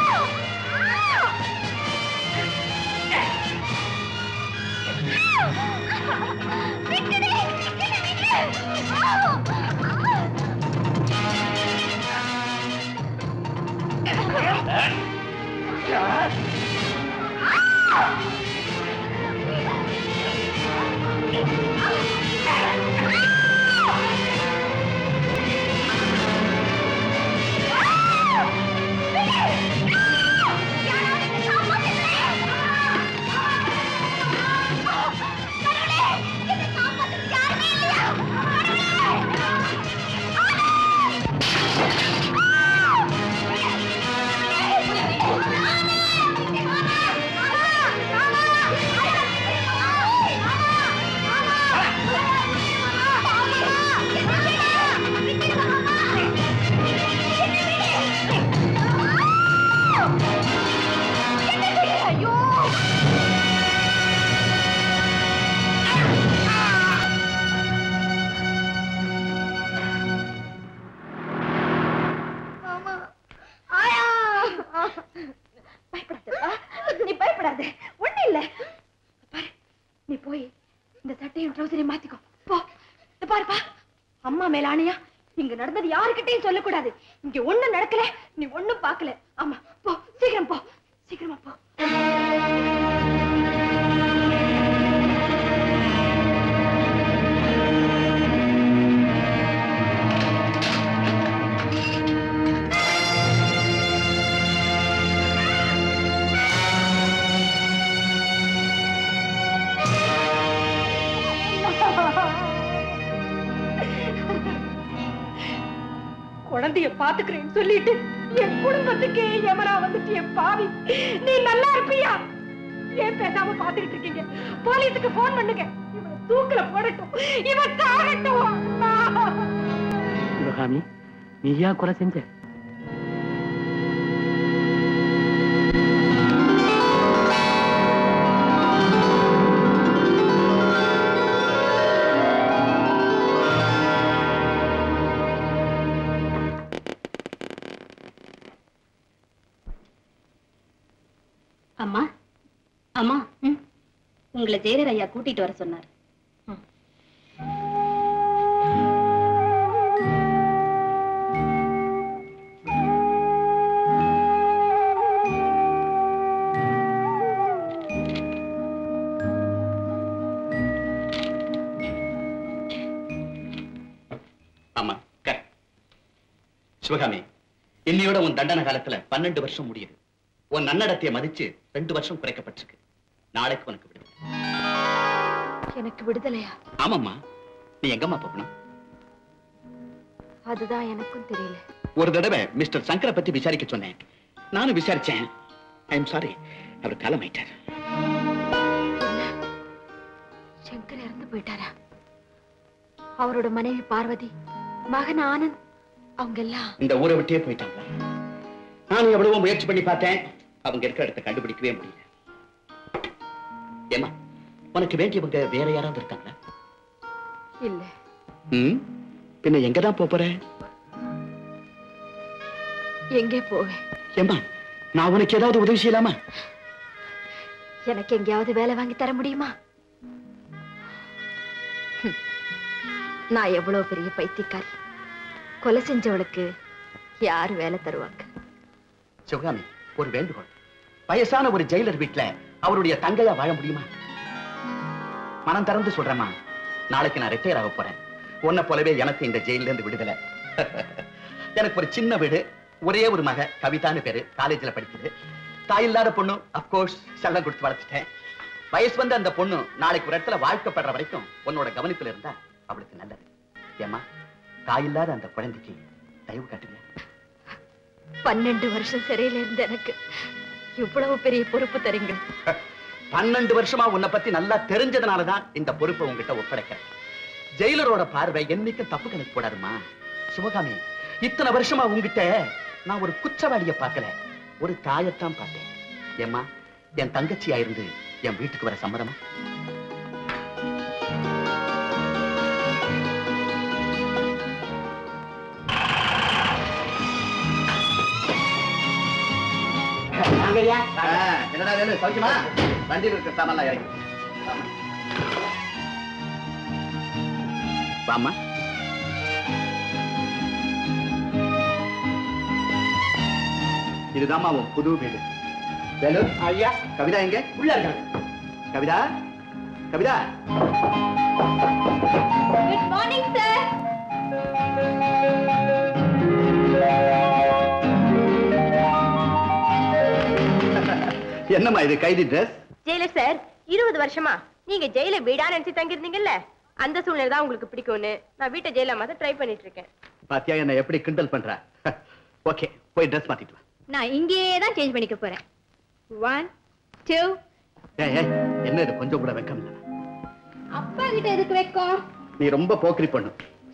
அம்மா அம்மா உங்களை ஜெயலர் ஐயா கூட்டிட்டு வர சொன்னார். சிவகாமி, இன்னியோட உன் தண்டன காலத்துல பன்னெண்டு வருஷம் முடியுது. உன் நன்னடத்தையை மதிச்சு ரெண்டு வருஷம் குறைக்கப்பட்டிருக்கு. நாளைக்கு உனக்கு விடுதலை. எனக்கு விடுதலையா? ஆமாம்மா, நீ எங்கம்மா போகணும்? அதுதான் எனக்கும் தெரியல. ஒரு தடவை மிஸ்டர் சங்கரை பத்தி விசாரிக்க சொன்னேன். நானும் விசாரிச்சேன். ஐ எம் சாரி, அவர் காலம் ஆயிட்டார். சங்கர் இறந்து போயிட்டாரா? அவரோட மனைவி பார்வதி, மகன் ஆனந்த், அவங்கெல்லாம் இந்த ஊரை விட்டே போயிட்டாங்க. நான் எவ்வளவோ முயற்சி பண்ணி பார்த்தேன். அவங்க இருக்கிற இடத்தை கண்டுபிடிக்கவே முடியல. ஏமா, உனக்கு வேண்டியவங்க வேற யாராவது இருக்காங்களா? இல்ல. ம், பின்ன எங்கதான் போற? எங்கே போவேன்? ஏமா, நான் உனக்கு ஏதாவது உதவி செய்யலாமா? எனக்கு எங்கேயாவது வேலை வாங்கி தர முடியுமா? நான் எவ்வளவு பெரிய பைத்தியக்காரி. கொலை செஞ்சவளுக்கு யார் வேலை தருவாங்க? சிவகாமி, ஒரு வேண்டுகோள். வயசான ஒரு ஜெயிலர் வீட்டுல அவருடைய தங்கையா வாழ முடியுமா? மனம் திறந்து சொல்றேம்மா, நாளைக்கு நான் ரிட்டையர் ஆக போறேன். உன்னை போலவே எனக்கு இந்த ஜெயில இருந்து விடுதலை. எனக்கு ஒரு சின்ன வீடு, ஒரே ஒரு மக, கவிதான்னு பேரு, காலேஜ்ல படிக்குது. தாயில்லாத பொண்ணு, அப்கோர்ஸ் செல்லம் கொடுத்து வளர்த்துட்டேன். வயசு வந்து அந்த பொண்ணு நாளைக்கு ஒரு இடத்துல வாழ்க்கைப்படுற வரைக்கும் உன்னோட கவனிப்புல இருந்தா அவளுக்கு நல்லது. ஏமா, தாயில்லாத அந்த குழந்தைக்கு தயவு காட்டுங்க. பன்னெண்டு வருஷம் சிறையில இருந்த எனக்கு இவ்வளவு பெரிய பொறுப்பு தரீங்க. பன்னெண்டு வருஷமா உன்னை பத்தி நல்லா தெரிஞ்சதனால தான் இந்த பொறுப்பை உங்ககிட்ட ஒப்படைக்கிறேன். ஜெயிலரோட பார்வை என்னைக்கும் தப்பு கணக்கு போடாதுமா. சுபகாமி, இத்தனை வருஷமா உங்ககிட்ட நான் ஒரு குற்றவாளியை பார்க்கல, ஒரு தாயத்தான் பார்த்தேன். ஏம்மா, என் தங்கச்சியா இருந்து என் வீட்டுக்கு வர சம்மதமா? என்னடா வேலை, சௌக்கியமா? வண்டியில் இருக்கிற சாமான் இறங்கி வாமா. இதுதான் உன் புது வீடு. வேலு ஐயா, கவிதா எங்க? உள்ள இருக்காங்க. Kavitha, Kavitha, good morning sir. என்னம்மா இது கைதி டிரஸ்? ஜெயிலர் சார், இருபது வருஷமா நீங்க ஜெயில வீடா நினைச்சு தங்கிருந்தீங்கல்ல, அந்த சூழ்நிலை தான் உங்களுக்கு பிடிக்கும்னு நான் வீட்டை ஜெயிலா மாத்த ட்ரை பண்ணிட்டு இருக்கேன். பாத்தியா என்ன எப்படி கிண்டல் பண்ற? ஓகே, போய் டிரஸ் மாத்திட்டு வா. நான் இங்கேயே தான் சேஞ்ச் பண்ணிக்க போறேன். ஒன்று இரண்டு. ஏய் ஏய், என்ன இது கொஞ்சம் கூட வெக்கம் இல்ல? அப்பா கிட்ட எதுக்கு வெக்கம்? நீ ரொம்ப போக்கிரி பண்ணு.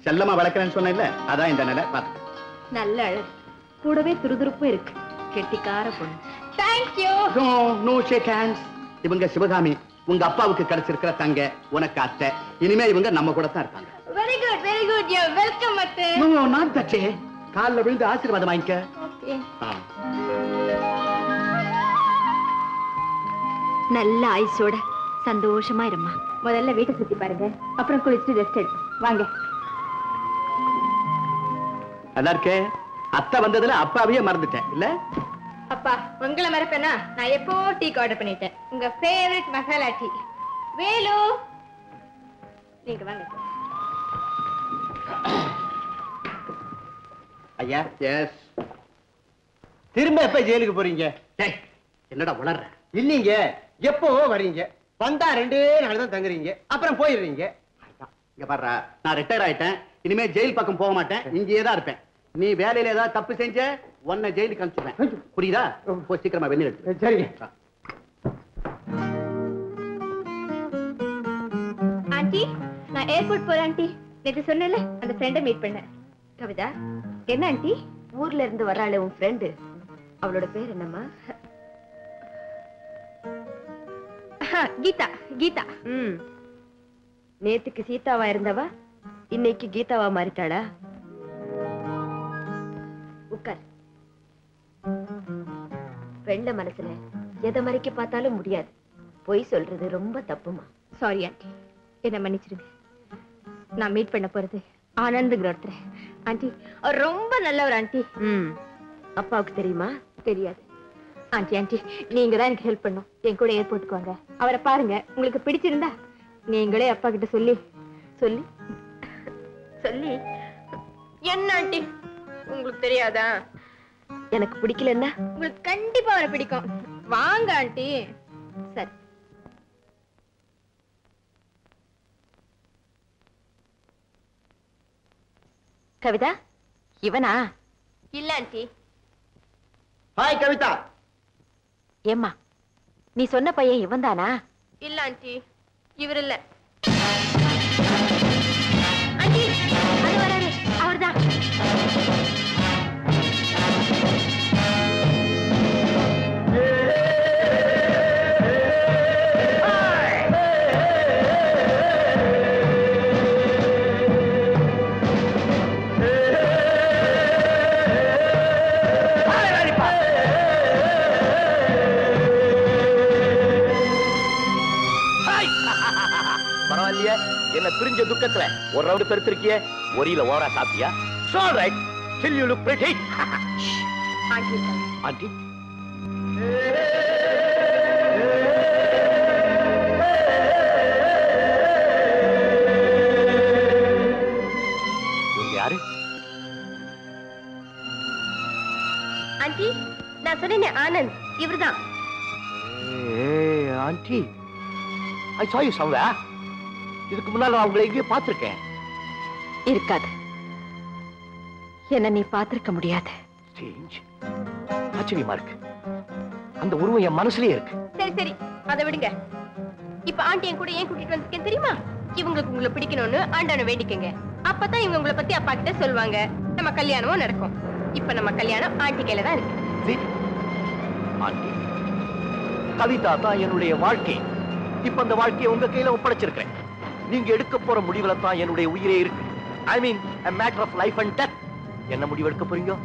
செல்லமா வளக்கறேன்னு சொன்ன இல்ல, அதான் இந்த நிலை. பாத்து நல்ல அழகு, கூடவே துருதுருப்பு இருக்கு, கெட்டிக்கார பொண்ணு. Thank you. No, no shake hands. இவங்க சிவகாமி, உங்க அப்பாவுக்கு கிடைச்சிருக்கிற தங்க, உனக்கு அத்தை. இனிமே இவங்க நம்ம கூட தான் இருப்பாங்க. Very good, very good. You welcome அத்தை. No, no, not that way. கால்ல விழுந்து ஆசீர்வாதம் வாங்கிக்க. Okay. நல்ல ஐசோட சந்தோஷமா இருமா. முதல்ல வீட்டை சுத்தி பாருங்க, அப்புறம் குளிச்சுட்டு ரெஸ்ட் எடு. வாங்க. நல்லா இருக்கே. அத்தை வந்ததுல அப்பாவையே மறந்துட்டேன் இல்ல? அப்பா, உங்களை மறப்பேனா? நான் எப்போ டீக்கு ஆர்டர் பண்ணிட்டேன், உங்க ஃபேவரட் மசாலா டீ. வேலு, நீங்க வாங்க. ஐயா, எஸ். திரும்ப எப்ப ஜெயிலுக்கு போறீங்க? டேய், என்னடா உளறற? இல்லீங்க, எப்பவோ வரீங்க, வந்தா ரெண்டே நாள் தான் தங்குறீங்க, அப்புறம் போயிடுறீங்க. இங்க பாருடா, நான் ரிட்டையர் ஆயிட்டேன், இனிமே ஜெயில் பக்கம் போக மாட்டேன், இங்கேயே தான் இருப்பேன். நீ வேலையில ஏதாவது தப்பு செஞ்ச உன்னை ஜெயிலுக்கு அனுப்பிச்சுவேன், புரியுதா? போ, சீக்கிரமா வெளியே எடுத்து. சரிங்க ஆண்டி, நான் ஏர்போர்ட் போறேன் ஆண்டி. நேத்து சொன்னேன்ல, அந்த ஃப்ரெண்டை மீட் பண்ணேன். கவிதா, என்ன ஆண்டி, ஊர்ல இருந்து வராளே உன் ஃப்ரெண்டு, அவளோட பேர் என்னம்மா? கீதா. கீதா, ம். நேத்துக்கு சீதாவா இருந்தவா இன்னைக்கு கீதாவா மாறிட்டாளா? பெண்ண மனசுல எதை மறைக்க பார்த்தாலும் முடியாது, போய் சொல்றது ரொம்ப தப்புமா. சாரி ஆண்டி, என்ன மன்னிச்சிருங்க. நான் மீட் பண்ண போறது ஆனந்துங்கிற ஒருத்தர் ஆண்டி, அவர் ரொம்ப நல்லவர் ஆண்டி. ம், அப்பாவுக்கு தெரியுமா? தெரியாது ஆண்டி. ஆண்டி, நீங்க தான் எனக்கு ஹெல்ப் பண்ணும், என் கூட ஏர்போர்ட்டுக்கு வாங்க, அவரை பாருங்க. உங்களுக்கு பிடிச்சிருந்தா நீங்களே அப்பா கிட்ட சொல்லி சொல்லி சொல்லி என்ன ஆண்டி, உங்களுக்கு தெரியாதா? எனக்கு பிடிக்கலன்னா உங்களுக்கு கண்டிப்பா வர பிடிக்கும், வாங்க ஆண்டி. சரி, கவிதா, இவனா? இல்ல ஆண்டி. ஹாய் கவிதா. ஏம்மா, நீ சொன்ன பையன் இவன் தானா? இல்ல ஆண்டி, இவர் இல்ல ஆண்டி, அது வராரு, அவர்தான். பிரிஞ்ச துக்கத்துல ஒரு ரவுண்ட் பெருத்திருக்கிய ஒரியில ஓவரா சாப்பிட்டியா? ஆண்டி, யாரு? ஆண்டி, நான் சொன்னேன் ஆனந்த், இவர்தான். Aunty, I saw you somewhere. இதுக்கு முன்னால அவங்களை எங்கேயே பார்த்திருக்கேன். இருக்காது, என்ன நீ பார்த்திருக்க முடியாது. Strange. ஆச்சரியமா இருக்கு. அந்த உருவம் என் மனசுலயே இருக்கு. சரி சரி, அத விடுங்க. இப்ப ஆண்டி என் கூட ஏன் கூட்டிட்டு வந்திருக்கேன் தெரியுமா? இவங்களுக்கு உங்களை பிடிக்கணும்னு ஆண்டான வேண்டிக்கங்க. அப்பதான் இவங்க உங்களை பத்தி அப்பா கிட்ட சொல்வாங்க. நம்ம கல்யாணமும் நடக்கும். இப்ப நம்ம கல்யாணம் ஆண்டி கையில தான் இருக்கு. ஆண்டி கவிதா தான் என்னுடைய வாழ்க்கை. இப்ப அந்த வாழ்க்கையை உங்க கையில ஒப்படைச்சிருக்கேன். நீங்க எடுக்க போற முடிவுல தான் என்னுடைய உயிரே இருக்கு. I mean, a matter of life and death. என்ன முடிவு எடுக்க போறீங்க?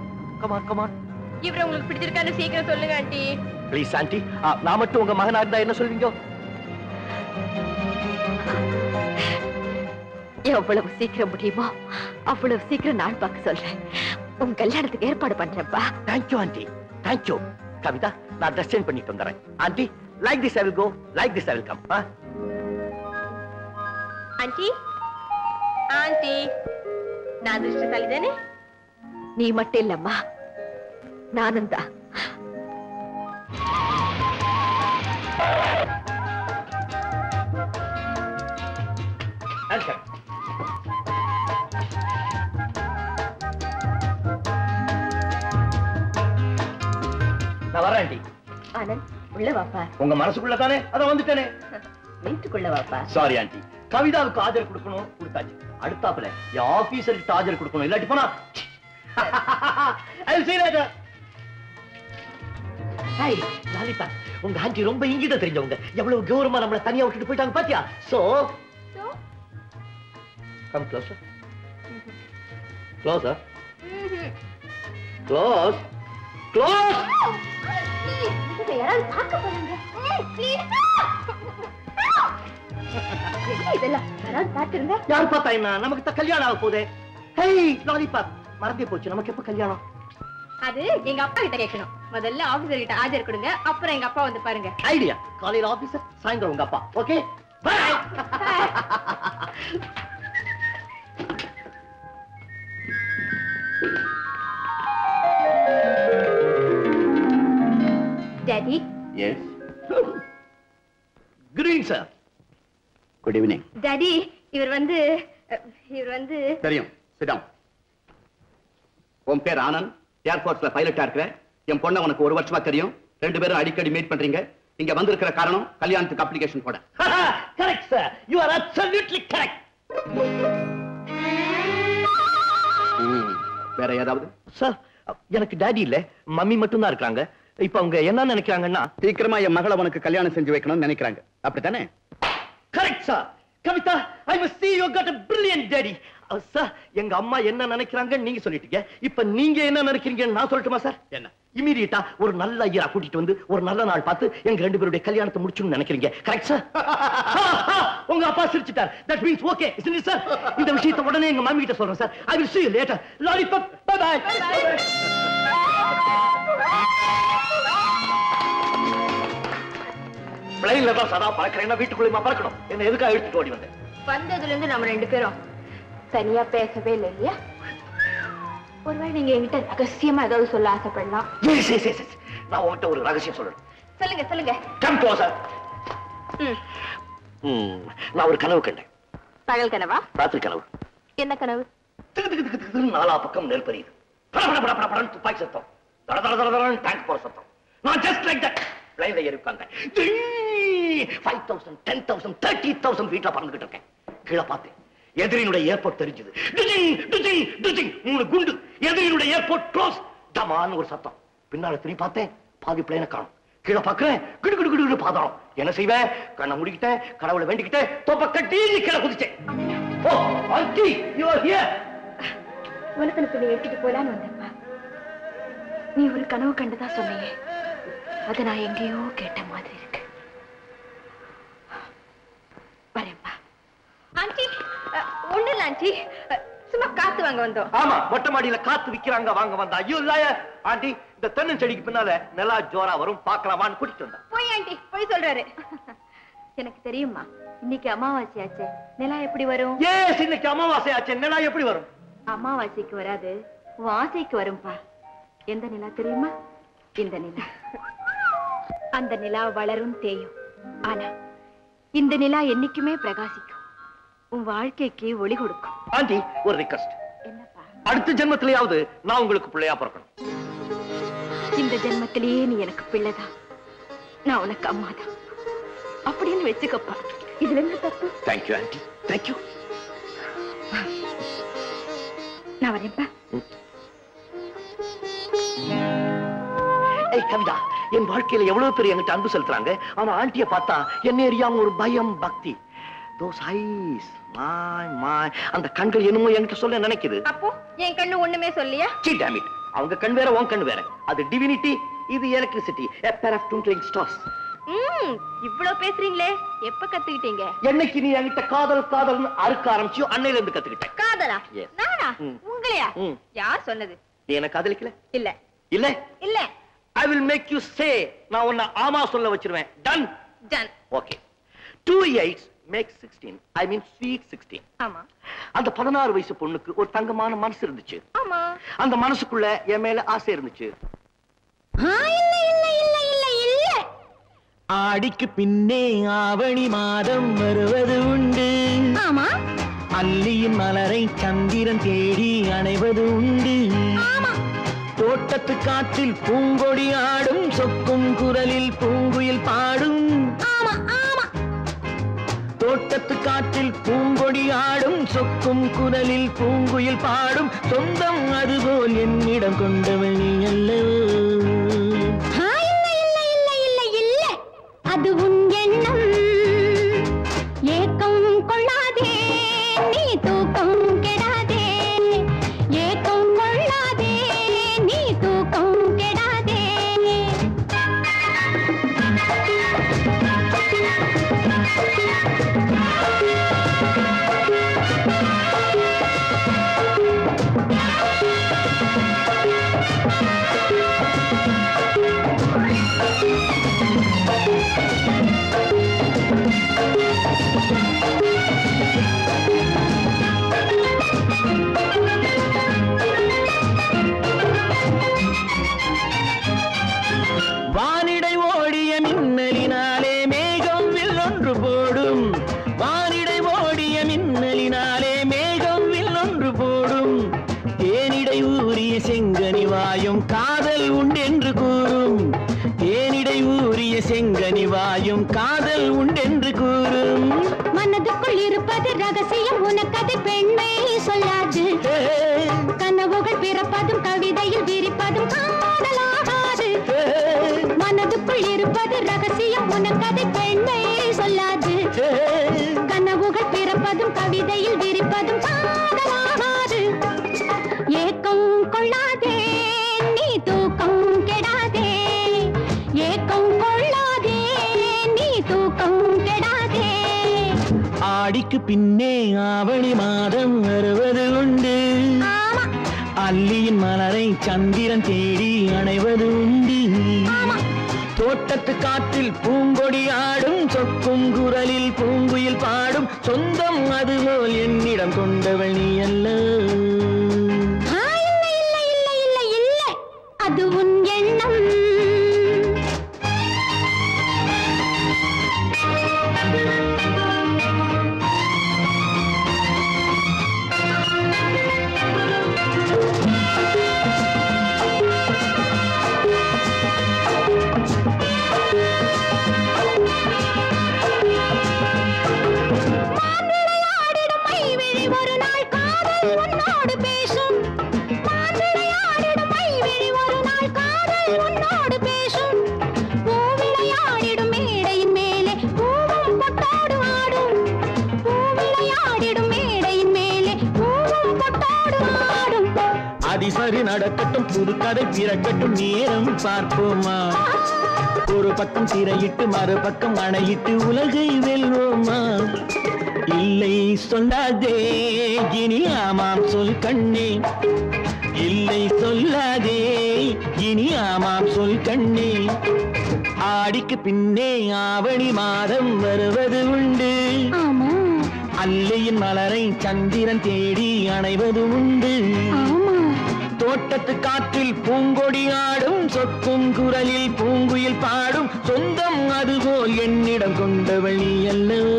Come on, come on. இவர உங்களுக்கு பிடிச்சிருக்கானு சீக்கிரம் சொல்லுங்க ஆண்டி. Please ஆண்டி, நான் மட்டும் உங்க மகனா இருந்தா என்ன சொல்வீங்க? எவ்வளவு சீக்கிரம் முடியுமோ அவ்வளவு சீக்கிரம் நான் பார்க்க சொல்றேன். உங்க கல்யாணத்துக்கு ஏற்பாடு பண்றேன்ப்பா. Thank you aunty. Thank you. Kavitha, நான் ட்ரெஸ் சேஞ்ச் பண்ணிட்டு வந்துறேன். Aunty, like this I will go, like this I will come. Aunty aunty, நான் திருஷ்டசாலி தானே? நீ மட்டும் இல்லம்மா, நானும் தான். நான் வரேன் ஆண்டி. ஆனந்த், உள்ள வாப்பா. உங்க மனசுக்குள்ள தானே, அதான் வந்துட்டேனே. வீட்டுக்குள்ள வாப்பா. சாரி ஆண்டி, கவிதாவுக்கு ஆஜர் கொடுக்கணும், கொடுத்தாச்சு. அடுத்தாப்புல என் ஆபீசருக்கு ஆஜர் கொடுக்கணும், இல்லாட்டி போனா I'll see you later. Hi, லாலிபா, உங்க ஆண்டி ரொம்ப இங்கிட்ட தெரிஞ்சவங்க. எவ்வளவு கௌரவமா நம்மள தனியா விட்டுட்டு போயிட்டாங்க பாத்தியா? So, come closer. Closer. Close. Close. இங்க யாராவது பார்க்க போறாங்க. ஏய், ப்ளீஸ். இதெல்லாம் நான் பார்த்திருந்தா யார் பார்த்தாய்னா நமக்கு தான் கல்யாணம் ஆக போதே. ஹேய் லாலிபாப், மறந்தே போச்சு நமக்கு எப்ப கல்யாணம்? அது எங்க அப்பா கிட்ட கேட்கணும். முதல்ல ஆபீசர் கிட்ட ஆஜர் கொடுங்க, அப்புறம் எங்க அப்பா வந்து பாருங்க. ஐடியா, காலையில ஆபீசர், சாயந்தரம் உங்க அப்பா. Okay, bye. Daddy. Yes. Green sir. Good evening. Daddy, இவர் வந்து இவர் வந்து தெரியும். Sit down. உன் பேர் ஆனந்த், ஏர்போர்ட்ல பைலட்டா இருக்கற. என் பொண்ண உனக்கு ஒரு வருஷமா தெரியும். ரெண்டு பேரும் அடிக்கடி மீட் பண்றீங்க. இங்க வந்திருக்கிற காரணம் கல்யாணத்துக்கு அப்ளிகேஷன் போட. Correct sir. You are absolutely correct. வேற யாராவது? சார், எனக்கு டாடி இல்ல, மம்மி மட்டும் தான் இருக்காங்க. இப்போ அவங்க என்ன நினைக்கிறாங்கன்னா சீக்கிரமா என் மகளை உனக்கு கல்யாணம் செஞ்சு வைக்கணும்னு நினைக்கிறாங்க. அப்படிதானே? Correct, sir. Kavitha, I must see you got a brilliant daddy. Sir, எங்க அம்மா என்ன நினைக்கிறாங்கன்னு நீங்க சொல்லிட்டீங்க. இப்ப நீங்க என்ன நினைக்கிறீங்கன்னு நான் சொல்லட்டுமா சார்? என்ன? இமிடியேட்டா ஒரு நல்ல ஐயரா கூட்டிட்டு வந்து ஒரு நல்ல நாள் பார்த்து எங்க ரெண்டு பேருடைய கல்யாணத்தை முடிச்சுன்னு நினைக்கிறீங்க. Correct, sir? உங்க அப்பா சிரிச்சிட்டார். That means okay, isn't it, sir? இந்த விஷயத்தை உடனே எங்க மம்மி கிட்ட சொல்றேன் sir. I will see you later. Lollipop, bye bye. பிளைன்ல தான் சதா பறக்கிறேன்னா வீட்டுக்குள்ளேயுமா பறக்கணும்? என்ன எதுக்காக எடுத்துட்டு ஓடி வந்தேன்? வந்ததுல இருந்து நம்ம ரெண்டு பேரும் தனியா பேசவே இல்லை இல்லையா? ஒருவேளை நீங்க என்கிட்ட ரகசியமா ஏதாவது சொல்ல ஆசைப்படலாம். நான் உங்ககிட்ட ஒரு ரகசியம் சொல்லணும். சொல்லுங்க சொல்லுங்க. Come closer. நான் ஒரு கனவு கண்டேன். பகல் கனவா? ராத்திரி கனவு. என்ன கனவு? நாலா பக்கம் நெல் பறியுது. துப்பாக்கி சத்தம், தட தட தட தடன்னு டேங்க் போற சத்தம். நான் ஜஸ்ட் லைக் தட் பிளைன்ல ஏறி உட்கார்ந்தேன். five thousand, ten thousand, thirty thousand வீட்ல பறந்துகிட்டு இருக்கேன். கீழே பார்த்தேன், எதிரினுடைய ஏர்போர்ட் தெரிஞ்சது. மூணு குண்டு, எதிரினுடைய ஏர்போர்ட் க்ளோஸ். தமான்னு ஒரு சத்தம். பின்னால திரும்பி பார்த்தேன், பாதி பிளைனை காணோம். கீழே பார்க்கிறேன், கிடு கிடு கிடு கிடு பாதாளம். என்ன செய்வேன்? கண்ணை முடிக்கிட்டேன், கடவுளை வேண்டிக்கிட்டேன், தோப்பை கட்டி கீழே குதிச்சேன். Oh aunty, you are here. உலகத்தை எட்டிட்டு போலான்னு வந்தப்பா நீ ஒரு கனவு கண்டுதா சொன்னீங்க. அதை நான் எங்கேயோ கேட்ட மாதிரி இருக்கு. ஆண்டி, ஒண்ணு இல்ல ஆண்டி, சும்மா காத்து வாங்க வந்தோம். ஆமா, மொட்டை மாடியில காத்து விக்கிறாங்க வாங்க வந்தா. ஐயோ இல்லைய ஆண்டி, இந்த தென்னன் செடிக்கு பின்னால நல்லா ஜோரா வரும், பாக்கலாமான்னு கூட்டிட்டு வந்தா. போய் ஆண்டி போய் சொல்றாரு. எனக்கு தெரியுமா, இன்னைக்கு அமாவாசையாச்சு, நிலா எப்படி வரும்? ஏஸ், இன்னைக்கு அமாவாசையாச்சு, நிலா எப்படி வரும்? அமாவாசைக்கு வராது, வாசைக்கு வரும்பா. எந்த நிலா தெரியுமா? இந்த நிலா. அந்த நிலா வளரும் தேயும், ஆனா இந்த நிலா என்னைக்குமே பிரகாசிக்கும், உன் வாழ்க்கைக்கு ஒளி கொடுக்கும். ஆண்டி, ஒரு ரிக்வெஸ்ட். என்னப்பா? அடுத்த ஜென்மத்திலேயாவது நான் உங்களுக்கு பிள்ளையா பிறக்கணும். இந்த ஜென்மத்திலேயே நீ எனக்கு பிள்ளைடா. நான் உனக்கு அம்மாடா. அப்படியே வெச்சுக்கப்பா. இதுல என்ன தப்பு? Thank you aunty. Thank you. நான் வரேன்ப்பா. ஏய் கவிதா, என் வாழ்க்கையில எவ்வளவு பேர் என்கிட்ட அன்பு செலுத்துறாங்க. ஆனா ஆண்டியை பார்த்தா என்ன ஏரியாம ஒரு பயம் பக்தி. Those eyes, my my, அந்த கண்கள் என்னமோ என்கிட்ட சொல்ல நினைக்குது. அப்போ என் கண்ணு ஒண்ணுமே சொல்லியா? Gee damn it. அவங்க கண் வேற உன் கண் வேற. அது டிவினிட்டி, இது electricity. A pair of twinkling stars. ம், இவ்ளோ பேசுறீங்களே, எப்ப கத்துக்கிட்டீங்க? என்னைக்கு நீ என்கிட்ட காதல் காதல்னு அறுக்க ஆரம்பிச்சியோ அன்னையில இருந்து கத்துக்கிட்டேன். காதலா? நானா? உங்களையா? யார் சொன்னது? நீ என்ன காதலிக்கல? இல்ல. இல்ல? இல்ல. I will make you say. நான் உன்னை ஆமா சொல்ல வச்சிருவேன். Done. Done. Okay. two eights make sixteen. I mean sweet sixteen. ஆமா. அந்த பதினாறு வயசு பொண்ணுக்கு ஒரு தங்கமான மனசு இருந்துச்சு. ஆமா. அந்த மனசுக்குள்ள என் மேல ஆசை இருந்துச்சு. ஆ இல்ல இல்ல இல்ல இல்ல இல்ல. ஆடிக்கு பின்னே ஆவணி மாதம் வருவது உண்டு. ஆமா. அல்லியின் மலரை சந்திரன் தேடி அணைவது உண்டு. ஆமா. தோட்டத்து காற்றில் பூங்கொடி ஆடும் சொக்கும் குரலில் பூங்குயில் பாடும். ஆமா ஆமா. தோட்டத்து காற்றில் பூங்கொடி ஆடும் சொக்கும் குரலில் பூங்குயில் பாடும் சொந்தம் அதுபோல் என்னிடம் கொண்டவனே அல்லவோ. இல்ல இல்ல இல்ல இல்ல இல்ல. அது உன் எண்ணம். ஏக்கம் கொள்ளாதே, நீ தூக்கம் கெடாதே. ஏக்கம் கொள்ளாதே, நீ தூக்கம் கெடாதே. வானிடை ஓடிய மின்னலினாலே மேகம் வில்லொன்று போடும். வானிடை ஓடிய மின்னலினாலே மேகம் வில்லொன்று போடும். தேனிடை ஊறிய செங்கனி வாயும் காதல் உண்டென்று கூறும். தேனிடை ஊறிய செங்கனி வாயும் காதல் உண்டென்று கூறும். மனதுக்குள் இருப்பது ரகசியம், உனக்கதை பெண்மை சொல்லாது. கனவுகள் பிறப்பதும் கவிதையில் விரிப்பதும் காதலாகாது. மனதுக்குள் இருப்பது ரகசியம், உனக்கதை பெண்மை சொல்லாது. கனவுகள் பிறப்பதும் கவிதையில் விரிப்பதும் காதலாகாது. ஏக்கம் கொள்ளாதே, நீ தூக்கம் கெடாதே. ஏக்கம் கொள்ளாதே, நீ தூக்கம் கெடாதே. ஆடிக்கு பின்னே ஆவணி மாதம் வருவது உண்டு. அல்லியின் மலரை சந்திரன் தேடி அணைவது உண்டு. தோட்டத்து காற்றில் பூங்கொடி ஆடும் சொக்கும் குரலில் பூங்குயில் பாடும் சொந்தம் அதுபோல் என்னிடம் கொண்டவள் நீ அல்ல. இல்ல இல்ல இல்ல இல்ல இல்ல. அது உன் எண்ணம். அதிசரி நடக்கட்டும், புது கதை பிறக்கட்டும், நேரம் பார்ப்போமா. ஒரு பக்கம் திரையிட்டு மறுபக்கம் அணையிட்டு உலகை வெல்வோமா. இல்லை சொல்லாதே, இனி ஆமாம் சொல் கண்ணே. இல்லை சொல்லாதே, இனி ஆமாம் சொல் கண்ணே. ஆடிக்கு பின்னே ஆவணி மாதம் வருவது உண்டு. அல்லையின் மலரை சந்திரன் தேடி அணைவது உண்டு. தோட்டத்து காற்றில் பூங்கொடி ஆடும் சொக்கும் குரலில் பூங்குயில் பாடும் சொந்தம் அதுபோல் என்னிடம் கொண்டவள் நீ அல்லவோ.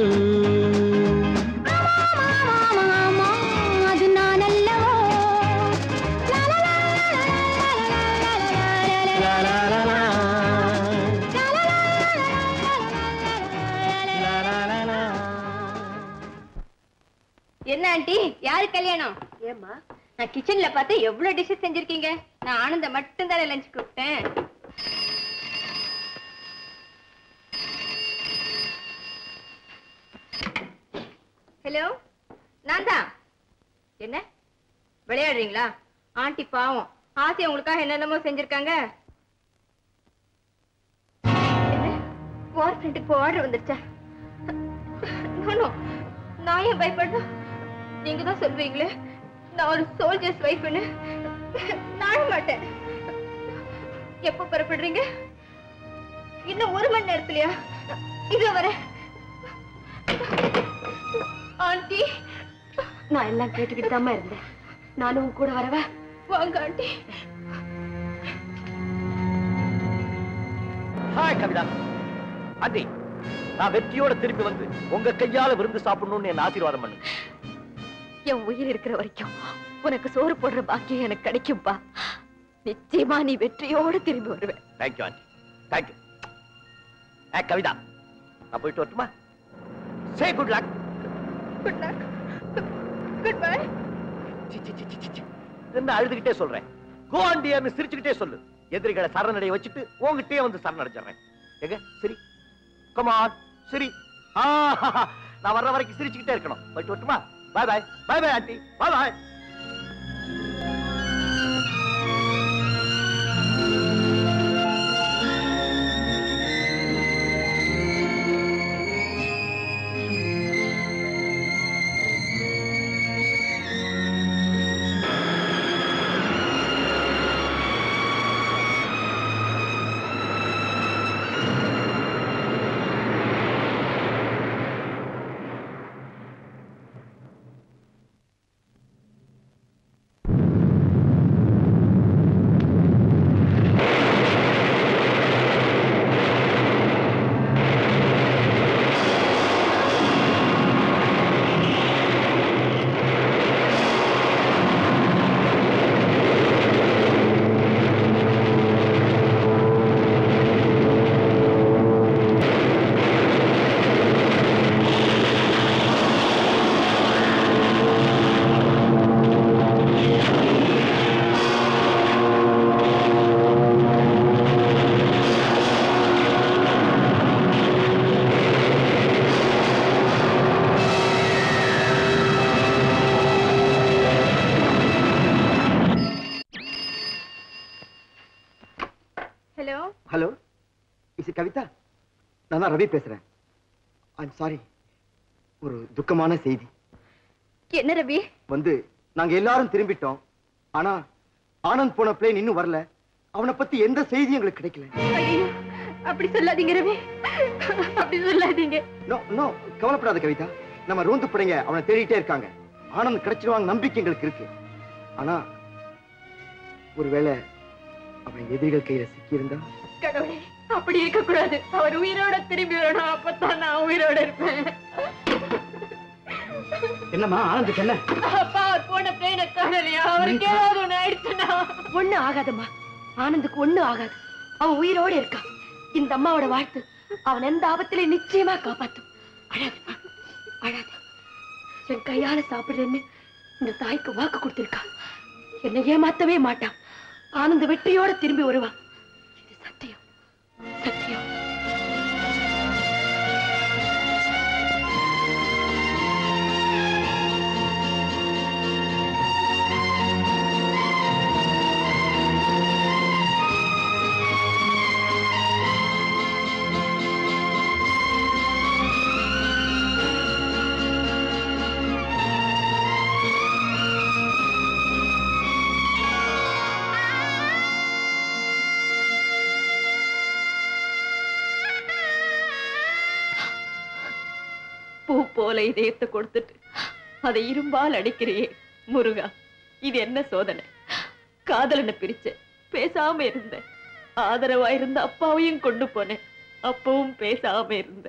அது நான் அல்லவோ. आंटी यार कल्याणम ஏம்மா நான் கிச்சன்ல பார்த்து எவ்வளவு டிஷஸ் செஞ்சிருக்கீங்க நான் ஆனந்த மட்டும் தான் லஞ்ச் கூப்பிட்டேன் हेलो நான்தா என்ன விளையாடுறீங்களா ஆன்ட்டி பாவம் ஆசி உங்களுக்காக என்னென்னமோ செஞ்சிருக்காங்க வார்ஃப்ரெண்டுக்கு ஆர்டர் வந்துருச்சா நோ நோ நான் ஏன் பயப்படணும் நீங்க தான் சொல்வீங்களே நான் ஒரு சோல்ஜர்ஸ் வைஃப்னு நான் மாட்டேன் எப்போ பரப்படுறீங்க இன்னும் ஒரு மணி நேரத்துலயா இதோ வரேன் ஆன்ட்டி நான் எல்லாம் கேட்டுக்கிட்டு தான் இருந்தேன் நானும் உங்க கூட வரவா வாங்க ஆன்ட்டி ஹாய் கவிதா ஆன்ட்டி நான் வெற்றியோட திருப்பி வந்து உங்க கையால விருந்து சாப்பிடணும்னு என்ன ஆசீர்வாதம் பண்ணு என் உயிர் இருக்கிற வரைக்கும் உனக்கு சோறு போடுற பாக்கியம் எனக்கு கிடைக்கும்பா நிச்சயமா நீ வெற்றியோட திரும்பி வருவே thank you aunty thank you hey Kavitha நான் போயிட்டு வரட்டுமா say good luck good luck good bye சி சி சி சி என்ன அழுதுகிட்டே சொல்றேன் கோ ஆன் டியர்னு சிரிச்சிட்டே சொல்லு எதிரிகளை சரணடைய வச்சிட்டு உன்கிட்டயே வந்து சரணடைறேன் ஏங்க சரி கம் ஆன் சரி ஆ நான் வர வரைக்கும் சிரிச்சிட்டே இருக்கணும் போயிட்டு வரட்டுமா bye bye bye bye aunty bye bye Kavitha நான் தான் ரவி பேசுறேன் ஐம் சாரி ஒரு துக்கமான செய்தி என்ன ரவி வந்து நாங்க எல்லாரும் திரும்பிட்டோம் ஆனா ஆனந்த் போன பிளேன் இன்னும் வரல அவனை பத்தி எந்த செய்தியும் எங்களுக்கு கிடைக்கல அப்படி சொல்லாதீங்க ரவி அப்படி சொல்லாதீங்க நோ நோ கவலைப்படாத கவிதா நம்ம ரோந்து படைங்க அவனை தேடிட்டே இருக்காங்க ஆனந்த் கிடைச்சிடுவாங்க நம்பிக்கை எங்களுக்கு இருக்கு ஆனா ஒருவேளை அவன் எதிரிகள் கையில சிக்கியிருந்தா கடவுளே அப்படி இருக்க கூடாது அவர் உயிரோட திரும்பி வரணும் அப்பதான் நான் உயிரோட இருப்பேன் என்னமா ஆனந்துக்கு என்ன அப்பா அவர் போன பிளேனை காணலையா அவருக்கு ஏதாவது ஒண்ணு ஆயிடுச்சுன்னா ஒண்ணு ஆகாதம்மா ஆனந்துக்கு ஒண்ணு ஆகாது அவன் உயிரோட இருக்கான் இந்த அம்மாவோட வாழ்த்து அவன் எந்த ஆபத்திலையும் நிச்சயமா காப்பாத்தும் அழாதம்மா அழாத என் கையால சாப்பிடுறேன்னு இந்த தாய்க்கு வாக்கு கொடுத்திருக்கான் என்னை ஏமாத்தவே மாட்டான் ஆனந்த வெற்றியோட திரும்பி வருவான் இது சத்தியம் சத்தியம் போல இதயத்தை கொடுத்துட்டு அதை இரும்பால் அடிக்கிறியே முருகா இது என்ன சோதனை காதலனை பிரிச்ச பேசாம இருந்த ஆதரவா இருந்த அப்பாவையும் கொண்டு போனேன் அப்பவும் பேசாம இருந்த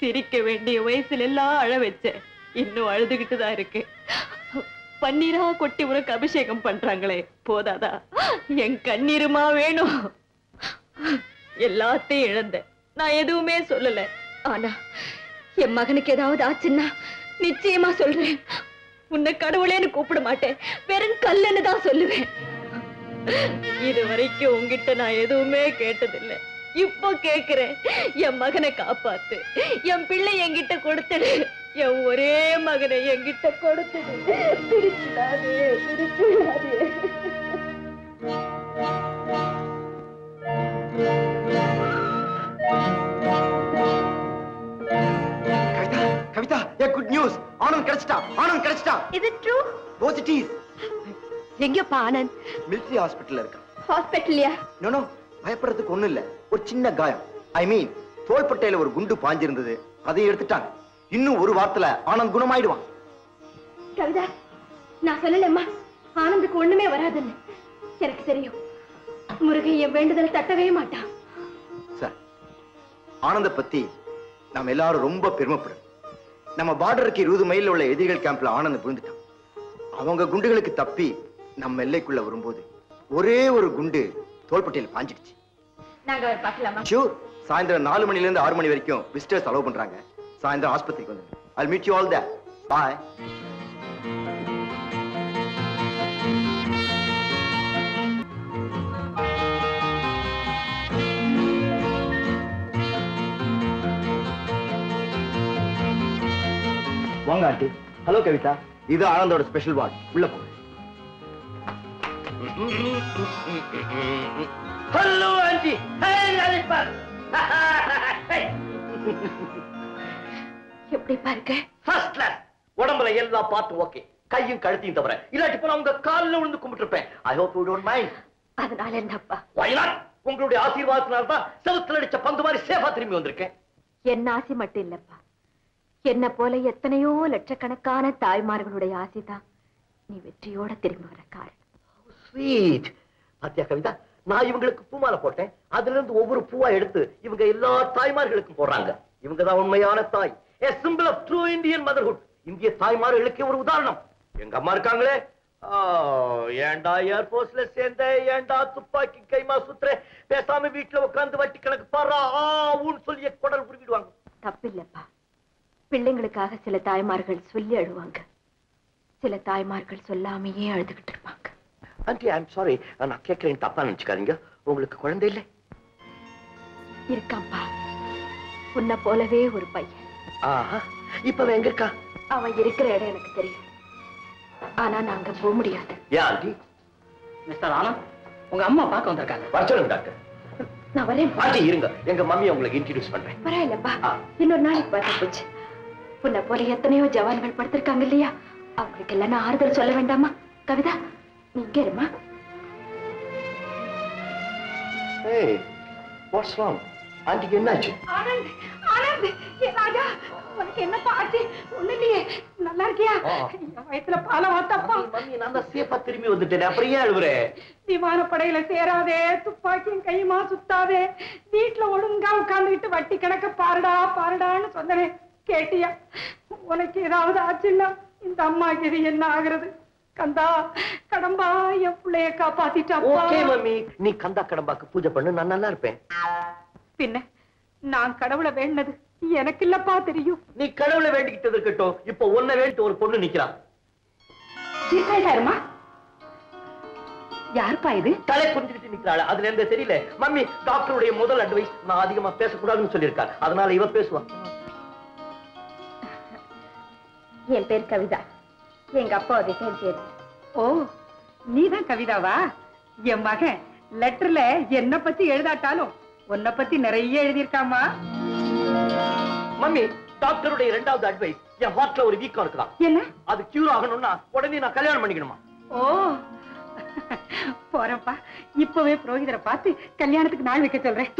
சிரிக்க வேண்டிய வயசுல எல்லாம் அழ வச்சேன் இன்னும் அழுதுகிட்டுதான் இருக்கு பன்னீரா கொட்டி உனக்கு அபிஷேகம் பண்றாங்களே போதாதா என் கண்ணீருமா வேணும் எல்லாத்தையும் இழந்த நான் எதுவுமே சொல்லல ஆனா என் மகனுக்கு ஏதாவது ஆச்சுன்னா நிச்சயமா சொல்றேன் உன்னை கடவுளேன்னு கூப்பிட மாட்டேன் வெறும் கல்லன்னு தான் சொல்லுவேன் இதுவரைக்கும் உன்கிட்ட நான் எதுவுமே கேட்டதில்லை இப்போ கேக்குறேன் என் மகனை காப்பாத்து என் பிள்ளை என்கிட்ட கொடுத்துடு என் ஒரே மகனை என்கிட்ட கொடுத்துடு திருச்சிடாதே திருச்சிடாதே Kavitha, Kavitha, a good news. Anand kadachita, Anand kadachita. Is it true? Yes, it is. Enga pa Anand? Military hospital la iruka. Hospital ya? No, no. பயப்படுறதுக்கு ஒண்ணு இல்ல. ஒரு சின்ன காயம். I mean, தோள்பட்டையில ஒரு குண்டு பாஞ்சிருந்தது. அதை எடுத்துட்டாங்க. இன்னும் ஒரு வாரத்துல ஆனந்த் குணமாயிடுவான். கவிதா, நான் சொல்லலம்மா. ஆனந்துக்கு ஒண்ணுமே வராதுன்னு. எனக்கு தெரியும். முருகைய வேண்டுதல் தட்டவே மாட்டான். சார், ஆனந்த பத்தி நாம் எல்லாரும் ரொம்ப பெருமைப்படுறோம். நம்ம பார்டருக்கு இருபது மைல் உள்ள எதிரிகள் கேம்ப்ல ஆனந்த் விழுந்துட்டான். அவங்க குண்டுகளுக்கு தப்பி நம்ம எல்லைக்குள்ள வரும்போது ஒரே ஒரு குண்டு தோள்பட்டையில் பாஞ்சிடுச்சு. நாங்க வர பார்க்கலாமா? ஷூர். சாயந்தரம் நாலு மணில இருந்து ஆறு மணி வரைக்கும் விசிட்டர்ஸ் அலோவ் பண்றாங்க. சாயந்தரம் ஆஸ்பத்திரிக்கு வந்துடுங்க. I'll meet you all there. Bye. வாங்க ஆண்டி. ஹலோ கவிதா. இது ஆனந்தோட ஸ்பெஷல் வார்டு. உள்ள போங்க. Hello aunty. ஹாய் லலிதா. எப்படி பாருங்க? First class. உடம்புல எல்லா பார்ட்டும் ஓகே. கையும் கழுத்தையும் தவிர. இல்லாட்டி போனா உங்க கால்ல விழுந்து கும்பிட்டுப்பேன். I hope you don't mind. அதனால என்னப்பா? Why not? உங்களுடைய ஆசீர்வாதத்தால தான் செவுத்துல அடிச்ச பந்து மாதிரி சேஃபா திரும்பி வந்திருக்கேன். என்ன ஆசி மட்டும் இல்லப்பா. என்ன போல எத்தனையோ லட்சக்கணக்கான தாய்மார்களுடைய ஆசைதான் நீ வெற்றியோட திரும்பி வர காரணம். ஸ்வீட். பாத்தியா கவிதா, நான் இவங்களுக்கு பூமாலை போட்டேன். அதுல இருந்து ஒவ்வொரு பூவா எடுத்து இவங்க எல்லா தாய்மார்களுக்கும் போறாங்க. இவங்கதான் உண்மையான தாய். A symbol of true Indian motherhood. இந்திய தாய்மார்களுக்கே ஒரு உதாரணம். எங்க அம்மா இருக்காங்களே, ஏண்டா ஏர்போர்ஸ்ல சேர்ந்த, ஏண்டா துப்பாக்கி கைமா சுத்துற, பேசாம வீட்டுல உட்காந்து வட்டி கணக்கு பாரா ஊன்னு சொல்லி குடல் உருவிடுவாங்க. தப்பில்லப்பா. பிள்ளைங்களுக்காக சில தாய்மார்கள் சொல்லி அழுவாங்க, சில தாய்மார்கள் சொல்லாமையே அழுதுகிட்டு இருப்பாங்க. ஆண்டி, ஐ அம் சாரி, நான் கேட்கறேன் தப்பா நினைச்சுக்காதீங்க. உங்களுக்கு குழந்தை இல்லை? இருக்காம்பா, உன்னை போலவே ஒரு பையன். ஆஹா, இப்ப எங்க இருக்கா? அவன் இருக்கிற இடம் எனக்கு தெரியும், ஆனா நான் அங்க போக முடியாது. ஏன் ஆண்டி? மிஸ்டர் ஆனந்த் உங்க அம்மா பார்க்க வந்திருக்காங்க. வர சொல்லுங்க டாக்டர். நான் வரேன் பாட்டி. இருங்க, எங்க மம்மியை உங்களுக்கு இன்ட்ரோடியூஸ் பண்றேன். பரவாயில்லப்பா, இன்னொரு நாளைக்கு பார்த்தா போச்சு. உன்னை போல எத்தனையோ ஜவான்கள் படுத்திருக்காங்க இல்லையா, அவங்களுக்கு எல்லாம் நான் ஆறுதல் சொல்ல வேண்டாமா? கவிதா, நீங்க இருமா. ஏய், வாட்ஸ் ராங்? ஆண்டிக்கு என்னாச்சு? ஆனந்த், ஆனந்த், ஏ ராஜா, உனக்கு என்ன பாச்சு? ஒண்ணு இல்லையே, நல்லா இருக்கியா? இந்த வயசுல பாலம் வாத்தப்பா. மம்மி, நான் தான் சேஃபா திரும்பி வந்துட்டேன், அப்புறம் ஏன் அழுவுற? விமானப்படையில சேராதே, துப்பாக்கியும் கையுமா சுத்தாதே, வீட்டுல ஒழுங்கா உட்கார்ந்துக்கிட்டு வட்டி கணக்க பாருடா பாருடான்னு சொன்னே. கேட்டியா? உனக்கு ஏதாவது ஆச்சுன்னா இந்த அம்மாக்கு இது என்ன ஆகுறது? கந்தா கடம்பா என் பிள்ளைய காப்பாத்திட்டா. ஓகே மம்மி, நீ கந்தா கடம்பாக்கு பூஜை பண்ணு, நான் நல்லா இருப்பேன். பின்ன நான் கடவுளை வேண்டது எனக்கு இல்லப்பா தெரியும். நீ கடவுளை வேண்டிக்கிட்டது இருக்கட்டும், இப்ப உன்னை வேண்டிட்டு ஒரு பொண்ணு நிக்கிறான். யாருப்பா இது? தலை புரிஞ்சுக்கிட்டு நிக்கிறாள். அதுல இருந்து தெரியல மம்மி, டாக்டருடைய முதல் அட்வைஸ் நான் அதிகமா பேசக்கூடாதுன்னு சொல்லியிருக்காரு, அதனால இவ பேசுவான். என் பேர் கவிதா, எங்க அப்பாவுடைய பேர் தேவி. ஓ, நீதான் கவிதாவா? என் மகன் லெட்டர்ல என்ன பத்தி எழுதாட்டாலும் உன்னை பத்தி நிறைய எழுதியிருக்காமா. மம்மி, டாக்டருடைய இரண்டாவது அட்வைஸ், என் ஹார்ட்ல ஒரு வீக்கம் இருக்கலாம். என்ன அது? கியூர் ஆகணும்னா உடனே நான் கல்யாணம் பண்ணிக்கணுமா? ஓ, போறப்பா, இப்பவே புரோகிதரை பார்த்து கல்யாணத்துக்கு நாள் வைக்க சொல்றேன்.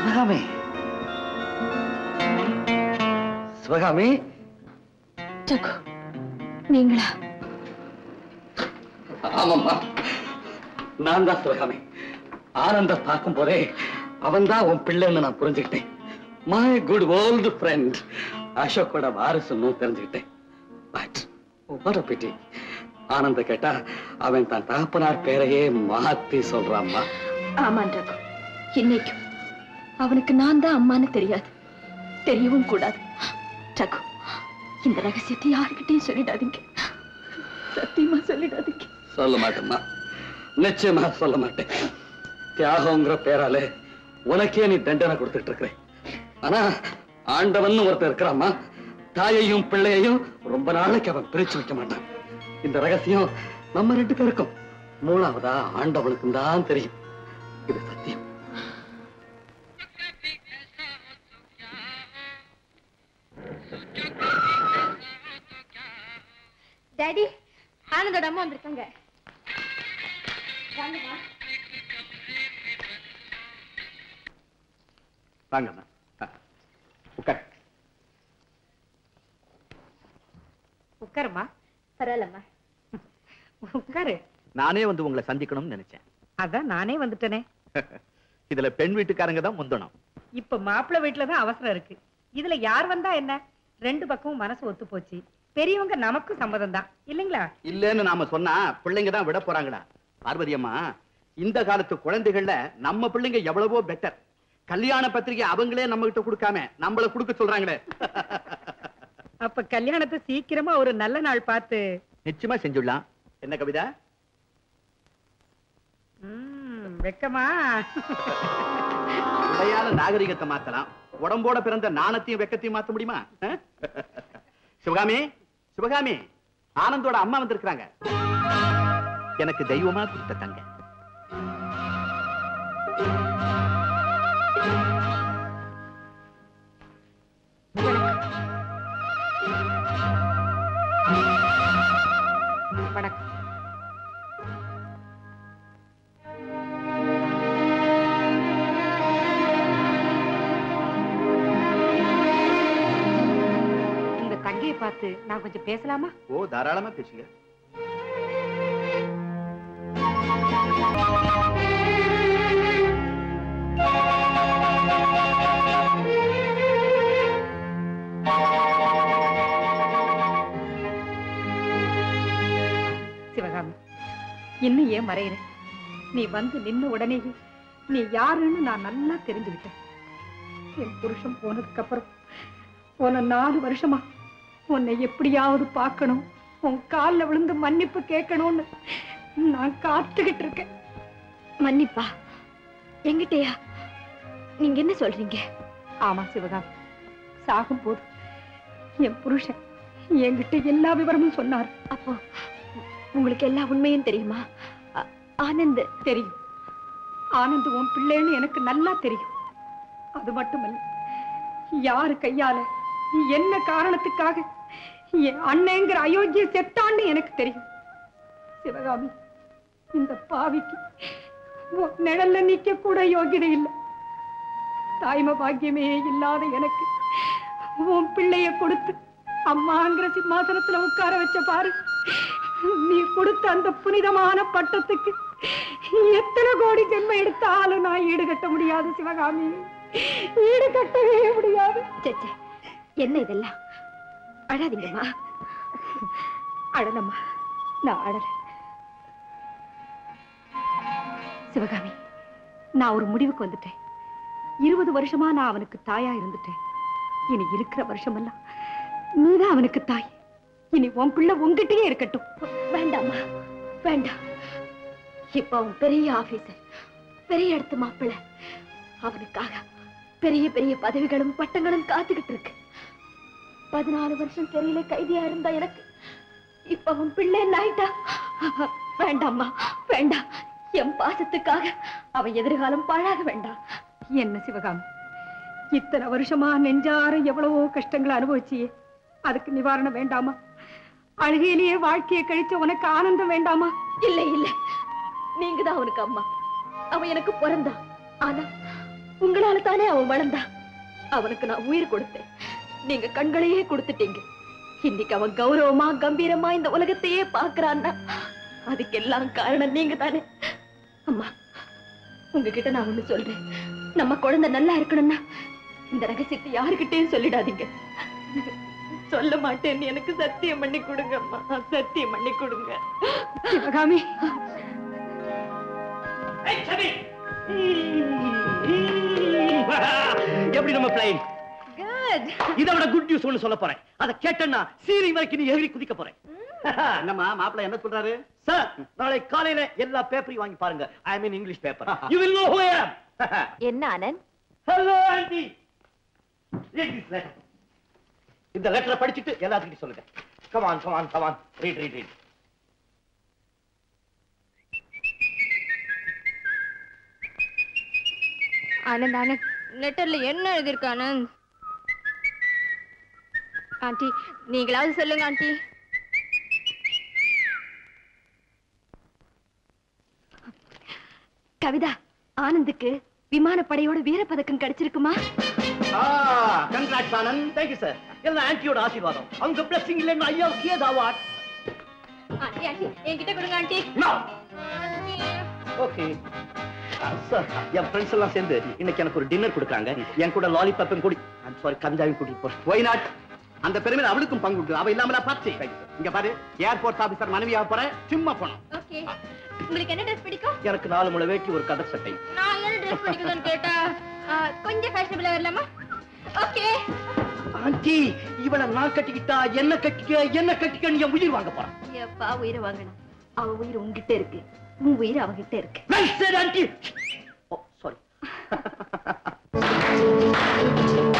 சிவகாமி, சிவகாமி. சகு, நீங்களா? ஆமாம்மா, நான் தான் சிவகாமி. ஆனந்த பார்க்கும் போதே उन्न पुरीजिकटे my good old friend Ashok कोड़ा वारस नो तेरंजिकटे but what a pity Anand केटा अवें तान तापनार पेरे मात्ती सोल्राम्मा आमान रघु इन्नैक्कु अवनुक्कु नान तान अम्मानु तेरियादु तेरियवुम कूडादु रघु इंद रहस्यत्ते यारुकिट्टैयुम सोल्लिडादींगे सत्यमा सोल्लिडादींगे सोल्ल माट्टेम्मा निश्चयमा सोल्ल माट्टेन त्यागंग्र पेराले उनक्के नी दंडने कोडुत्तु इरुक्किरे आना आंडवन ओरुत्तन इरुक्किराम्मा तायैयुम पिळ्ळैयैयुम रोम्ब नाळैक्कु अवन पिरिच्चु वेक्क माट्टान इंद रहस्यम नम्म रेंडु पेरुक्कुम मूळावदा आंडवनुक्कुम तान तेरियुम इदु सत्यम डैडी आनंदोड अम्मा वंदिरुक्कांगा वांगम्मा वांगम्मा उक्कार उक्कारम्मा परलम्मा उक्कार नाने वंदु उंगला संदिक्कणुम नेनेचेन अदा नाने वंदिट्टेने इदला पेण वीट्टुकारंगा दान मुंदणुम इप्पो माप्पळा वीट्टला दान अवसरम इरुक्कु इदला यार वंदा एन्ना रेंडु पक्कमुम मनसु ओत्तु पोच्ची பெரியவங்க நமக்கு சம்மதம் தான் இல்லங்களா இல்லன்னு நாம சொன்னா பிள்ளைங்க தான் விட போறாங்கடா பார்வதி அம்மா இந்த காலத்து குழந்தைகள நம்ம பிள்ளைங்க எவ்வளவோ பெட்டர் கல்யாண பத்திரிகை அவங்களே நம்ம கிட்ட கொடுக்காம நம்மள கொடுக்க சொல்றாங்களே அப்ப கல்யாணத்தை சீக்கிரமா ஒரு நல்ல நாள் பார்த்து நிச்சயமா செஞ்சுடலாம் என்ன கவிதா ம் வெக்கமா உடையால நாகரிகத்தை மாத்தலாம் உடம்போட பிறந்த நாணத்தையும் வெக்கத்தையும் மாத்த முடியுமா சிவகாமி சிவகாமி ஆனந்தோட அம்மா வந்திருக்காங்க எனக்கு தெய்வமா கொடுத்த தங்க நான் கொஞ்சம் பேசலாமா? ஓ தாராளமா பேசுங்க. சிவகாமி, இன்னும் ஏன் மறையிற? நீ வந்து நின்ன உடனே நீ யாருன்னு நான் நல்லா தெரிஞ்சுக்கிட்டேன். என் புருஷன் போனதுக்கு அப்புறம் போன நாலு வருஷமா உன்னை எப்படியாவது பார்க்கணும் உன் கால்ல விழுந்து மன்னிப்பு கேட்கணும்னு நான் காத்துக்கிட்டு இருக்கேன் மன்னிப்பா எங்கிட்டயா நீங்க என்ன சொல்றீங்க ஆமா சிவகாமி சாகும்போது என் புருஷன் என்கிட்ட எல்லா விவரமும் சொன்னார் அப்போ உங்களுக்கு எல்லா உண்மையும் தெரியுமா ஆனந்த் தெரியும் ஆனந்த் உன் பிள்ளைன்னு எனக்கு நல்லா தெரியும் அது மட்டுமல்ல யாரு கையால என்ன காரணத்துக்காக அண்ணேங்கற அயோக்கிய செத்தான்னு எனக்கு தெரியும் சிவகாமி இந்த பாவிக்கு நிழல்ல நிக்க கூட யோகிதை இல்லை தாய்ம பாக்கியமே இல்லாத எனக்கு உன் பிள்ளைய கொடுத்து அம்மாங்கிற சிம்மாசனத்துல உட்கார வச்ச பாரு நீ கொடுத்த அந்த புனிதமான பட்டத்துக்கு எத்தனை கோடி ஜென்ம எடுத்தாலும் நான் ஈடுகட்ட முடியாது சிவகாமி ஈடுகட்டவே முடியாது என்ன இதெல்லாம் அழாதீங்கம்மா அழலம்மா நான் அழல சிவகாமி நான் ஒரு முடிவுக்கு வந்துட்டேன் இருபது வருஷமா நான் அவனுக்கு தாயா இருந்துட்டேன் இனி இருக்கிற வருஷமெல்லாம் நீதான் அவனுக்கு தாய் இனி உன் பிள்ளை உங்ககிட்டயே இருக்கட்டும் வேண்டாம்மா வேண்டாம் இப்ப அவன் பெரிய ஆபீசர் பெரிய இடத்து மாப்பிள்ளை அவனுக்காக பெரிய பெரிய பதவிகளும் பட்டங்களும் காத்துக்கிட்டு இருக்கு பதினாலு வருஷம் தெரியல கைதியா இருந்தா எனக்கு இப்ப உன் பிள்ளை நாயிட்டா வேண்டாம்மா வேண்டாம் என் பாசத்துக்காக அவன் எதிர்காலம் பாழாக வேண்டாம் என்ன சிவகாமி இத்தனை வருஷமா நெஞ்சார எவ்வளவோ கஷ்டங்களை அனுபவிச்சியே அதுக்கு நிவாரணம் வேண்டாமா அழுகையிலேயே வாழ்க்கையை கழிச்ச உனக்கு ஆனந்தம் வேண்டாமா இல்லை இல்லை நீங்க தான் அவனுக்கு அம்மா அவன் எனக்கு பிறந்தா ஆனா உங்களால தானே அவன் வளர்ந்தா அவனுக்கு நான் உயிர் கொடுத்தேன் நீங்க கண்களையே கொடுத்துட்டீங்க இன்னைக்கு அவன் கௌரவமா கம்பீரமா இந்த உலகத்தையே பாக்குறான்னா அதுக்கெல்லாம் காரணம் நீங்க தானே அம்மா உங்ககிட்ட நான் ஒண்ணு சொல்றேன் நம்ம குழந்தை நல்லா இருக்கணும்னா இந்த ரகசியத்தை யார்கிட்டயும் சொல்லிடாதீங்க. சொல்ல மாட்டேன்னு எனக்கு சத்தியம் பண்ணி கொடுங்க அம்மா, சத்தியம் பண்ணி கொடுங்க. சிவகாமி எப்படி நம்ம பிளைன் இதோட குட் நியூஸ் ஒன்னு சொல்ல போறேன். அத கேட்டேன்னா சீரி வரைக்கும் நீ எகிரி குதிக்க போறேன். நம்ம மாப்பிள்ளை என்ன சொல்றாரு? சார் நாளை காலையில எல்லா பேப்பரையும் வாங்கி பாருங்க. I mean English paper. You will know who I am. என்ன Anand? Hello aunty, read this letter. இந்த லெட்டரை படிச்சிட்டு எல்லாத்துக்கிட்டையும் சொல்லுங்க. Come on come on come on, read read read. Anand Anand, லெட்டர்ல என்ன எழுதி இருக்கு ஆனந்த்? ஆண்டி நீங்களாவது சொல்லுங்க ஆண்டி. கவிதா, ஆனந்துக்கு விமானப்படையோட வீரப்பதக்கம் கிடைச்சிருக்குமா? கங்க்ராட்ஸ் ஆனந்த். Thank you sir. எல்லாம் ஆண்டியோட ஆசீர்வாதம். அவங்க பிளஸிங் இல்லைன்னா ஐயா கேஸ் அவார்ட். ஆண்டி ஆண்டி என்கிட்ட கொடுங்க aunty. No aunty. Okay sir, என் ஃப்ரெண்ட்ஸ் எல்லாம் சேர்ந்து இன்னைக்கு எனக்கு ஒரு டின்னர் கொடுக்குறாங்க. என் கூட லாலிபாப்பும் கூடி ஐம் சாரி கஞ்சாவும் கூட்டிட்டு போறேன். Why not? அந்த பெருமையில அவளுக்கும் பங்கு கொடுக்கும். அவ இல்லாமல பார்த்து இங்க பாரு, ஏர்போர்ட் ஆபீசர் மனைவியாக போறேன். சும்மா போனோம். ஓகே, உங்களுக்கு என்ன ட்ரெஸ் பிடிக்கும்? எனக்கு நாலு முளை வேட்டி, ஒரு கதர் சட்டை. நான் என்ன ட்ரெஸ் பிடிக்குதுன்னு கேட்டா கொஞ்சம் ஃபேஷனபிளா வரலாமா? ஓகே ஆண்டி, இவள நான் கட்டிக்கிட்டா என்ன கட்டிக்க என்ன கட்டிக்க நீ உயிர் வாங்க போற. ஏப்பா உயிர் வாங்கணும்? அவ உயிர் உன்கிட்ட இருக்கு, உன் உயிர் அவ கிட்ட இருக்கு. Well said aunty. Oh sorry. உங்கள் லட்சியம்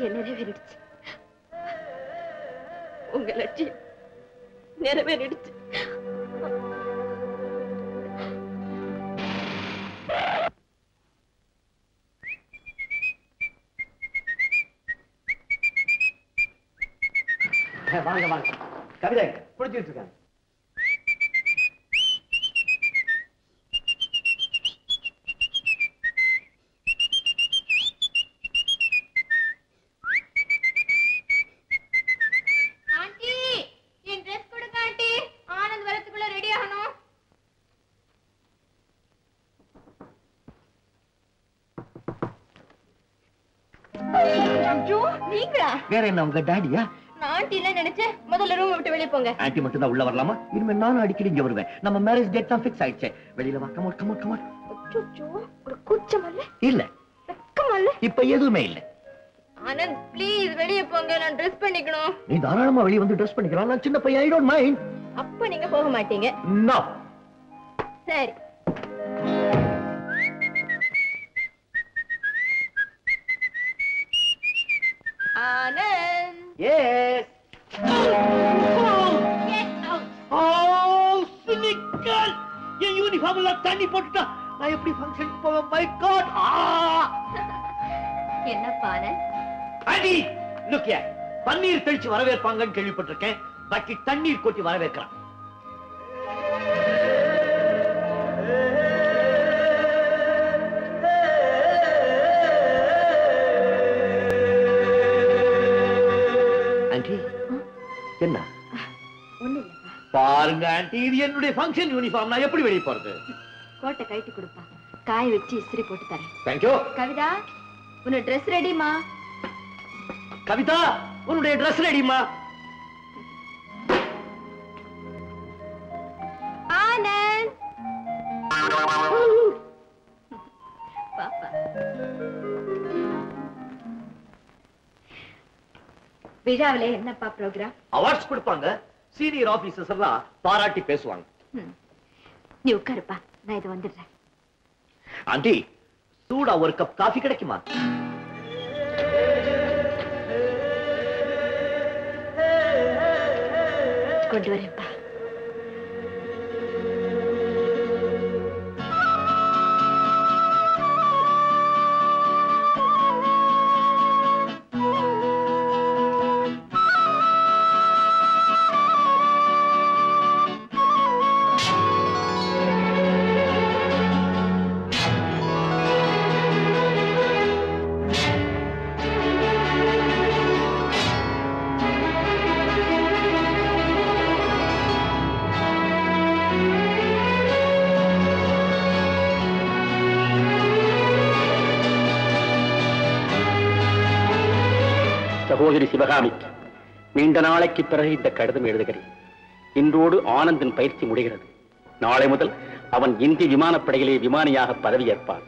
நிறைவேறிடுச்சு, உங்கள் லட்சியம் நிறைவேறிடுச்சு. வாங்க வாங்க கவிதை பிடிச்சிட்டு இருக்காங்க. வேற என்ன உங்க டாடியா? நான் டீல நினைச்சேன். முதல்ல ரூம் விட்டு வெளிய போங்க. ஆண்டி மட்டும் தான் உள்ள வரலாமா? இனிமே நானும் அடிக்கடி இங்க வருவேன். நம்ம மேரேஜ் டேட் தான் ஃபிக்ஸ் ஆயிடுச்சு. வெளியில வா. Come on come on come on. அச்சச்சோ, ஒரு கூச்சம் இல்ல இல்ல வெக்கம் இல்ல இப்ப எதுமே இல்ல. ஆனந்த் ப்ளீஸ் வெளிய போங்க, நான் Dress பண்ணிக்கணும். நீ தாராளமா வெளிய வந்து Dress பண்ணிக்கலாம். நான் சின்ன பையன், ஐ டோன்ட் மைண்ட். அப்ப நீங்க போக மாட்டீங்க? நோ. சரி Anand. Yes. Oh, get out. Oh, cynical. ये uniform ला तानी पोट्टा. ना ये अपनी function को पावा. My God. Ah. क्या ना पाना? Andy, look here. Paneer तल्ची वारवेर Pangan केली पोट्टा क्या? बाकी तन्नीर कोटी वारवेर करा. என்ன ஒண்ணு இல்லப்பா. பாருங்க ஆண்டி, இது என்னோட ஃபங்க்ஷன் யூனிஃபார்ம். நான் எப்படி வெளிய போறது? கோட்டை கைட்டி கொடுப்பா, காய வெச்சி இஸ்திரி போட்டு தரேன். Thank you. கவிதா உன Dress ரெடிமா? கவிதா உன்னுடைய Dress ரெடிமா? ஆனந்த் பாப்பா விழாவிலே என்னப்பா ப்ரோக்ராம்? அவார்ட்ஸ் கொடுப்பாங்க. சீனியர் ஆபீசர்ஸ் எல்லாம் பாராட்டி பேசுவாங்க. நீ உட்காருப்பா, நான் இது வந்துடுறேன். ஆண்டி சூடா ஒரு கப் காஃபி கிடைக்குமா? ಕೊಡ್ವರಪ್ಪ. சிவகாமி நீண்ட நாளைக்கு பிறகு இந்த கடிதம் எழுதுகிறேன். இன்றோடு ஆனந்தின் பயிற்சி முடிகிறது. நாளை முதல் அவன் இந்திய விமானப்படையிலே விமானியாக பதவியேற்பான்.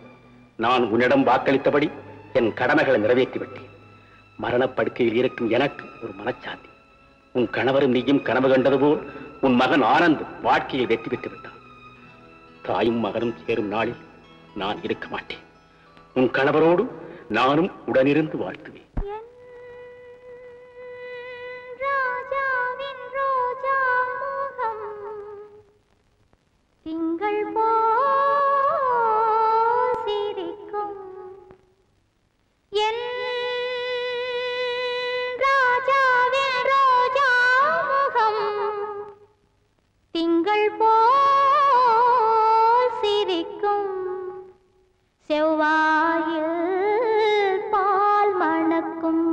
நான் உன்னிடம் வாக்களித்தபடி என் கடமைகளை நிறைவேற்றிவிட்டேன். மரணப்படுக்கையில் இருக்கும் எனக்கு ஒரு மனச்சாந்தி. உன் கணவரும் நீயும் கனவு கண்டது போல் உன் மகன் ஆனந்த் வாழ்க்கையை வெற்றி பெற்று விட்டான். தாயும் மகனும் சேரும் நாளில் நான் இருக்க மாட்டேன். உன் கணவரோடு நானும் உடனிருந்து வாழ்த்துவேன். திங்கள் போசிரிக்கும் என் ராஜாவின் ரோஜா முகம். திங்கள் போசிரிக்கும் செவ்வாயில் பால் மணக்கும்.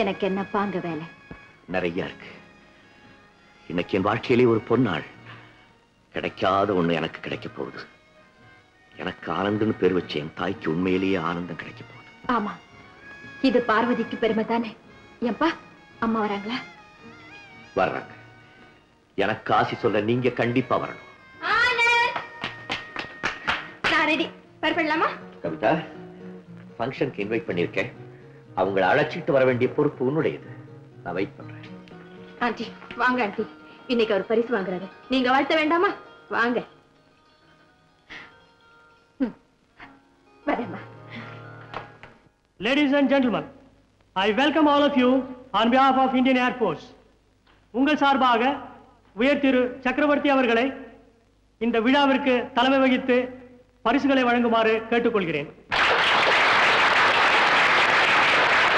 எனக்கு என்ன பாங்க வேலை நிறைய இருக்கு. இன்னைக்கு என் வாழ்க்கையிலே ஒரு பொன்னாள், கிடைக்காத ஒண்ணு எனக்கு கிடைக்க போகுது. எனக்கு ஆனந்தன்னு பேர் வச்ச என் தாய்க்கு உண்மையிலேயே ஆனந்தம் கிடைக்க போகுது. ஆமா, இது பார்வதிக்கு பெருமை தானே. ஏன்பா அம்மா வராங்களா? வர்றாங்க. எனக்கு ஆசி சொல்ல நீங்க கண்டிப்பா வரணும். கவிதா, ஃபங்க்ஷனுக்கு இன்வைட் பண்ணிருக்கேன். அவங்களை அழைச்சிட்டு வர வேண்டிய பொறுப்பு உன்னுடையது. நான் வெயிட் பண்றேன். ஆண்டி வாங்க. ஆண்டி இன்னைக்கு அவர் பரிசு வாங்குறாரு, நீங்க வாழ்த்த வேண்டாமா? வாங்க. Ladies and gentlemen, I welcome all of you on behalf of Indian Air Force. உங்கள் சார்பாக உயர் திரு சக்கரவர்த்தி அவர்களை இந்த விழாவிற்கு தலைமை வகித்து பரிசுகளை வழங்குமாறு கேட்டுக்கொள்கிறேன்.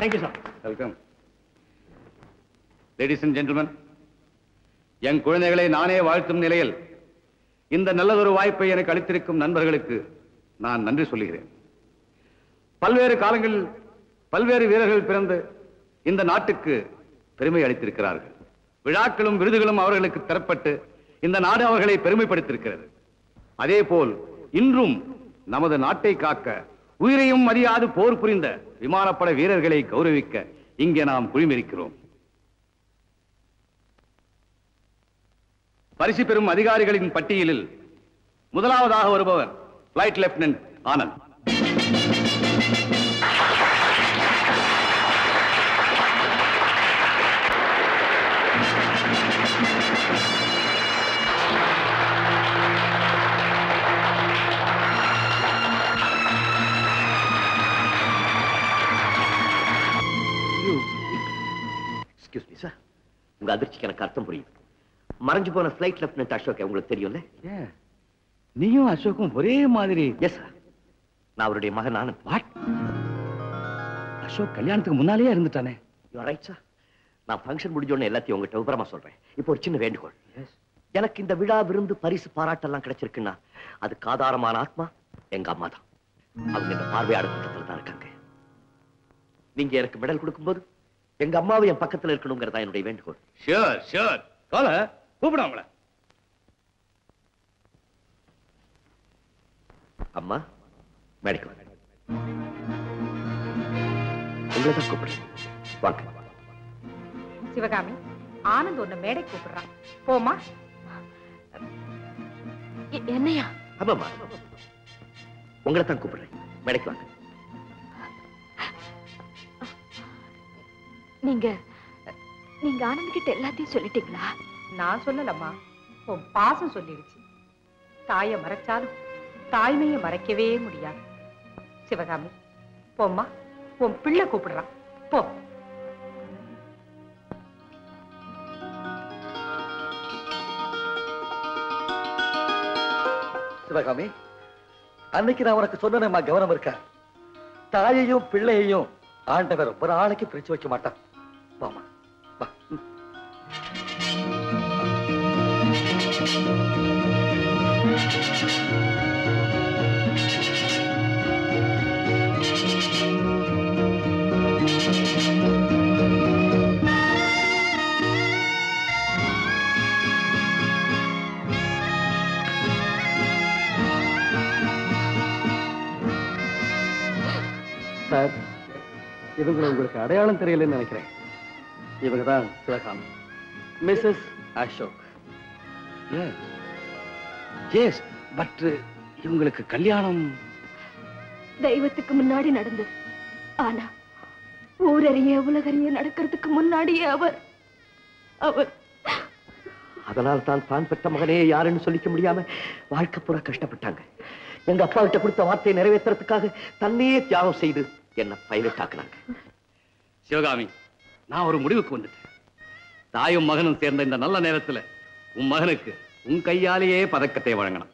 Thank you, sir. Welcome. Ladies and gentlemen, என் குழந்தைகளை நானே வாழ்த்தும் நிலையில் இந்த நல்லதொரு வாய்ப்பை எனக்கு அளித்திருக்கும் நண்பர்களுக்கு நான் நன்றி சொல்கிறேன். பல்வேறு காலங்களில் பல்வேறு வீரர்கள் பிறந்து இந்த நாட்டுக்கு பெருமை அளித்திருக்கிறார்கள். விழாக்களும் விருதுகளும் அவர்களுக்கு தரப்பட்டு இந்த நாடு அவர்களை பெருமைப்படுத்தியிருக்கிறது. அதே போல் இன்றும் நமது நாட்டை காக்க உயிரையும் மரியாதை போர் புரிந்த விமானப்படை வீரர்களை கௌரவிக்க இங்கே நாம் குழுமிருக்கிறோம். பரிசு பெறும் அதிகாரிகளின் பட்டியலில் முதலாவதாக வருபவர் பிளைட் லெப்டினன்ட் ஆனந்த். உங்க அதிர்ச்சிக்கு எனக்கு அர்த்தம் புரியுது. மறைஞ்சு போன பிளைட் லெப்டினன்ட் அசோக் உங்களுக்கு தெரியும்ல? நீயும் அசோக்கும் ஒரே மாதிரி. எஸ் சார், நான் அவருடைய மகன் ஆனந்த். வாட், அசோக் கல்யாணத்துக்கு முன்னாலேயே இருந்துட்டானே? You are right sir. நான் ஃபங்க்ஷன் முடிஞ்சோடனே எல்லாத்தையும் உங்கள்கிட்ட விபரமா சொல்றேன். இப்போ ஒரு சின்ன வேண்டுகோள். எனக்கு இந்த விழா விருந்து பரிசு பாராட்டெல்லாம் கிடைச்சிருக்குன்னா அதுக்கு ஆதாரமான ஆத்மா எங்க அம்மா தான். அவங்க இந்த பார்வையாளர் கூட்டத்தில் தான் இருக்காங்க. நீங்க எனக்கு மெடல் கொடுக்கும்போது எங்க அம்மாவை என் பக்கத்துல இருக்கணுங்கிறதா என்னுடைய வேண்டுகோள். Sure sure. கோல கூப்பிடும் அவங்கள. அம்மா மேடைக்கு வாங்க. உங்களதான் கூப்பிடுறேன், வாங்க. சிவகாமி, ஆனந்த் ஒன்னு மேடை கூப்பிடுறான், போமா. என்னையா? ஆமாமா, உங்களைத்தான் கூப்பிடுறேன், மேடைக்கு வாங்க. நீங்க நீங்க ஆனந்த் கிட்ட எல்லாத்தையும் சொல்லிட்டீங்களா? நான் சொல்லலம்மா, உன் பாசம் சொல்லிடுச்சு. தாயை மறைச்சாலும் தாய்மையை மறைக்கவே முடியாது. சிவகாமி போம்மா, உன் பிள்ளை கூப்பிடுறான், போ. சிவகாமி, அன்னைக்கு நான் உனக்கு சொன்னேன்மா, கவனம் இருக்கா? தாயையும் பிள்ளையையும் ஆண்டவர் ஒரு ஆளுக்கு பிரிச்சு வைக்க மாட்டான். வாமா, வா. சார், இவங்களை உங்களுக்கு அடையாளம் தெரியலன்னு நினைக்கிறேன். இவங்க தான் Sivakami, Mrs Ashok. Yes, but இவங்களுக்கு கல்யாணம் தெய்வத்துக்கு முன்னாடி நடந்தது. ஆனா ஊரறிய உலகறிய நடக்கிறதுக்கு முன்னாடியே அவர் அவர் அதனால் தான் தான் பெற்ற மகனே யாருன்னு சொல்லிக்க முடியாம வாழ்க்கை பூரா கஷ்டப்பட்டாங்க. எங்க அப்பா கிட்ட கொடுத்த வார்த்தையை நிறைவேற்றுறதுக்காக தன்னையே தியாகம் செய்து என்ன பைலட் ஆக்குனாங்க. சிவகாமி, நான் ஒரு முடிவுக்கு வந்துட்டேன். தாயும் மகனும் சேர்ந்த இந்த நல்ல நேரத்துல உன் மகனுக்கு உன் கையாலேயே பதக்கத்தை வழங்கணும்.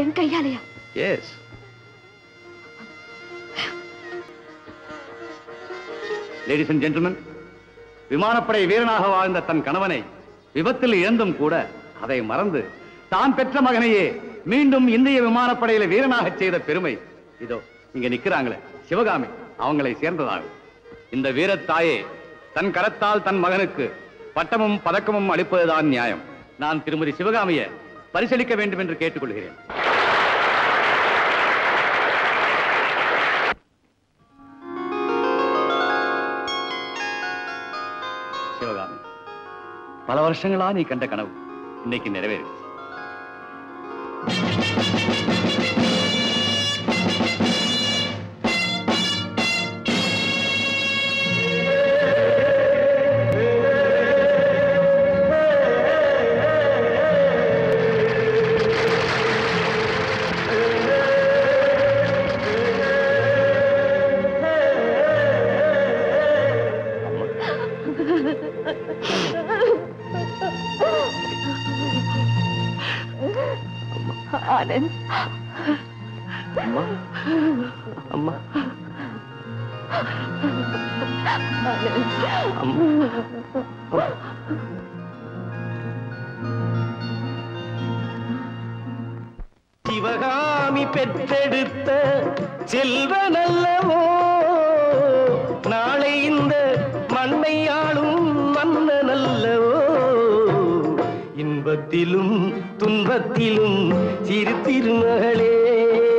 என் கையாலேயா? எஸ். லேடிஸ் அண்ட் ஜென்டில்மென், விமானப்படை வீரனாக வாழ்ந்த தன் கணவனை விபத்தில் இழந்தும் கூட அதை மறந்து தான் பெற்ற மகனையே மீண்டும் இந்திய விமானப்படையில வீரனாக செய்த பெருமை இதோ இங்க நிக்கிறாங்களே சிவகாமி, அவங்களை சேர்ந்ததாகும். இந்த வீர தாயே தன் கரத்தால் தன் மகனுக்கு பட்டமும் பதக்கமும் அளிப்பதுதான் நியாயம். நான் திருமதி சிவகாமியை பரிசளிக்க வேண்டும் என்று கேட்டுக்கொள்கிறேன். சிவகாமி, பல வருஷங்களா நீ கண்ட கனவு இன்னைக்கு நிறைவேறு. துன்பத்திலும் துன்பத்திலும் சிறு திருமகளே